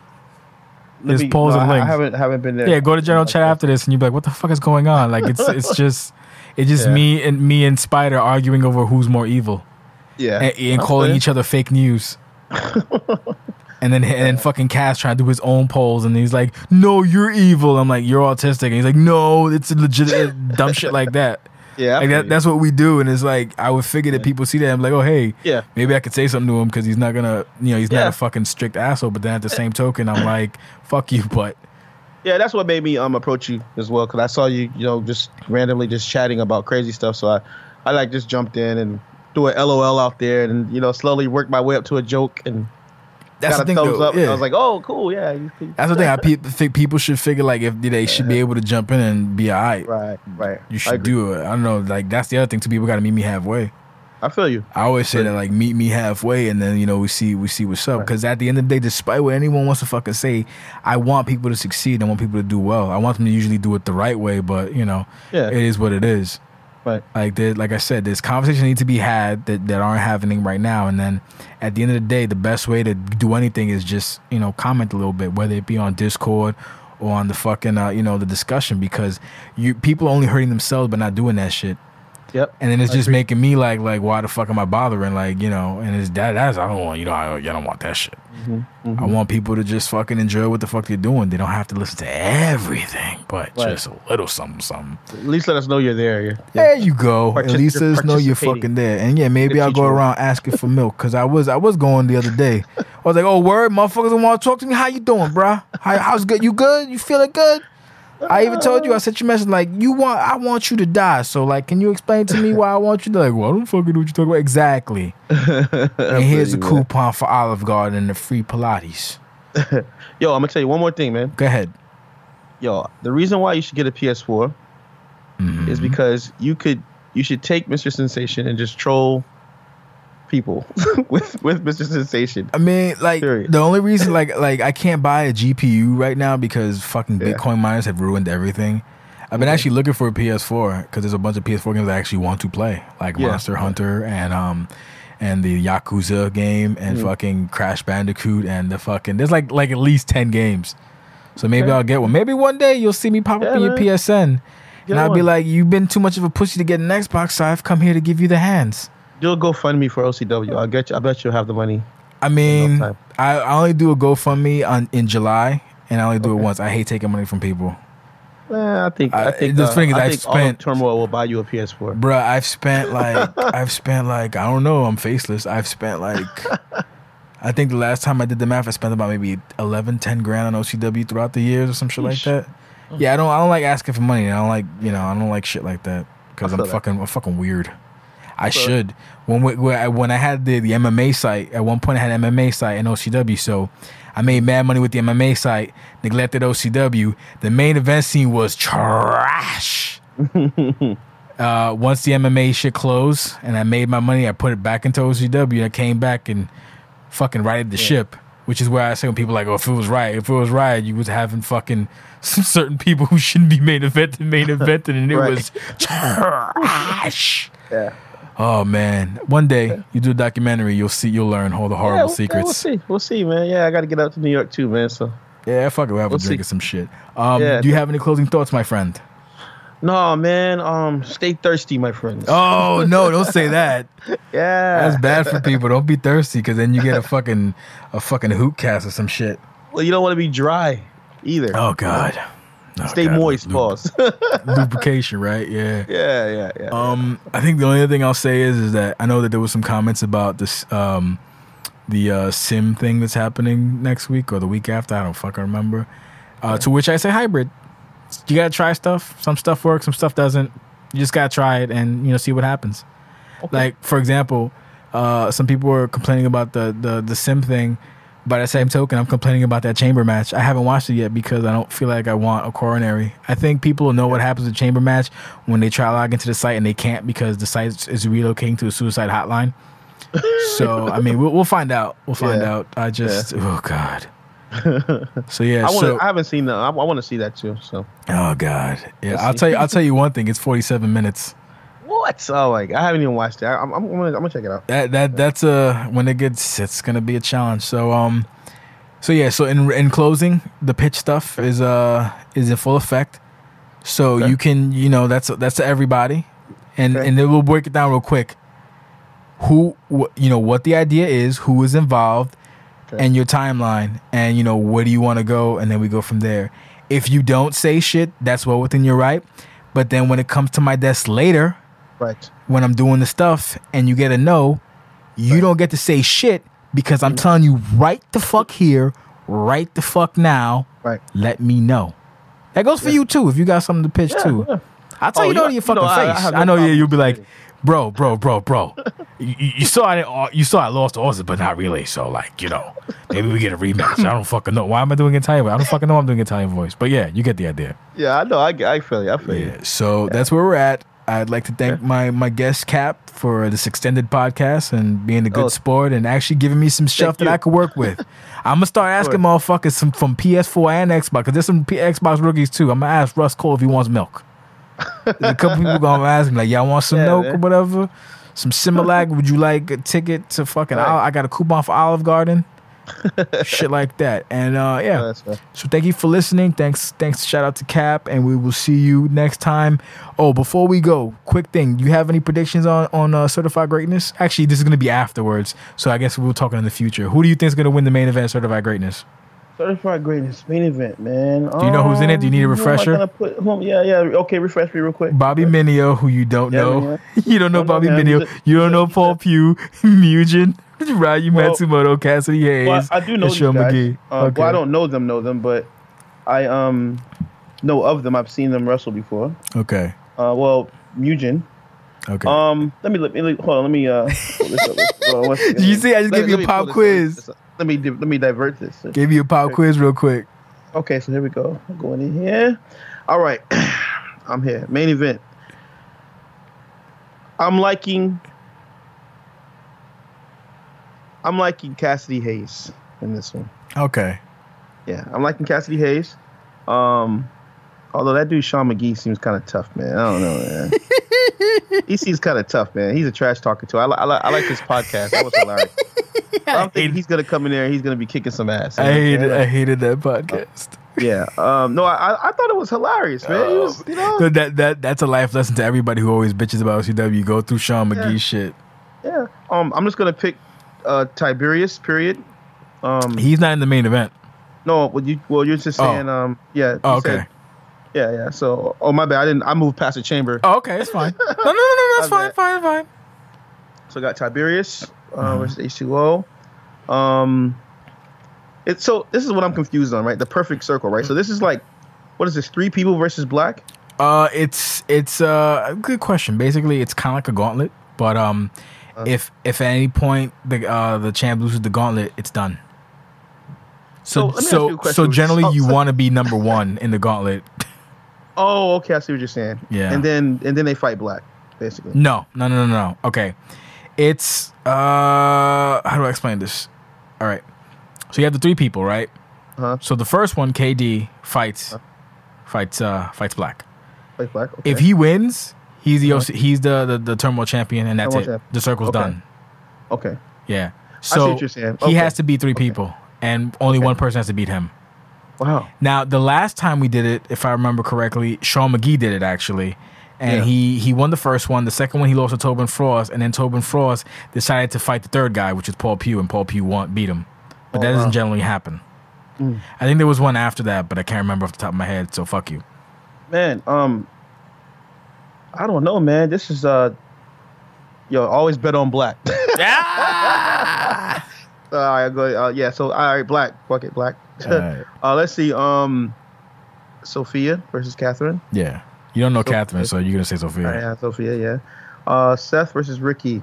There's polls no, and links. I haven't, haven't been there. Yeah, go to general chat after this, and you'll be like, "What the fuck is going on?" Like, it's it's just It's just yeah. me and me and Spider arguing over who's more evil. Yeah. And, and calling fair. each other fake news. And then and then fucking Cass trying to do his own polls, and he's like, "No, you're evil." I'm like, "You're autistic." And he's like, "No, it's legit." Dumb shit like that. Yeah, like that, that's what we do, and it's like I would figure that yeah. people see that and be like, oh hey, yeah, maybe I could say something to him because he's not gonna, you know, he's yeah. not a fucking strict asshole. But then at the same token, I'm like, fuck you, but yeah, that's what made me um approach you as well, because I saw you, you know, just randomly just chatting about crazy stuff. So I, I like just jumped in and threw an L O L out there, and you know, slowly worked my way up to a joke and. That's got the a thing, thumbs though, up. Yeah. And I was like, "Oh, cool, yeah." That's the thing. I pe think people should figure like if they yeah. should be able to jump in and be all right. Right, right. You should do it. I don't know. Like that's the other thing. Two people got to meet me halfway. I feel you. I always I say you. that like meet me halfway, and then you know we see we see what's up. Because right. at the end of the day, despite what anyone wants to fucking say, I want people to succeed. I want people to do well. I want them to usually do it the right way. But you know, yeah. it is what it is. Right. Like there, like I said, there's conversations need to be had that, that aren't happening right now. And then at the end of the day, the best way to do anything is just, you know, comment a little bit, whether it be on Discord or on the fucking, uh, you know, the discussion, because you people are only hurting themselves by not doing that shit. Yep. And then it's I just agree. making me like, like, why the fuck am I bothering? Like, you know, and it's that, that's, I don't want, you know, I, I don't want that shit. Mm-hmm. Mm-hmm. I want people to just fucking enjoy what the fuck they're doing. They don't have to listen to everything, but right. just a little something, something. At least let us know you're there. You're, there you go. At least let us know you're fucking there. And yeah, maybe I'll go around asking for milk, because I was, I was going the other day. I was like, oh, word, motherfuckers don't want to talk to me. How you doing, bruh? How, how's good? You good? You feeling good? I even told you, I sent you a message like, you want, I want you to die. So like, can you explain to me why I want you to? Like, well, I don't fucking know what you're talking about. Exactly. And here's a coupon man. for Olive Garden and the free Pilates. Yo, I'm gonna tell you one more thing, man. Go ahead. Yo, the reason why you should get a P S four mm-hmm. is because you could, you should take Mister Sensation and just troll people with with Mister Sensation. I mean, like Period. the only reason, like like I can't buy a G P U right now because fucking yeah. Bitcoin miners have ruined everything. I've been yeah. actually looking for a P S four because there's a bunch of P S four games I actually want to play, like yeah. Monster Hunter and um and the Yakuza game and mm. fucking Crash Bandicoot and the fucking there's like like at least ten games. So maybe okay. I'll get one. Maybe one day you'll see me pop yeah, up in your P S N get and I'll one. be like, you've been too much of a pussy to get an Xbox, so I've come here to give you the hands. You'll GoFundMe for O C W. I'll get you. I bet you'll have the money. I mean, no I, I only do a GoFundMe on in July, and I only do okay. it once. I hate taking money from people. Eh, I think I, I think the uh, thing is I I've think spent, all of Turmoil will buy you a P S four, bruh. I've spent like I've spent like I don't know. I'm faceless. I've spent like I think the last time I did the math, I spent about maybe eleven, ten grand on O C W throughout the years or some shit Oosh. like that. Oosh. Yeah, I don't I don't like asking for money. I don't like you know I don't like shit like that because I'm that. fucking I'm fucking weird. I so. should. When we, when, I, when I had the, the M M A site, at one point I had an M M A site and O C W, so I made mad money with the M M A site, neglected O C W. The main event scene was trash. uh, once the M M A shit closed and I made my money, I put it back into O C W and I came back and fucking righted the yeah. ship, which is where I say when people are like, oh, if it was Riot, if it was Riot, you was having fucking certain people who shouldn't be main evented, main evented, and it right. was trash. Yeah. Oh man! One day you do a documentary, you'll see, you'll learn all the horrible yeah, we'll, secrets. We'll see, we'll see, man. Yeah, I got to get out to New York too, man. So yeah, fuck it, we'll have we'll a drink see. or some shit. Um, yeah, do you have any closing thoughts, my friend? No, man. Um, stay thirsty, my friends. Oh no, don't say that. Yeah, that's bad for people. Don't be thirsty, because then you get a fucking a fucking hoot cast or some shit. Well, you don't want to be dry either. Oh god. Oh, Stay God. moist, pause. Lubrication, right? Yeah. Yeah, yeah, yeah. Um, I think the only other thing I'll say is is that I know that there was some comments about this um the uh sim thing that's happening next week or the week after, I don't fucking remember. Uh yeah. to which I say hybrid. You gotta try stuff. Some stuff works, some stuff doesn't. You just gotta try it and you know, see what happens. Okay. Like, for example, uh some people were complaining about the the, the sim thing. By the same token, I'm complaining about that chamber match. I haven't watched it yet because I don't feel like I want a coronary. I think people will know what happens in chamber match when they try to log into the site and they can't because the site is relocating to a suicide hotline. So, I mean, we'll, we'll find out. We'll find yeah. out. I just, yeah. oh, God. So, yeah. I, wanna, so, I haven't seen that. I, I want to see that, too. So. Oh, God. Yeah, I'll tell you, I'll tell you one thing. It's forty-seven minutes. What? Oh, like I haven't even watched it. I, I'm, I'm, gonna, I'm gonna check it out. That that that's a when it gets, it's gonna be a challenge. So um, so yeah. So in in closing, the pitch stuff is uh is in full effect. So okay. you can you know that's that's to everybody. and okay. and then we'll break it down real quick. Who, wh you know, what the idea is, who is involved, okay. and your timeline, and you know where do you want to go, and then we go from there. If you don't say shit, that's well within your right. But then when it comes to my desk later, right, when I'm doing the stuff and you get a no, you right. don't get to say shit because I'm telling you right the fuck here, right the fuck now. Right. Let me know. That goes for yeah. you too. If you got something to pitch yeah, too, yeah. I'll tell oh, you no to your fucking you know, face. I, I, I know you, you'll be like, bro, bro, bro, bro. you, you saw I you saw I lost to Austin, but not really. So like, you know, maybe we get a rematch. I don't fucking know. Why am I doing Italian? I don't fucking know I'm doing Italian voice. But yeah, you get the idea. Yeah, I know. I, I feel you. I feel yeah, you. So yeah. that's where we're at. I'd like to thank yeah. my my guest Cap for this extended podcast and being a good oh. sport and actually giving me some stuff that I could work with. I'm gonna start asking motherfuckers some, from P S four and Xbox because there's some P Xbox rookies too. I'm gonna ask Russ Cole if he wants milk. There's a couple people gonna ask me like, y'all want some yeah, milk man. or whatever? Some Similac? Would you like a ticket to fucking? Right. I got a coupon for Olive Garden. Shit like that. And uh, yeah, oh, so thank you for listening. Thanks, thanks. Shout out to Cap, and we will see you next time. Oh, before we go, quick thing. You have any predictions on on uh, Certified Greatness? Actually, this is gonna be afterwards, so I guess we'll talk in the future. Who do you think is gonna win the main event? Certified Greatness. Certified Greatness main event, man. Do you know um, who's in it? Do you need a refresher? Who put, who, yeah, yeah. Okay, refresh me real quick. Bobby right. Mineo, who you don't yeah, know. Man, yeah. You don't know don't Bobby know, Mineo. You don't know Paul Pugh, Mugen. Ryu well, Matsumoto, Cassidy Hayes, well, I do know these Sean guys. McGee. Uh, okay. Well, I don't know them, know them, but I um know of them. I've seen them wrestle before. Okay. Uh, well, Mugen. Okay. Um, let me let me hold on. Let me uh. Pull this up. Well, Did you see? I just let, gave you a pop quiz. Let me let me divert this. Gave you a pop quiz real quick. Okay, so here we go. I'm going in here. All right, I'm here. Main event. I'm liking. I'm liking Cassidy Hayes in this one. Okay. Yeah, I'm liking Cassidy Hayes. Um, although that dude Sean McGee seems kind of tough, man. I don't know, man. He seems kind of tough, man. He's a trash talker too. I, li I, li I like his podcast. That was hilarious. Yeah, I don't think he's gonna come in there and he's gonna be kicking some ass. You know? I hated, yeah. I hated that podcast. Yeah. Um, no, I, I thought it was hilarious, man. Oh. It was, you know? That that that's a life lesson to everybody who always bitches about O C W. Go through Sean McGee yeah. shit. Yeah. Um, I'm just gonna pick. Uh, Tiberius, period. Um, he's not in the main event. No, well, you well, you're just saying, oh. um, yeah. Oh, okay. Said, yeah, yeah. So, oh my bad, I didn't. I moved past the chamber. Oh, okay, it's fine. no, no, no, no, that's fine, fine, fine. So I got Tiberius uh, versus H two O. Um, it's so this is what I'm confused on, right? The perfect circle, right? So this is like, what is this? Three people versus black. Uh, it's it's uh, a good question. Basically, it's kind of like a gauntlet, but um. Uh, if if at any point the uh, the champ loses the gauntlet, it's done. So so so, so generally oh, you want to be number one in the gauntlet. Oh, okay, I see what you're saying. Yeah, and then and then they fight black, basically. No, no, no, no, no. Okay, it's uh, how do I explain this? All right, so you have the three people, right? Uh-huh. So the first one, K D fights, uh-huh. fights uh, fights black. Fights black. Okay. If he wins. He's the O C, he's the, the the Turmoil champion, and that's Turmoil it. Champ. The circle's okay. done. Okay. Yeah. So I see what you're saying. Okay. He has to beat three okay. people, and only okay. one person has to beat him. Wow. Now the last time we did it, if I remember correctly, Sean McGee did it actually, and yeah. he he won the first one. The second one he lost to Tobin Frost, and then Tobin Frost decided to fight the third guy, which is Paul Pugh, and Paul Pugh won, beat him. But oh, that doesn't wow. generally happen. Mm. I think there was one after that, but I can't remember off the top of my head. So fuck you, man. Um. I don't know, man. This is uh, yo. Always bet on black. Yeah. All right, go. Uh, yeah. So all right, black. Fuck it, black. Right. uh, let's see. Um, Sophia versus Catherine. Yeah. You don't know Sophia. Catherine, so you're gonna say Sophia. Right, yeah, Sophia. Yeah. Uh, Seth versus Ricky.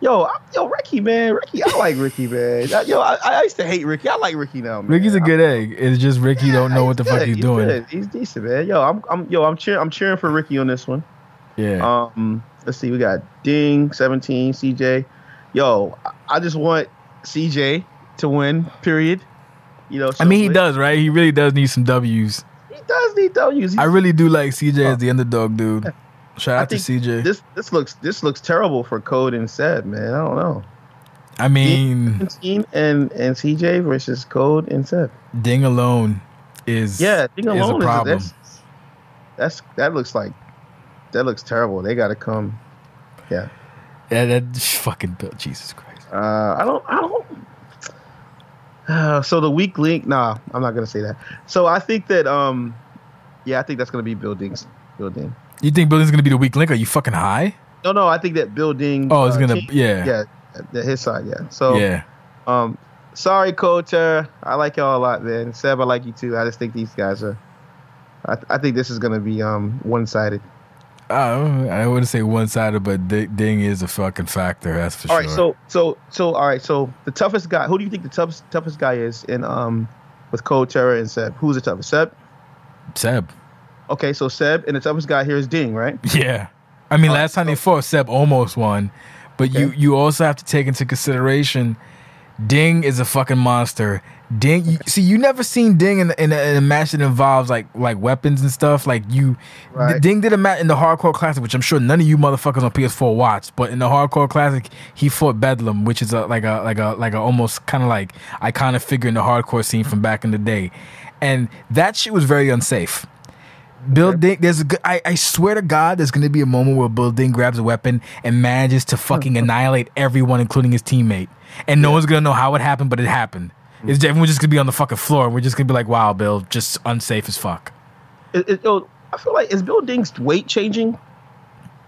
Yo, I, yo, Ricky, man, Ricky. I like Ricky, man. Yo, I, I used to hate Ricky. I like Ricky now, man. Ricky's a good I, egg. It's just Ricky yeah, don't know what the good. fuck he's, he's doing. Good. He's decent, man. Yo, I'm, I'm, yo, I'm cheering. I'm cheering for Ricky on this one. Yeah. Um. Let's see. We got Ding, seventeen, C J. Yo, I just want C J to win. Period. You know. I mean, he does, right? He really does need some W's. He does need W's. He's I really do like C J as the underdog, dude. Shout out to C J. This this looks this looks terrible for Code and Seb, man. I don't know. I mean, Ding and and C J versus Code and Seb. Ding alone is yeah. Ding alone is a problem. Is, that's, that's that looks like that looks terrible. They got to come. Yeah. Yeah, that fucking built. Jesus Christ. Uh, I don't. I don't. Uh, so the weak link. Nah, I'm not gonna say that. So I think that. Um, yeah, I think that's gonna be Bill Ding's. Bill Ding. You think Bill Ding's gonna be the weak link? Are you fucking high? No, no. I think that Bill Ding. Oh, it's uh, gonna. King, yeah. Yeah. The, his side. Yeah. So. Yeah. Um. Sorry, Coacher. I like y'all a lot, man. Seb, I like you too. I just think these guys are. I, th- I think this is gonna be um one-sided. Uh, I wouldn't say one-sided, but Ding is a fucking factor. That's for all sure. All right, so so so all right, so the toughest guy. Who do you think the toughest toughest guy is in um with Code Terror and Seb? Who's the toughest? Seb. Seb. Okay, so Seb and the toughest guy here is Ding, right? Yeah, I mean, all last right, time so. they fought, Seb almost won, but okay. you you also have to take into consideration. Ding is a fucking monster. Ding, you, see, you never seen Ding in, in, a, in a match that involves like like weapons and stuff. Like you, right. Ding did a match in the Hardcore Classic, which I'm sure none of you motherfuckers on P S four watched. But in the Hardcore Classic, he fought Bedlam, which is a, like a like a like a almost kind of like iconic figure in the hardcore scene from back in the day, and that shit was very unsafe. Bill okay. Ding, there's a good, I, I swear to God, there's going to be a moment where Bill Ding grabs a weapon and manages to fucking annihilate everyone, including his teammate. And no yeah. one's going to know how it happened, but it happened. Mm-hmm. It's, everyone's just going to be on the fucking floor. We're just going to be like, wow, Bill, just unsafe as fuck. It, it, oh, I feel like, is Bill Ding's weight changing?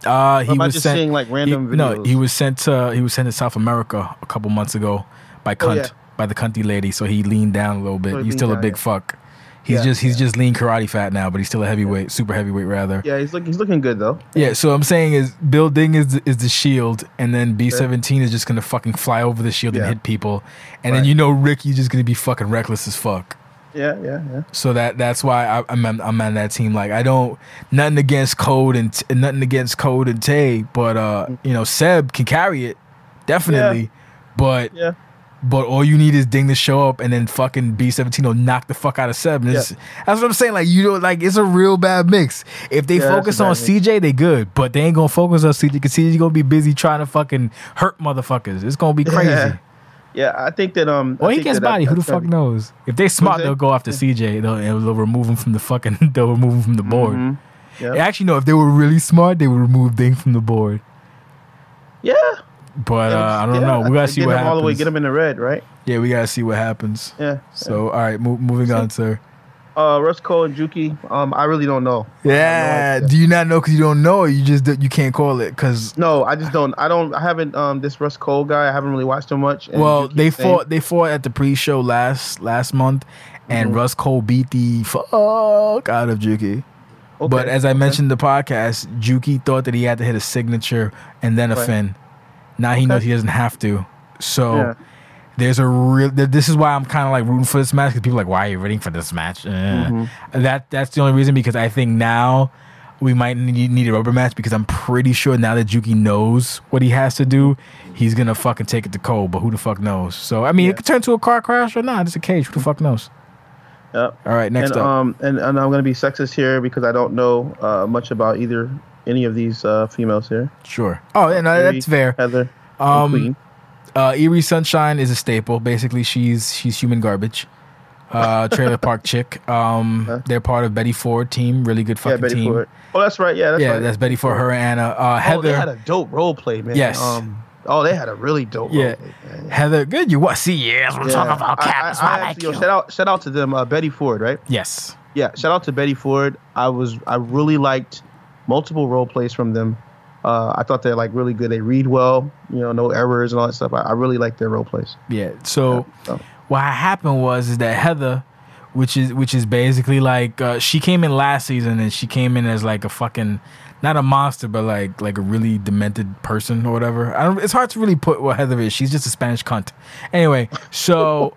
Uh, he or am was I just sent, seeing like random he, videos? No, he was, sent to, he was sent to South America a couple months ago by cunt, oh, yeah. by the cunty lady. So he leaned down a little bit. So he he's still down, a big yeah. fuck. He's yeah, just he's yeah. just lean karate fat now, but he's still a heavyweight, yeah. super heavyweight rather. Yeah, he's look, he's looking good though. Yeah, so I'm saying is Bill Ding is the, is the shield, and then B seventeen yeah. is just gonna fucking fly over the shield yeah. and hit people, and right. then you know Ricky's just gonna be fucking reckless as fuck. Yeah, yeah, yeah. So that that's why I, I'm I'm on that team. Like I don't nothing against Code and nothing against Code and Tay, but uh you know Seb can carry it definitely, yeah. but. Yeah. But all you need is Ding to show up, and then fucking B seventeen will knock the fuck out of Seb. Yeah. That's what I'm saying. Like you know, like it's a real bad mix. If they yeah, focus on C J, mix. they good. But they ain't gonna focus on C J because C J's gonna be busy trying to fucking hurt motherfuckers. It's gonna be crazy. Yeah, yeah I think that um. Well, he gets body. That, Who the fuck be... knows? If they smart, they'll go after C J. They'll, they'll remove him from the fucking. They'll remove him from the board. Mm-hmm. Yep. Actually, no. If they were really smart, they would remove Ding from the board. Yeah. But uh, I don't yeah, know. We gotta see what happens. All the way, get him in the red, right? Yeah, we gotta see what happens. Yeah. So, yeah. all right, mo- moving so, on, sir. Uh, Russ Cole and Juki. Um, I really don't know. Yeah. Don't know. Do you not know because you don't know? Or you just you can't call it because. No, I just don't. I don't. I haven't. Um, this Russ Cole guy, I haven't really watched him much. And well, Juki's they fought. Thing. They fought at the pre-show last last month, and mm-hmm. Russ Cole beat the fuck out of Juki. Okay. But as I okay. mentioned in the podcast, Juki thought that he had to hit a signature and then okay. a fin. Now he okay. knows he doesn't have to. So yeah. there's a real. This is why I'm kind of like rooting for this match because people are like, why are you rooting for this match? Eh. Mm-hmm. That that's the only reason because I think now we might need, need a rubber match because I'm pretty sure now that Juki knows what he has to do, he's gonna fucking take it to Cole. But who the fuck knows? So I mean, yeah. it could turn to a car crash or not. It's a cage. Who the fuck knows? Yep. All right, next and, up. Um, and and I'm gonna be sexist here because I don't know uh, much about either. Any of these uh, females here? Sure. Oh, yeah, no, that's fair. Heather, um, Queen. Uh, Eerie Sunshine is a staple. Basically, she's she's human garbage. Uh, trailer Park chick. Um, huh? They're part of Betty Ford team. Really good fucking yeah, Betty team. Ford. Oh, that's right. Yeah, that's yeah, right. that's Betty Ford. Her and Anna. Uh, Heather. Oh, they had a dope role play, man. Yes. Um, oh, they had a really dope yeah. role play. Man. Yeah. Heather, good. You what? See, yeah, we're yeah. talking about cats. I, I, I like actually, yo, shout out, shout out to them. Uh, Betty Ford, right? Yes. Yeah. Shout out to Betty Ford. I was I really liked. Multiple role plays from them. Uh, I thought they're like really good. They read well, you know, no errors and all that stuff. I, I really like their role plays. Yeah. So, yeah, so what happened was is that Heather, which is which is basically like uh, she came in last season and she came in as like a fucking not a monster but like like a really demented person or whatever. I don't, it's hard to really put what Heather is. She's just a Spanish cunt. Anyway, so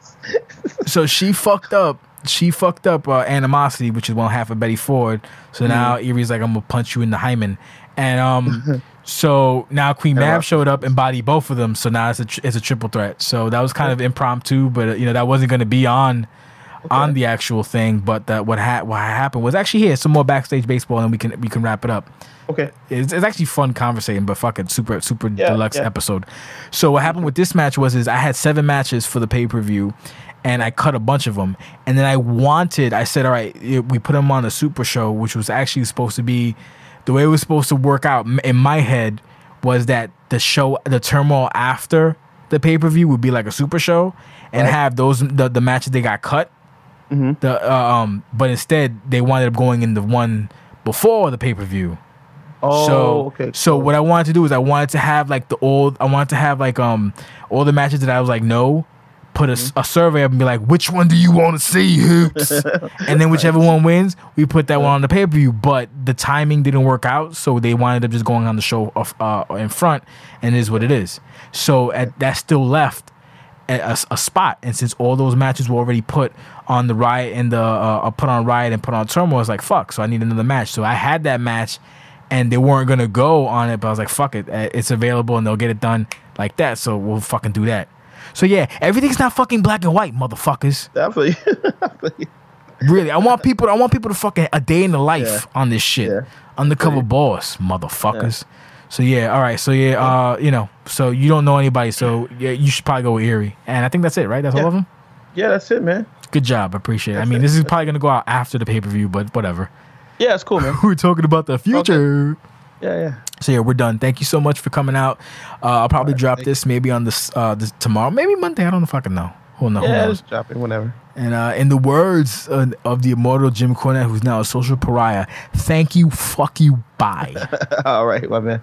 so she fucked up. She fucked up uh, Animosity, which is one half of Betty Ford. So mm-hmm. now Erie's like, I'm going to punch you in the hymen. And um, so now Queen Mab showed up and bodied both of them. So now it's a tr- it's a triple threat. So that was kind yeah. of impromptu, but uh, you know that wasn't going to be on okay. on the actual thing. But that what ha- what happened was actually here. Some more backstage baseball, and we can we can wrap it up. Okay, it's, it's actually fun conversating, but fucking super super yeah, deluxe yeah. episode. So what happened with this match was is I had seven matches for the pay per view. And I cut a bunch of them. And then I wanted, I said, all right, it, we put them on the Super Show, which was actually supposed to be the way it was supposed to work out in my head was that the show, the Turmoil after the pay-per-view would be like a super show and right. have those the, the matches they got cut. Mm-hmm. The um, but instead they wound up going in the one before the pay-per-view. Oh, so, okay. So cool. What I wanted to do is I wanted to have like the old, I wanted to have like um all the matches that I was like, no, put a, mm-hmm. a survey up and be like, which one do you want to see, Hoops? And then whichever one wins, we put that yeah. one on the pay-per-view. But the timing didn't work out, so they wound up just going on the show of, uh, in front, and it is what it is. So at, that still left a, a spot. And since all those matches were already put on the Riot and the uh, put on Riot and put on Turmoil, I was like, fuck, so I need another match. So I had that match. And they weren't going to go on it, but I was like, fuck it. It's available, and they'll get it done like that, so we'll fucking do that. So, yeah, everything's not fucking black and white, motherfuckers. Definitely. Definitely. Really, I want people I want people to fucking a day in the life yeah. on this shit. Yeah. Undercover yeah. boss, motherfuckers. Yeah. So, yeah, all right. So, yeah, uh, you know, so you don't know anybody, so yeah, you should probably go with Erie. And I think that's it, right? That's yeah. all of them? Yeah, that's it, man. Good job. I appreciate it. That's I mean, it. This is probably going to go out after the pay-per-view, but whatever. Yeah, it's cool, man. We're talking about the future. Okay. Yeah, yeah. So yeah, we're done. Thank you so much for coming out. Uh, I'll probably right, drop this you. maybe on this, uh, this tomorrow, maybe Monday. I don't fucking know. Who knows? Yeah, just drop it whenever. And uh, in the words of, of the immortal Jim Cornette, who's now a social pariah, thank you, fuck you, bye. All right, my man.